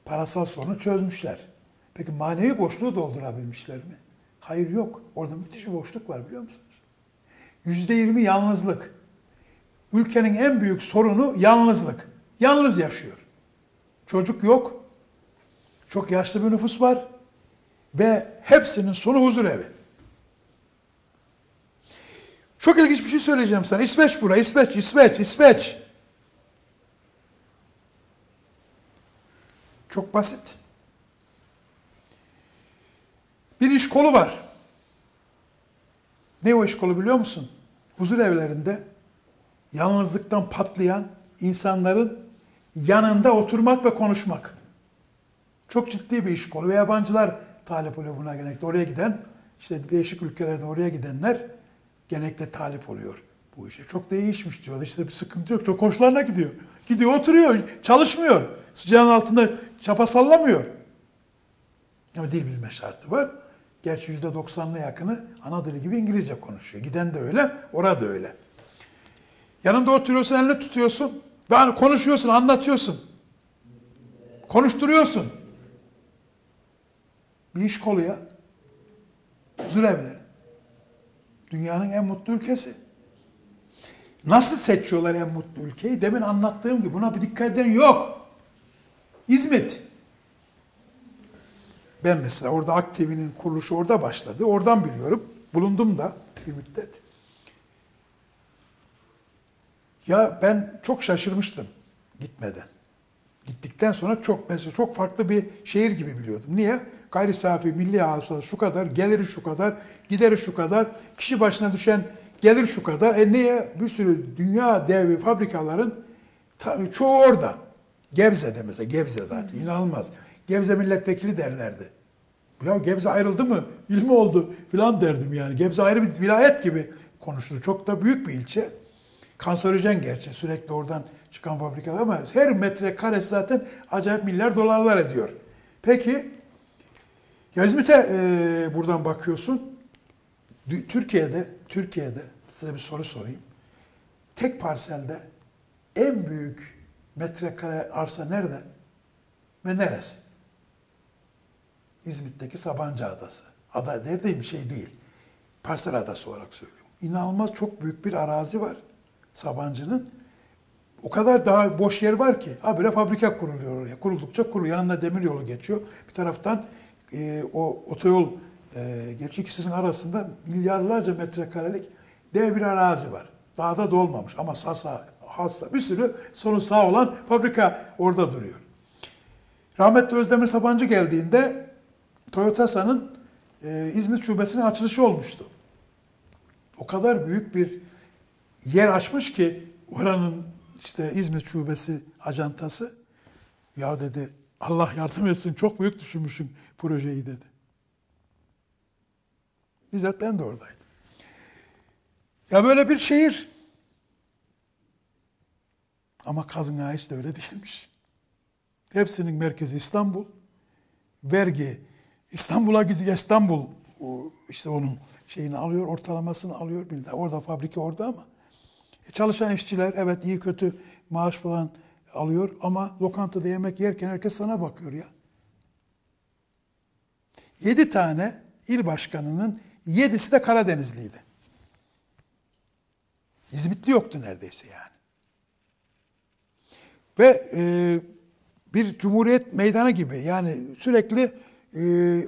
Parasal sorunu çözmüşler. Peki manevi boşluğu doldurabilmişler mi? Hayır, yok. Orada müthiş bir boşluk var, biliyor musunuz? %20 yalnızlık. Ülkenin en büyük sorunu yalnızlık. Yalnız yaşıyor. Çocuk yok. Çok yaşlı bir nüfus var. Ve hepsinin sonu huzurevi. Çok ilginç bir şey söyleyeceğim sana. İsveç bura, İsveç. Çok basit. Bir iş kolu var. Ne o iş kolu biliyor musun? Huzur evlerinde yalnızlıktan patlayan insanların yanında oturmak ve konuşmak. Çok ciddi bir iş kolu ve yabancılar talip oluyor buna genellikle. Oraya giden, işte değişik ülkelerden oraya gidenler genellikle talip oluyor bu işe. Çok da iyi işmiş diyorlar. İşte bir sıkıntı yok. Çok hoşlarına gidiyor. Gidiyor, oturuyor, çalışmıyor. Sıcağın altında çapa sallamıyor. Ama dil bilme şartı var. Gerçi %90'ına yakını ana dili gibi İngilizce konuşuyor. Giden de öyle, orada öyle. Yanında oturuyorsun, elini tutuyorsun. Ve konuşuyorsun, anlatıyorsun. Konuşturuyorsun. Bir iş kolu ya. Huzur evleri. Dünyanın en mutlu ülkesi. Nasıl seçiyorlar en mutlu ülkeyi? Demin anlattığım gibi buna bir dikkat eden yok. İzmit. Ben mesela orada AK TV'nin kuruluşu orada başladı. Oradan biliyorum. Bulundum da bir müddet. Ya ben çok şaşırmıştım gitmeden. Gittikten sonra çok farklı bir şehir gibi biliyordum. Niye? Gayri safi milli hasıla şu kadar, geliri şu kadar, gideri şu kadar, kişi başına düşen gelir şu kadar. Niye? Bir sürü dünya devi fabrikaların çoğu orada. Gebze'de mesela. Gebze zaten inanılmaz. Gebze milletvekili derlerdi. Ya Gebze ayrıldı mı? İl mi oldu? Falan derdim yani. Gebze ayrı bir vilayet gibi konuşuldu. Çok da büyük bir ilçe. Kanserojen gerçi. Sürekli oradan çıkan fabrikalar ama her metre karesi zaten acayip milyar dolarlar ediyor. Peki ya İzmit'e buradan bakıyorsun. Türkiye'de size bir soru sorayım. Tek parselde en büyük metrekare arsa nerede? Ve neresi? İzmit'teki Sabancı Adası. Ada neredeyim? Şey değil. Parsel adası olarak söylüyorum. İnanılmaz çok büyük bir arazi var Sabancı'nın. O kadar daha boş yer var ki. Ha böyle fabrika kuruluyor oraya. Kuruldukça kuruluyor. Yanında demir yolu geçiyor. Bir taraftan o otoyol geçiyor. İkisinin arasında milyarlarca metrekarelik dev bir arazi var. Daha da dolmamış. Ama Sasa, Hassa bir sürü sonu sağ olan fabrika orada duruyor. Rahmetli Özdemir Sabancı geldiğinde Toyota'nın İzmit Şubesi'nin açılışı olmuştu. O kadar büyük bir yer açmış ki oranın işte İzmit Şubesi ajantası. Ya dedi Allah yardım etsin, çok büyük düşünmüşsün projeyi dedi. Bizzat ben de oradaydım. Ya böyle bir şehir. Ama Kazınağa de öyle değilmiş. Hepsinin merkezi İstanbul. Vergi İstanbul'a gidiyor. İstanbul işte onun şeyini alıyor, ortalamasını alıyor. Orada fabrika orada ama. Çalışan işçiler evet iyi kötü maaş falan alıyor ama lokantada yemek yerken herkes sana bakıyor ya. 7 tane il başkanının 7'si de Karadenizliydi. İzmitli yoktu neredeyse yani. Ve bir Cumhuriyet Meydanı gibi yani sürekli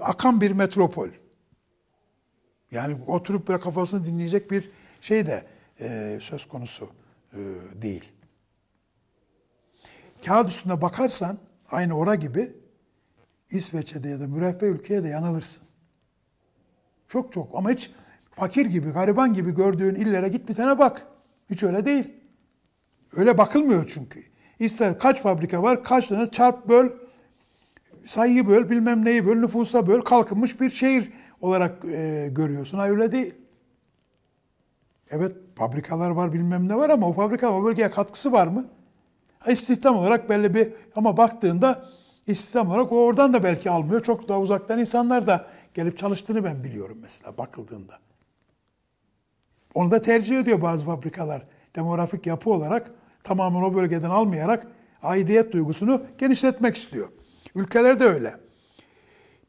akan bir metropol. Yani oturup böyle kafasını dinleyecek bir şey de söz konusu değil. Kağıt üstüne bakarsan aynı ora gibi İsveç'e de ya da müreffeh ülkeye de yanılırsın. Çok çok ama hiç fakir gibi, gariban gibi gördüğün illere git bir tane bak. Hiç öyle değil. Öyle bakılmıyor çünkü. İşte kaç fabrika var, kaç tane çarp böl, sayıyı böl, bilmem neyi böl, nüfusa böl, kalkınmış bir şehir olarak görüyorsun. Hayır öyle değil. Evet fabrikalar var, bilmem ne var ama o fabrikalar o bölgeye katkısı var mı? İstihdam olarak belli bir ama baktığında istihdam olarak o oradan da belki almıyor. Çok daha uzaktan insanlar da gelip çalıştığını ben biliyorum mesela bakıldığında. Onu da tercih ediyor bazı fabrikalar. Demografik yapı olarak tamamen o bölgeden almayarak aidiyet duygusunu genişletmek istiyor. Ülkeler de öyle.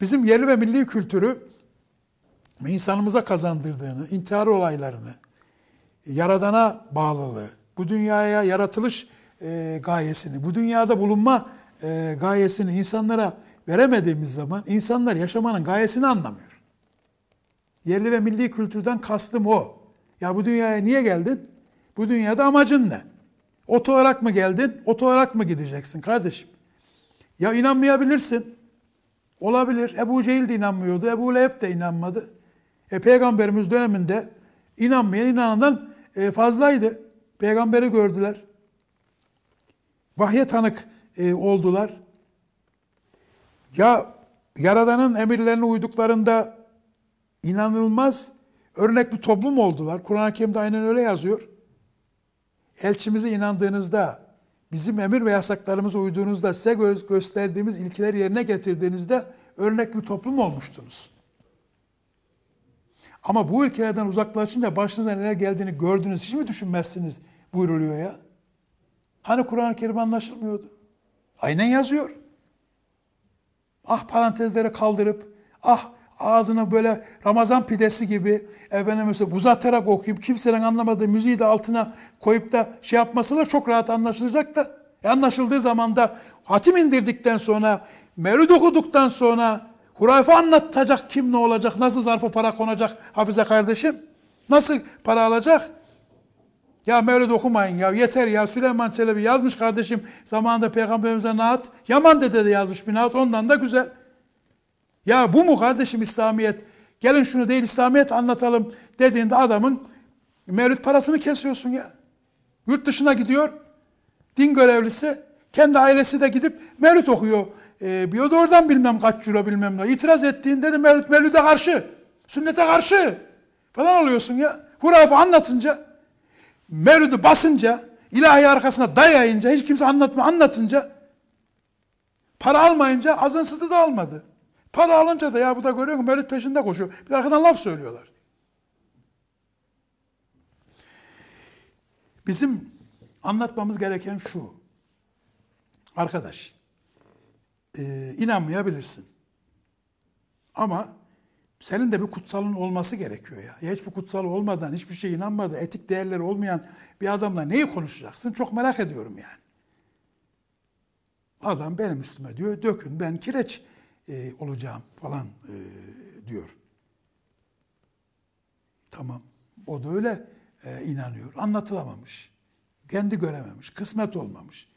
Bizim yerli ve milli kültürü ve insanımıza kazandırdığını, intihar olaylarını, yaradana bağlılığı, bu dünyaya yaratılış gayesini, bu dünyada bulunma gayesini insanlara veremediğimiz zaman insanlar yaşamanın gayesini anlamıyor. Yerli ve milli kültürden kastım o. Ya bu dünyaya niye geldin? Bu dünyada amacın ne? Ot olarak mı geldin? Ot olarak mı gideceksin kardeşim? Ya inanmayabilirsin. Olabilir. Ebu Cehil de inanmıyordu. Ebu Leheb de inanmadı. Peygamberimiz döneminde inanmayan inanandan fazlaydı. Peygamberi gördüler. Vahye tanık oldular. Ya Yaradan'ın emirlerine uyduklarında inanılmaz örnek bir toplum oldular. Kur'an-ı Kerim'de aynen öyle yazıyor. Elçimize inandığınızda, bizim emir ve yasaklarımıza uyduğunuzda, size gösterdiğimiz ilkeleri yerine getirdiğinizde örnek bir toplum olmuştunuz. Ama bu ülkelerden uzaklaşınca başınıza neler geldiğini gördünüz, hiç mi düşünmezsiniz buyruluyor ya? Hani Kur'an-ı Kerim anlaşılmıyordu? Aynen yazıyor. Ah parantezlere kaldırıp, ah ağzını böyle Ramazan pidesi gibi uzatarak okuyup kimsenin anlamadığı müziği de altına koyup da şey yapmasıyla çok rahat anlaşılacak da anlaşıldığı zaman da hatim indirdikten sonra, mevlid okuduktan sonra hurafe anlatacak kim ne olacak, nasıl zarfa para konacak hafize kardeşim, nasıl para alacak? Ya mevlid okumayın ya yeter ya Süleyman Çelebi yazmış kardeşim zamanında Peygamberimize naat, Yaman dede de yazmış bir naat ondan da güzel. Ya bu mu kardeşim İslamiyet? Gelin şunu değil İslamiyet anlatalım dediğinde adamın mevlid parasını kesiyorsun ya. Yurt dışına gidiyor. Din görevlisi. Kendi ailesi de gidip mevlid okuyor. Bir de oradan bilmem kaç euro bilmem ne. İtiraz ettiğinde de mevlide karşı. Sünnete karşı. Falan oluyorsun ya. Hurafe anlatınca. Mevlidi basınca. İlahi arkasına dayayınca. Hiç kimse anlatınca. Para almayınca azın sıtı da almadı. Para alınca da ya bu da görüyor musun? Mevlid peşinde koşuyor. Bir de arkadan laf söylüyorlar. Bizim anlatmamız gereken şu. Arkadaş, inanmayabilirsin. Ama senin de bir kutsalın olması gerekiyor ya. Hiçbir kutsal olmadan, hiçbir şeye inanmadan, etik değerleri olmayan bir adamla neyi konuşacaksın? Çok merak ediyorum yani. Adam benim üstüme diyor, dökün ben kireç olacağım falan diyor. Tamam. O da öyle inanıyor. Anlatılamamış. Kendi görememiş. Kısmet olmamış.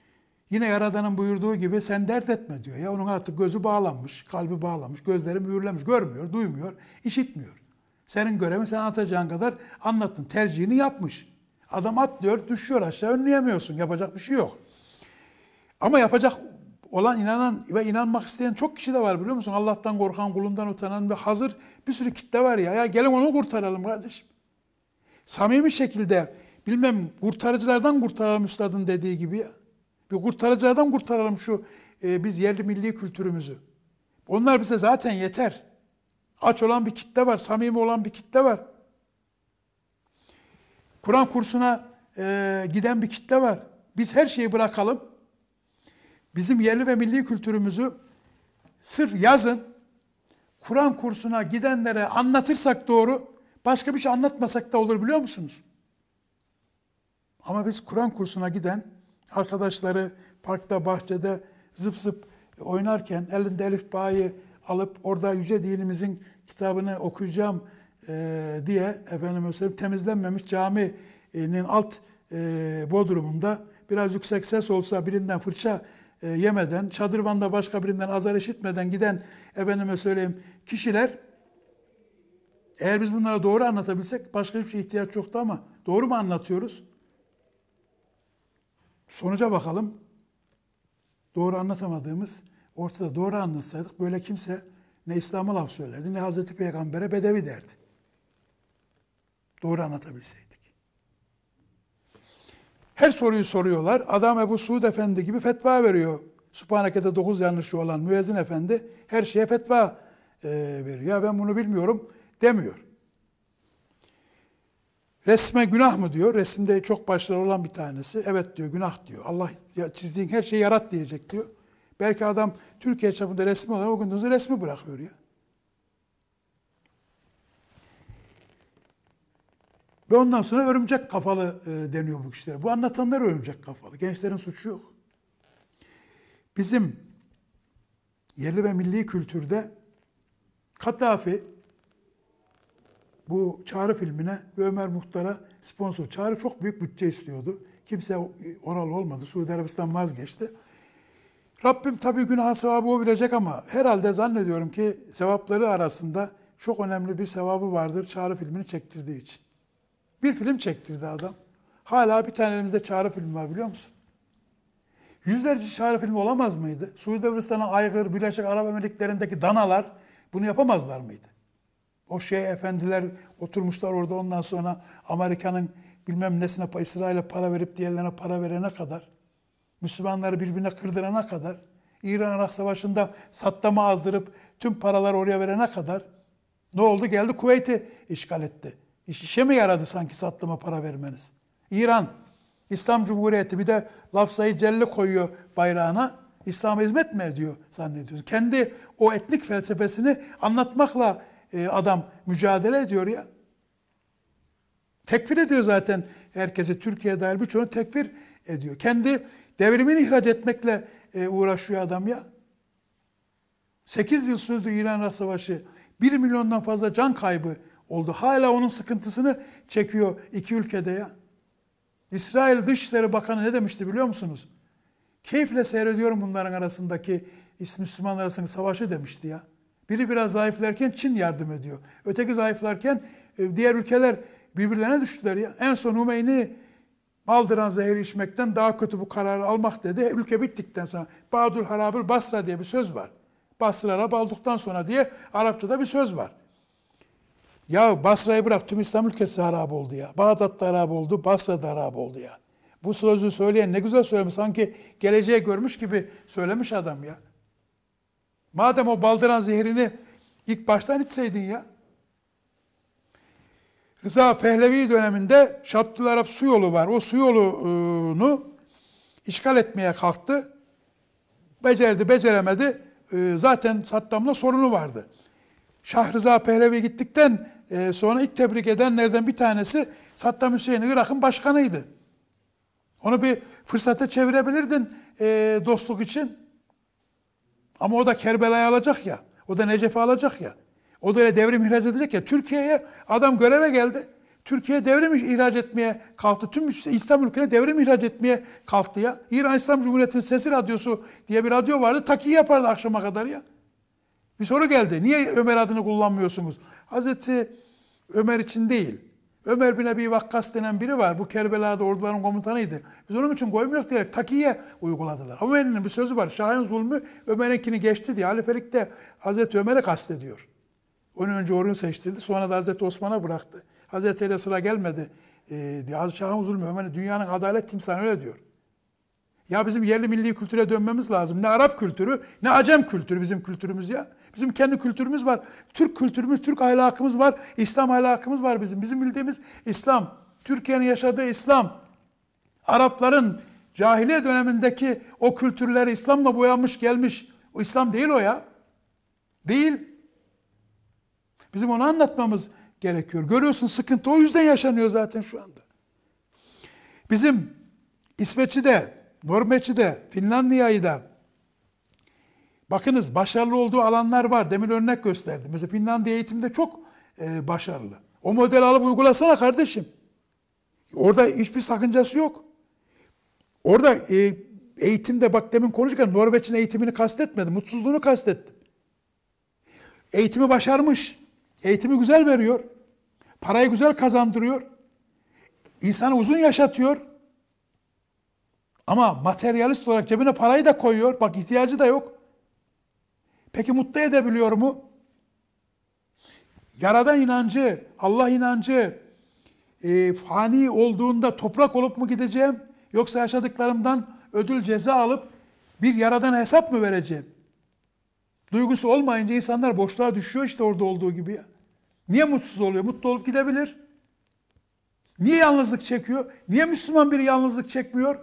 Yine Yaradan'ın buyurduğu gibi sen dert etme diyor. Ya onun artık gözü bağlanmış, kalbi bağlanmış, gözleri mühürlenmiş. Görmüyor, duymuyor, işitmiyor. Senin görevin sen atacağın kadar anlattın. Tercihini yapmış. Adam atlıyor, düşüyor aşağı. Önleyemiyorsun. Yapacak bir şey yok. Ama yapacak olan, inanan ve inanmak isteyen çok kişi de var, biliyor musun? Allah'tan korkan, kulundan utanan ve hazır bir sürü kitle var ya. Ya gelin onu kurtaralım kardeşim. Samimi şekilde, bilmem kurtarıcılardan kurtaralım üstadın dediği gibi ya. Bir kurtarıcılardan kurtaralım şu biz yerli milli kültürümüzü. Onlar bize zaten yeter. Aç olan bir kitle var, samimi olan bir kitle var. Kur'an kursuna giden bir kitle var. Biz her şeyi bırakalım. Bizim yerli ve milli kültürümüzü sırf yazın, Kur'an kursuna gidenlere anlatırsak doğru, başka bir şey anlatmasak da olur, biliyor musunuz? Ama biz Kur'an kursuna giden arkadaşları parkta, bahçede zıp zıp oynarken, elinde Elif Bağ'ı alıp orada yüce dinimizin kitabını okuyacağım diye efendim temizlenmemiş caminin alt bodrumunda biraz yüksek ses olsa birinden fırça yemeden, şadırvanda başka birinden azar işitmeden giden efendime söyleyeyim kişiler, eğer biz bunlara doğru anlatabilsek başka hiçbir şey ihtiyaç yoktu, ama doğru mu anlatıyoruz? Sonuca bakalım. Doğru anlatamadığımız ortada. Doğru anlatsaydık böyle kimse ne İslam'a laf söylerdi, ne Hazreti Peygamber'e bedevi derdi. Doğru anlatabilseydik. Her soruyu soruyorlar. Adam Ebu Suud Efendi gibi fetva veriyor. Sübhaneke'de 9 yanlışı olan müezzin efendi her şeye fetva veriyor. Ya ben bunu bilmiyorum demiyor. Resme günah mı diyor. Resimde çok başarılı olan bir tanesi. Evet diyor, günah diyor. Allah çizdiğin her şeyi yarat diyecek diyor. Belki adam Türkiye çapında resmi olarak o gündüzü resmi bırakıyor ya. Ve ondan sonra örümcek kafalı deniyor bu kişilere. Bu anlatanlar örümcek kafalı. Gençlerin suçu yok. Bizim yerli ve milli kültürde Kaddafi bu Çağrı filmine ve Ömer Muhtar'a sponsor. Çağrı çok büyük bütçe istiyordu. Kimse oralı olmadı. Suudi Arabistan vazgeçti. Rabbim tabii günah sevabı o bilecek, ama herhalde zannediyorum ki sevapları arasında çok önemli bir sevabı vardır Çağrı filmini çektirdiği için. Bir film çektirdi adam. Hala bir tane elimizde Çağrı filmi var, biliyor musun? Yüzlerce Çağrı filmi olamaz mıydı? Suudi Arabistan'ın aygır, Birleşik Arap Emirlikleri'ndeki danalar bunu yapamazlar mıydı? O efendiler oturmuşlar orada, ondan sonra Amerika'nın bilmem nesine, İsrail'e para verip diğerlerine para verene kadar, Müslümanları birbirine kırdırana kadar, İran-Irak Savaşı'nda Saddam'ı azdırıp tüm paraları oraya verene kadar ne oldu? Geldi Kuveyt'i işgal etti. İşe mi yaradı sanki Saddam'a para vermeniz? İran, İslam Cumhuriyeti, bir de lafzayı celle koyuyor bayrağına. İslam'a hizmet mi ediyor zannediyorsun? Kendi o etnik felsefesini anlatmakla adam mücadele ediyor ya. Tekfir ediyor zaten herkese. Türkiye dahil birçoğunu tekfir ediyor. Kendi devrimini ihraç etmekle uğraşıyor adam ya. 8 yıl sürdü İran-Irak Savaşı. 1 milyondan fazla can kaybı oldu. Hala onun sıkıntısını çekiyor iki ülkede ya. İsrail Dışişleri Bakanı ne demişti biliyor musunuz? Keyifle seyrediyorum bunların arasındaki, Müslümanlar arasındaki savaşı demişti ya. Biri biraz zayıflarken Çin yardım ediyor. Öteki zayıflarken diğer ülkeler birbirlerine düştüler ya. En son Hümeyni'yi aldıran zehri içmekten daha kötü bu kararı almak dedi. Ülke bittikten sonra Badul Harabül Basra diye bir söz var. Basra Arap aldıktan sonra diye Arapçada bir söz var. Ya Basra'yı bırak, tüm İslam ülkesi harap oldu ya. Bağdat'ta harap oldu, Basra'da harap oldu ya. Bu sözü söyleyen ne güzel söylemiş. Sanki geleceği görmüş gibi söylemiş adam ya. Madem o baldıran zehrini ilk baştan içseydin ya. Rıza Pehlevi döneminde Şaddül Arap su yolu var. O su yolunu işgal etmeye kalktı. Becerdi, beceremedi. Zaten Saddam'la sorunu vardı. Şah Rıza Pehlevi gittikten sonra ilk tebrik edenlerden bir tanesi Saddam Hüseyin'i, Irak'ın başkanıydı. Onu bir fırsata çevirebilirdin dostluk için. Ama o da Kerbela'yı alacak ya. O da Necef'i alacak ya. O da öyle devrim ihraç edecek ya. Türkiye'ye adam göreve geldi. Türkiye devrim ihraç etmeye kalktı. Tüm İslam ülkeleri devrim ihraç etmeye kalktı ya. İran İslam Cumhuriyeti'nin Sesi Radyosu diye bir radyo vardı. Takiyi yapardı akşama kadar ya. Bir soru geldi. Niye Ömer adını kullanmıyorsunuz? Hazreti Ömer için değil. Ömer bin Ebi Vakkas denen biri var. Bu Kerbela'da orduların komutanıydı. Biz onun için koymuyoruz diyerek takiye uyguladılar. Ama Ömer'in bir sözü var. Şah'ın zulmü Ömer'inkini geçti diye. Halifelikte Hazreti Ömer'i kastediyor. Onun önce onu seçtirdi. Sonra da Hazreti Osman'a bıraktı. Hazreti Ali sıra gelmedi diye. Şah'ın zulmü Ömer'in, dünyanın adalet timsanı öyle diyor. Ya bizim yerli milli kültüre dönmemiz lazım. Ne Arap kültürü, ne Acem kültürü bizim kültürümüz ya. Bizim kendi kültürümüz var. Türk kültürümüz, Türk ahlakımız var. İslam ahlakımız var bizim. Bizim bildiğimiz İslam. Türkiye'nin yaşadığı İslam. Arapların cahiliye dönemindeki o kültürleri İslam'la boyanmış gelmiş. O İslam değil o ya. Değil. Bizim onu anlatmamız gerekiyor. Görüyorsun, sıkıntı o yüzden yaşanıyor zaten şu anda. Bizim İsveç'te, Norveç'te, Finlandiya'da bakınız başarılı olduğu alanlar var. Demin örnek gösterdim. Mesela Finlandiya eğitimde çok başarılı. O modeli alıp uygulasana kardeşim. Orada hiçbir sakıncası yok. Orada eğitimde bak demin konuşurken Norveç'in eğitimini kastetmedim. Mutsuzluğunu kastettim. Eğitimi başarmış. Eğitimi güzel veriyor. Parayı güzel kazandırıyor. İnsanı uzun yaşatıyor. Ama materyalist olarak cebine parayı da koyuyor. Bak ihtiyacı da yok. Peki mutlu edebiliyor mu? Yaradan inancı, Allah inancı fani olduğunda toprak olup mu gideceğim? Yoksa yaşadıklarımdan ödül ceza alıp bir yaradan hesap mı vereceğim? Duygusu olmayınca insanlar boşluğa düşüyor işte orada olduğu gibi ya. Niye mutsuz oluyor? Mutlu olup gidebilir. Niye yalnızlık çekiyor? Niye Müslüman biri yalnızlık çekmiyor?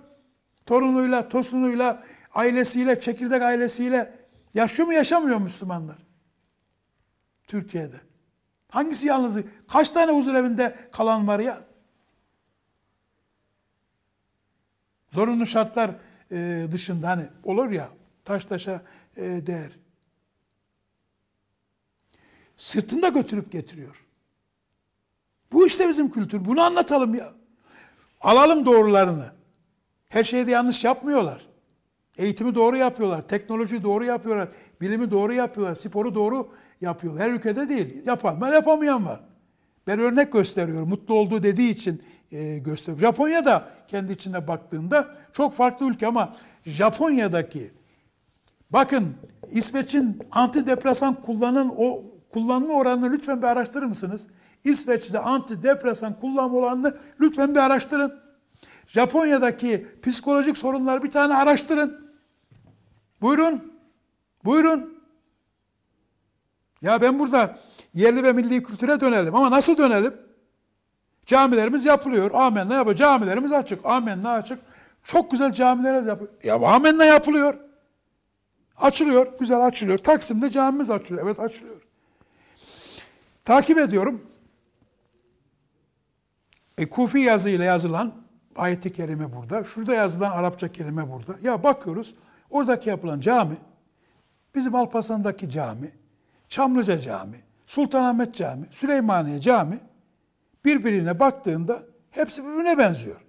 Torunuyla, tosunuyla, ailesiyle, çekirdek ailesiyle yaşıyor mu yaşamıyor Müslümanlar? Türkiye'de. Hangisi yalnızlık? Kaç tane huzur evinde kalan var ya? Zorunlu şartlar dışında hani olur ya, taş taşa değer. Sırtında götürüp getiriyor. Bu işte bizim kültür. Bunu anlatalım ya. Alalım doğrularını. Her şeyi de yanlış yapmıyorlar. Eğitimi doğru yapıyorlar. Teknolojiyi doğru yapıyorlar. Bilimi doğru yapıyorlar. Sporu doğru yapıyorlar. Her ülkede değil. Yapan var, yapamayan var. Ben örnek gösteriyorum. Mutlu olduğu dediği için gösteriyorum. Japonya da kendi içinde baktığında çok farklı ülke ama Japonya'daki bakın İsveç'in antidepresan kullanma oranını lütfen bir araştırır mısınız? İsveç'te antidepresan kullanma oranını lütfen bir araştırın. Japonya'daki psikolojik sorunları bir tane araştırın. Buyurun. Buyurun. Ya ben burada yerli ve milli kültüre dönelim. Ama nasıl dönelim? Camilerimiz yapılıyor. Amenna yapıyor. Camilerimiz açık. Amenna açık. Çok güzel camilerimiz yapıyor. Ya amenna yapılıyor. Açılıyor. Güzel açılıyor. Taksim'de camimiz açılıyor. Evet açılıyor. Takip ediyorum. Kufi yazıyla yazılan ayet-i kerime burada. Şurada yazılan Arapça kelime burada. Ya bakıyoruz oradaki yapılan cami, bizim Alpaslan'daki cami, Çamlıca Cami, Sultanahmet Cami, Süleymaniye Cami birbirine baktığında hepsi birbirine benziyor.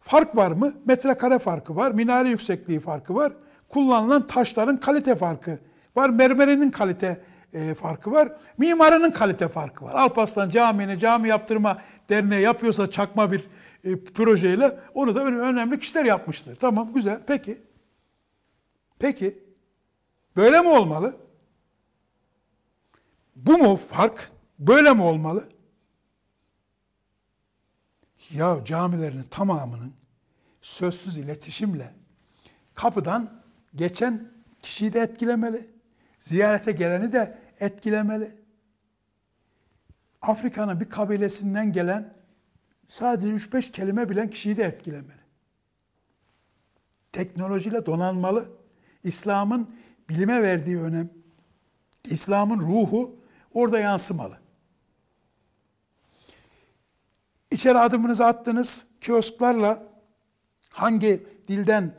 Fark var mı? Metrekare farkı var, minare yüksekliği farkı var, kullanılan taşların kalite farkı var, mermerinin kalite farkı var, mimarının kalite farkı var. Alpaslan Camii'ni cami yaptırma derneği yapıyorsa çakma bir projeyle onu da önemli kişiler yapmıştır. Tamam güzel peki. Peki. Böyle mi olmalı? Bu mu fark? Böyle mi olmalı? Ya camilerin tamamının sözsüz iletişimle kapıdan geçen kişiyi de etkilemeli. Ziyarete geleni de etkilemeli. Afrika'nın bir kabilesinden gelen sadece 3-5 kelime bilen kişiyi de etkilemeli. Teknolojiyle donanmalı. İslam'ın bilime verdiği önem, İslam'ın ruhu orada yansımalı. İçeri adımınızı attınız, kiosklarla hangi dilden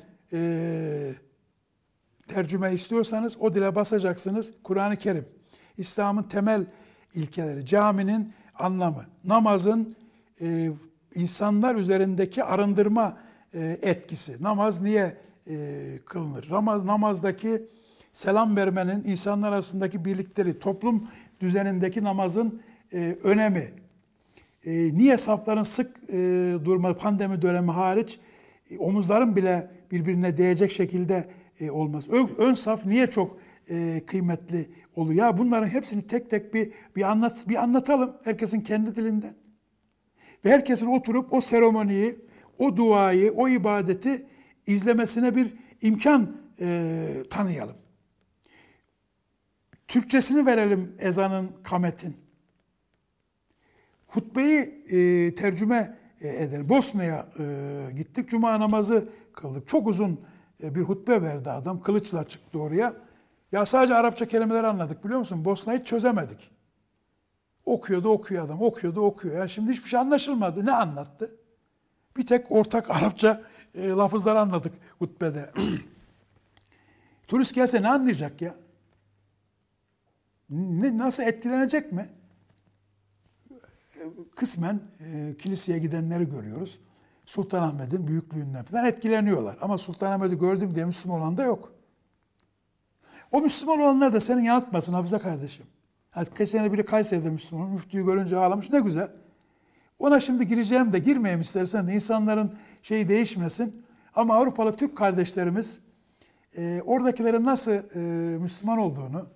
tercüme istiyorsanız o dile basacaksınız. Kur'an-ı Kerim, İslam'ın temel ilkeleri, caminin anlamı, namazın insanlar üzerindeki arındırma etkisi. Namaz niye kılınır? Namazdaki selam vermenin, insanlar arasındaki birlikleri, toplum düzenindeki namazın önemi. Niye safların sık durma, pandemi dönemi hariç omuzların bile birbirine değecek şekilde olmaz? Ön saf niye çok kıymetli oluyor? Ya bunların hepsini tek tek bir anlatalım herkesin kendi dilinden. Ve herkesin oturup o seremoniyi, o duayı, o ibadeti izlemesine bir imkan tanıyalım. Türkçesini verelim ezanın, kametin. Hutbeyi tercüme edelim. Bosna'ya gittik, cuma namazı kıldık. Çok uzun bir hutbe verdi adam, kılıçla çıktı oraya. Ya sadece Arapça kelimeleri anladık, biliyor musun? Bosna'yı hiç çözemedik. Okuyor adam, okuyor. Yani şimdi hiçbir şey anlaşılmadı. Ne anlattı? Bir tek ortak Arapça lafızları anladık hutbede. Turist gelse ne anlayacak ya? Nasıl etkilenecek mi? Kısmen kiliseye gidenleri görüyoruz. Sultanahmet'in büyüklüğünden falan etkileniyorlar. Ama Sultanahmet'i gördüm diye Müslüman olan da yok. O Müslüman olanlar da senin yanıltmasın Hafize kardeşim. Geçen biri Kayseri'de Müslüman, müftüyü görünce ağlamış, ne güzel. Ona şimdi gireceğim de girmeyeyim istersen de, insanların şeyi değişmesin. Ama Avrupalı Türk kardeşlerimiz oradakilerin nasıl Müslüman olduğunu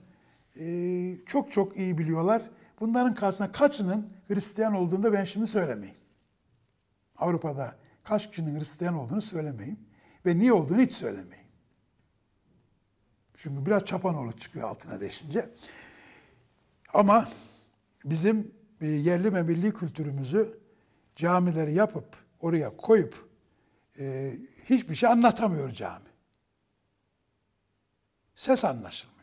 çok çok iyi biliyorlar. Bunların karşısına kaçının Hristiyan olduğunu da ben şimdi söylemeyeyim. Avrupa'da kaç kişinin Hristiyan olduğunu söylemeyeyim. Ve niye olduğunu hiç söylemeyeyim. Çünkü biraz çapanoğlu çıkıyor altına değişince. Ama bizim yerli ve milli kültürümüzü camileri yapıp oraya koyup hiçbir şey anlatamıyor cami. Ses anlaşılmıyor.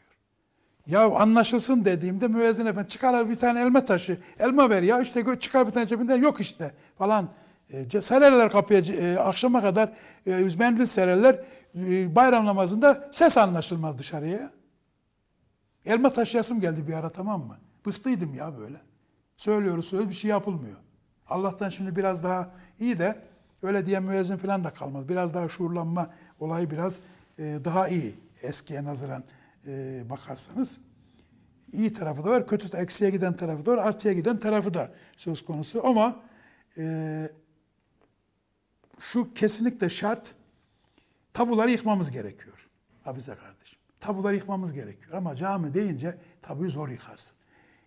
Ya anlaşılsın dediğimde müezzin efendi çıkar bir tane elma taşı, elma ver ya işte, çıkar bir tane cebinden, yok işte falan. Sererler kapıya akşama kadar, mendil sererler, bayram namazında ses anlaşılmaz dışarıya. Elma taşıyasım geldi bir ara, tamam mı? Bıktıydım ya böyle. Söylüyoruz bir şey yapılmıyor. Allah'tan şimdi biraz daha iyi de öyle diye müezzin falan da kalmadı. Biraz daha şuurlanma olayı biraz daha iyi eskiye nazaran bakarsanız. İyi tarafı da var, kötü, eksiye giden tarafı da var, artıya giden tarafı da söz konusu. Ama şu kesinlikle şart, tabuları yıkmamız gerekiyor Hafize kardeşim. Tabuları yıkmamız gerekiyor ama cami deyince tabuyu zor yıkarsın.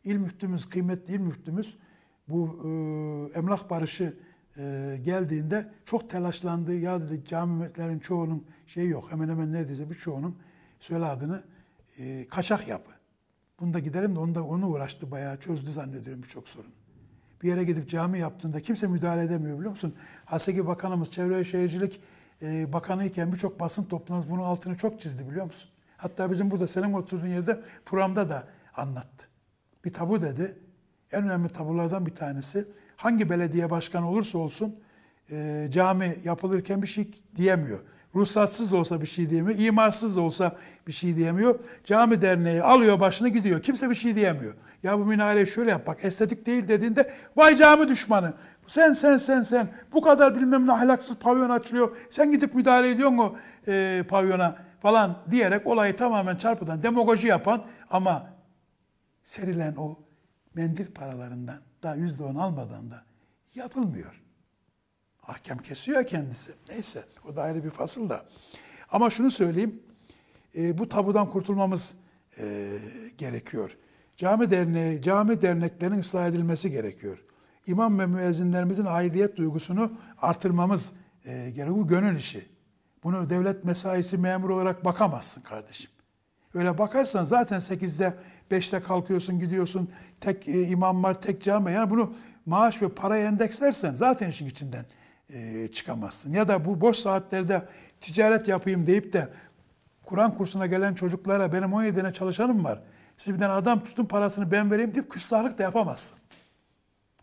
İl müftümüz, kıymetli il müftümüz bu emlak barışı geldiğinde çok telaşlandı. Ya dedi, camilerin çoğunun şeyi yok, hemen hemen neredeyse birçoğunun söyle adını kaçak yapı. Bunu da giderim de onu uğraştı bayağı, çözdü zannediyorum birçok sorun. Bir yere gidip cami yaptığında kimse müdahale edemiyor, biliyor musun? Haseki Bakanımız, Çevre Şehircilik Bakanı iken birçok basın toplantısı bunun altını çok çizdi, biliyor musun? Hatta bizim burada senin oturduğun yerde programda da anlattı. Bir tabu dedi. En önemli tabulardan bir tanesi, hangi belediye başkanı olursa olsun cami yapılırken bir şey diyemiyor. Ruhsatsız da olsa bir şey diyemiyor. İmarsız da olsa bir şey diyemiyor. Cami derneği alıyor başını gidiyor. Kimse bir şey diyemiyor. Ya bu minareyi şöyle yap bak, estetik değil dediğinde vay cami düşmanı. Sen. Bu kadar bilmem ne ahlaksız pavyon açılıyor. Sen gidip müdahale ediyorsun o pavyona falan diyerek olayı tamamen çarpıtan, demagoji yapan ama serilen o mendil paralarından daha %10 almadan da yapılmıyor. Ahkam kesiyor kendisi. Neyse, o da ayrı bir fasıl da. Ama şunu söyleyeyim, bu tabudan kurtulmamız gerekiyor. Cami derneklerinin ıslah edilmesi gerekiyor. İmam ve müezzinlerimizin aidiyet duygusunu artırmamız gerekiyor. Bu gönül işi. Bunu devlet mesaisi memuru olarak bakamazsın kardeşim. Öyle bakarsan zaten 8'de 5'te kalkıyorsun, gidiyorsun. Tek imam var, tek cami. Yani bunu maaş ve paraya endekslersen zaten işin içinden çıkamazsın. Ya da bu boş saatlerde ticaret yapayım deyip de Kur'an kursuna gelen çocuklara benim 17'ine çalışanım var, siz bir tane adam tutun parasını ben vereyim deyip küstahlık da yapamazsın.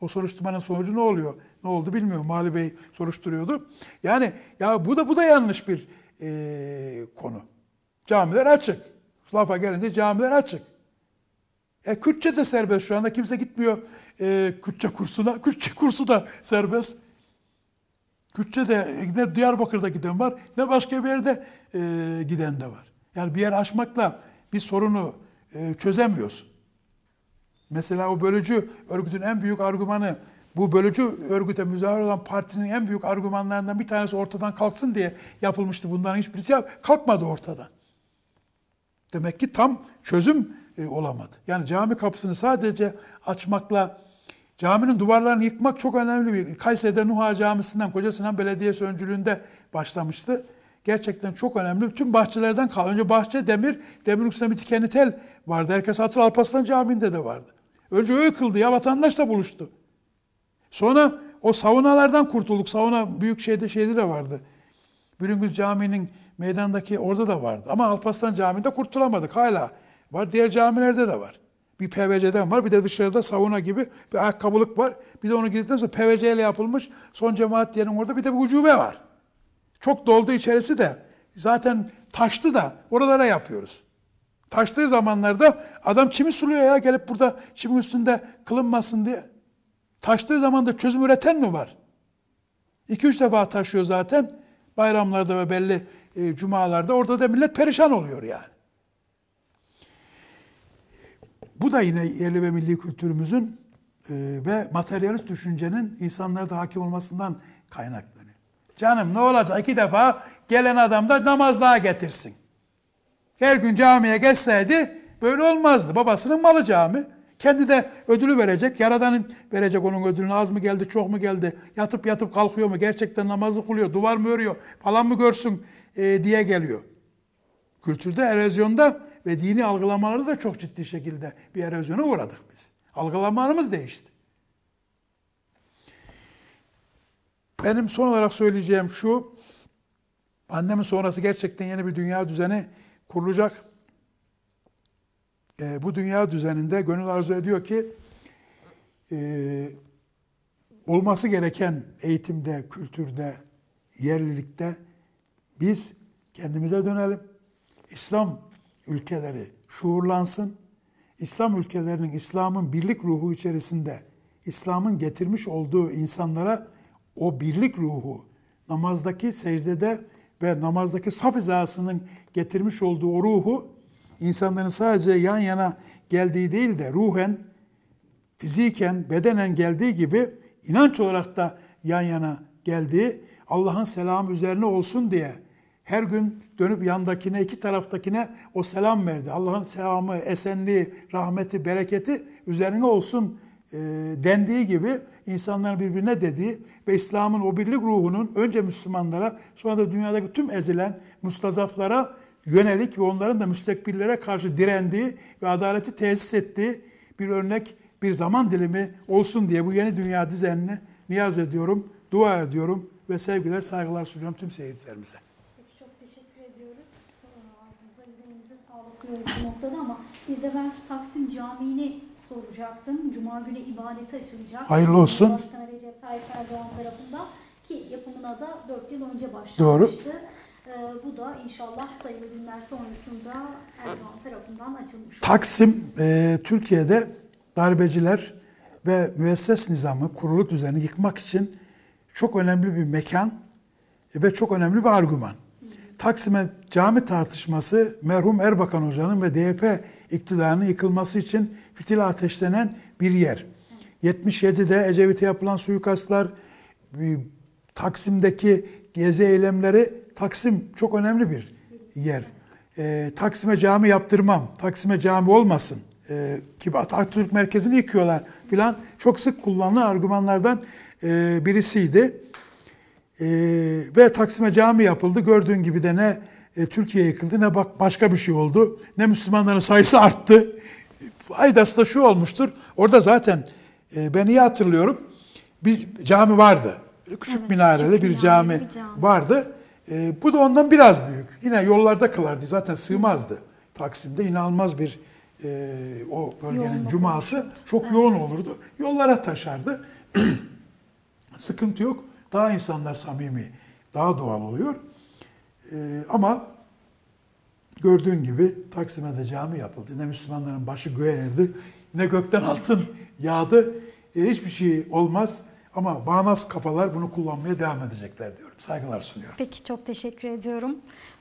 O soruşturmanın sonucu ne oluyor? Ne oldu bilmiyorum. Mali Bey soruşturuyordu. Yani ya bu da yanlış bir konu. Camiler açık. Lafa gelince camiler açık. Kürtçe de serbest şu anda. Kimse gitmiyor Kürtçe kursuna. Kürtçe kursu da serbest. Kürtçe de ne Diyarbakır'da giden var, ne başka bir yerde giden de var. Yani bir yer aşmakla bir sorunu çözemiyorsun. Mesela o bölücü örgütün en büyük argümanı Bu bölücü örgüte müzahir olan partinin en büyük argümanlarından bir tanesi ortadan kalksın diye yapılmıştı. Bunların hiçbirisi kalkmadı ortadan. Demek ki tam çözüm olamadı. Yani cami kapısını sadece açmakla, caminin duvarlarını yıkmak çok önemli bir. Kayseri'de Nuha Camisi'nden, Koca Sinan Belediyesi öncülüğünde başlamıştı. Gerçekten çok önemli. Tüm bahçelerden kaldı. Önce bahçe, demirin üstünde bir tikenli tel vardı. Herkes hatır, Alpaslan Camii'nde de vardı. Önce o yıkıldı ya, vatandaşla buluştu. Sonra o saunalardan kurtulduk. Sauna büyük şeyde de vardı. Bülüngüz Camii'nin meydandaki orada da vardı. Ama Alpaslan Camii'nde kurtulamadık. Hala var. Diğer camilerde de var. Bir PVC'den var. Bir de dışarıda sauna gibi bir ayakkabılık var. Bir de onu girdikten sonra PVC ile yapılmış son cemaat diyenin orada bir de bir ucube var. Çok doldu içerisi de. Zaten taştı da oralara yapıyoruz. Taştığı zamanlarda adam çimi suluyor ya, gelip burada çimin üstünde kılınmasın diye. Taştığı zaman da çözüm üreten mi var? 2-3 defa taşıyor zaten. Bayramlarda ve belli cumalarda. Orada da millet perişan oluyor yani. Bu da yine yerli ve milli kültürümüzün ve materyalist düşüncenin insanlara da hakim olmasından kaynaklanıyor. Canım ne olacak? 2 defa gelen adam da namazlığa getirsin. Her gün camiye geçseydi böyle olmazdı. Babasının malı cami. Kendi de ödülü verecek. Yaradan'ın verecek onun ödülünü. Az mı geldi, çok mu geldi? Yatıp kalkıyor mu? Gerçekten namazı kılıyor, duvar mı örüyor? Falan mı görsün diye geliyor. Kültürde erozyonda ve dini algılamaları da çok ciddi şekilde bir erozyona uğradık biz. Algılamalarımız değişti. Benim son olarak söyleyeceğim şu. Pandemi sonrası gerçekten yeni bir dünya düzeni kurulacak. Bu dünya düzeninde gönül arzu ediyor ki olması gereken eğitimde, kültürde, yerlilikte biz kendimize dönelim. İslam ülkeleri şuurlansın. İslam ülkelerinin, İslam'ın birlik ruhu içerisinde İslam'ın getirmiş olduğu insanlara o birlik ruhu, namazdaki secdede ve namazdaki saf hizasının getirmiş olduğu o ruhu, İnsanların sadece yan yana geldiği değil de ruhen, fiziken, bedenen geldiği gibi inanç olarak da yan yana geldiği, Allah'ın selamı üzerine olsun diye her gün dönüp yandakine, iki taraftakine o selam verdi. Allah'ın selamı, esenliği, rahmeti, bereketi üzerine olsun dendiği gibi insanların birbirine dediği ve İslam'ın o birlik ruhunun önce Müslümanlara, sonra da dünyadaki tüm ezilen mustazaflara yönelik ve onların da müstekbirlere karşı direndiği ve adaleti tesis ettiği bir örnek, bir zaman dilimi olsun diye bu yeni dünya düzenini niyaz ediyorum, dua ediyorum ve sevgiler, saygılar sunuyorum tüm seyircilerimize. Peki, çok teşekkür ediyoruz. Ağzınıza, yüreğinize sağlık diliyoruz bu noktada ama bir de ben şu Taksim Camii'ni soracaktım. Cuma günü ibadete açılacak. Hayırlı olsun. Başkan Recep Tayyip Erdoğan tarafından ki yapımına da 4 yıl önce başlamıştı. Doğru. Bu da inşallah sayılı günler sonrasında Erdoğan tarafından açılmış. Taksim, Türkiye'de darbeciler ve müesses nizamı, kurulu düzeni yıkmak için çok önemli bir mekan ve çok önemli bir argüman. Taksim'e cami tartışması, merhum Erbakan Hoca'nın ve DYP iktidarının yıkılması için fitil ateşlenen bir yer. Evet. 77'de Ecevit'e yapılan suikastlar, Taksim'deki gezi eylemleri, Taksim çok önemli bir yer. Taksim'e cami yaptırmam, Taksim'e cami olmasın ki Atatürk merkezini yıkıyorlar filan çok sık kullanılan argümanlardan birisiydi. Ve Taksim'e cami yapıldı. Gördüğün gibi de ne Türkiye yıkıldı, ne başka bir şey oldu, ne Müslümanların sayısı arttı. Faydası da şu olmuştur. Orada zaten ben iyi hatırlıyorum, bir cami vardı. Küçük, evet, minareli bir cami vardı. Bu da ondan biraz büyük. Yine yollarda kılardı. Zaten sığmazdı. Taksim'de inanılmaz bir o bölgenin yoğun cuması olurdu. Çok yoğun olurdu. Yollara taşardı. Sıkıntı yok. Daha insanlar samimi, daha doğal oluyor. Ama gördüğün gibi Taksim'e de cami yapıldı. Ne Müslümanların başı göğe erdi, ne gökten altın yağdı. Hiçbir şey olmaz. Ama bağnaz kafalar bunu kullanmaya devam edecekler diyorum. Saygılar sunuyorum. Peki, çok teşekkür ediyorum.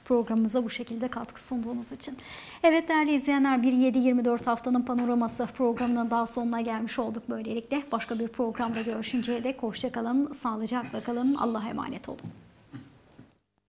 programımıza bu şekilde katkı sunduğunuz için. Evet değerli izleyenler, 1.7.24 haftanın panoraması programının daha sonuna gelmiş olduk böylelikle. Başka bir programda görüşünceye dek hoşça kalın, sağlıcakla kalın, Allah'a emanet olun.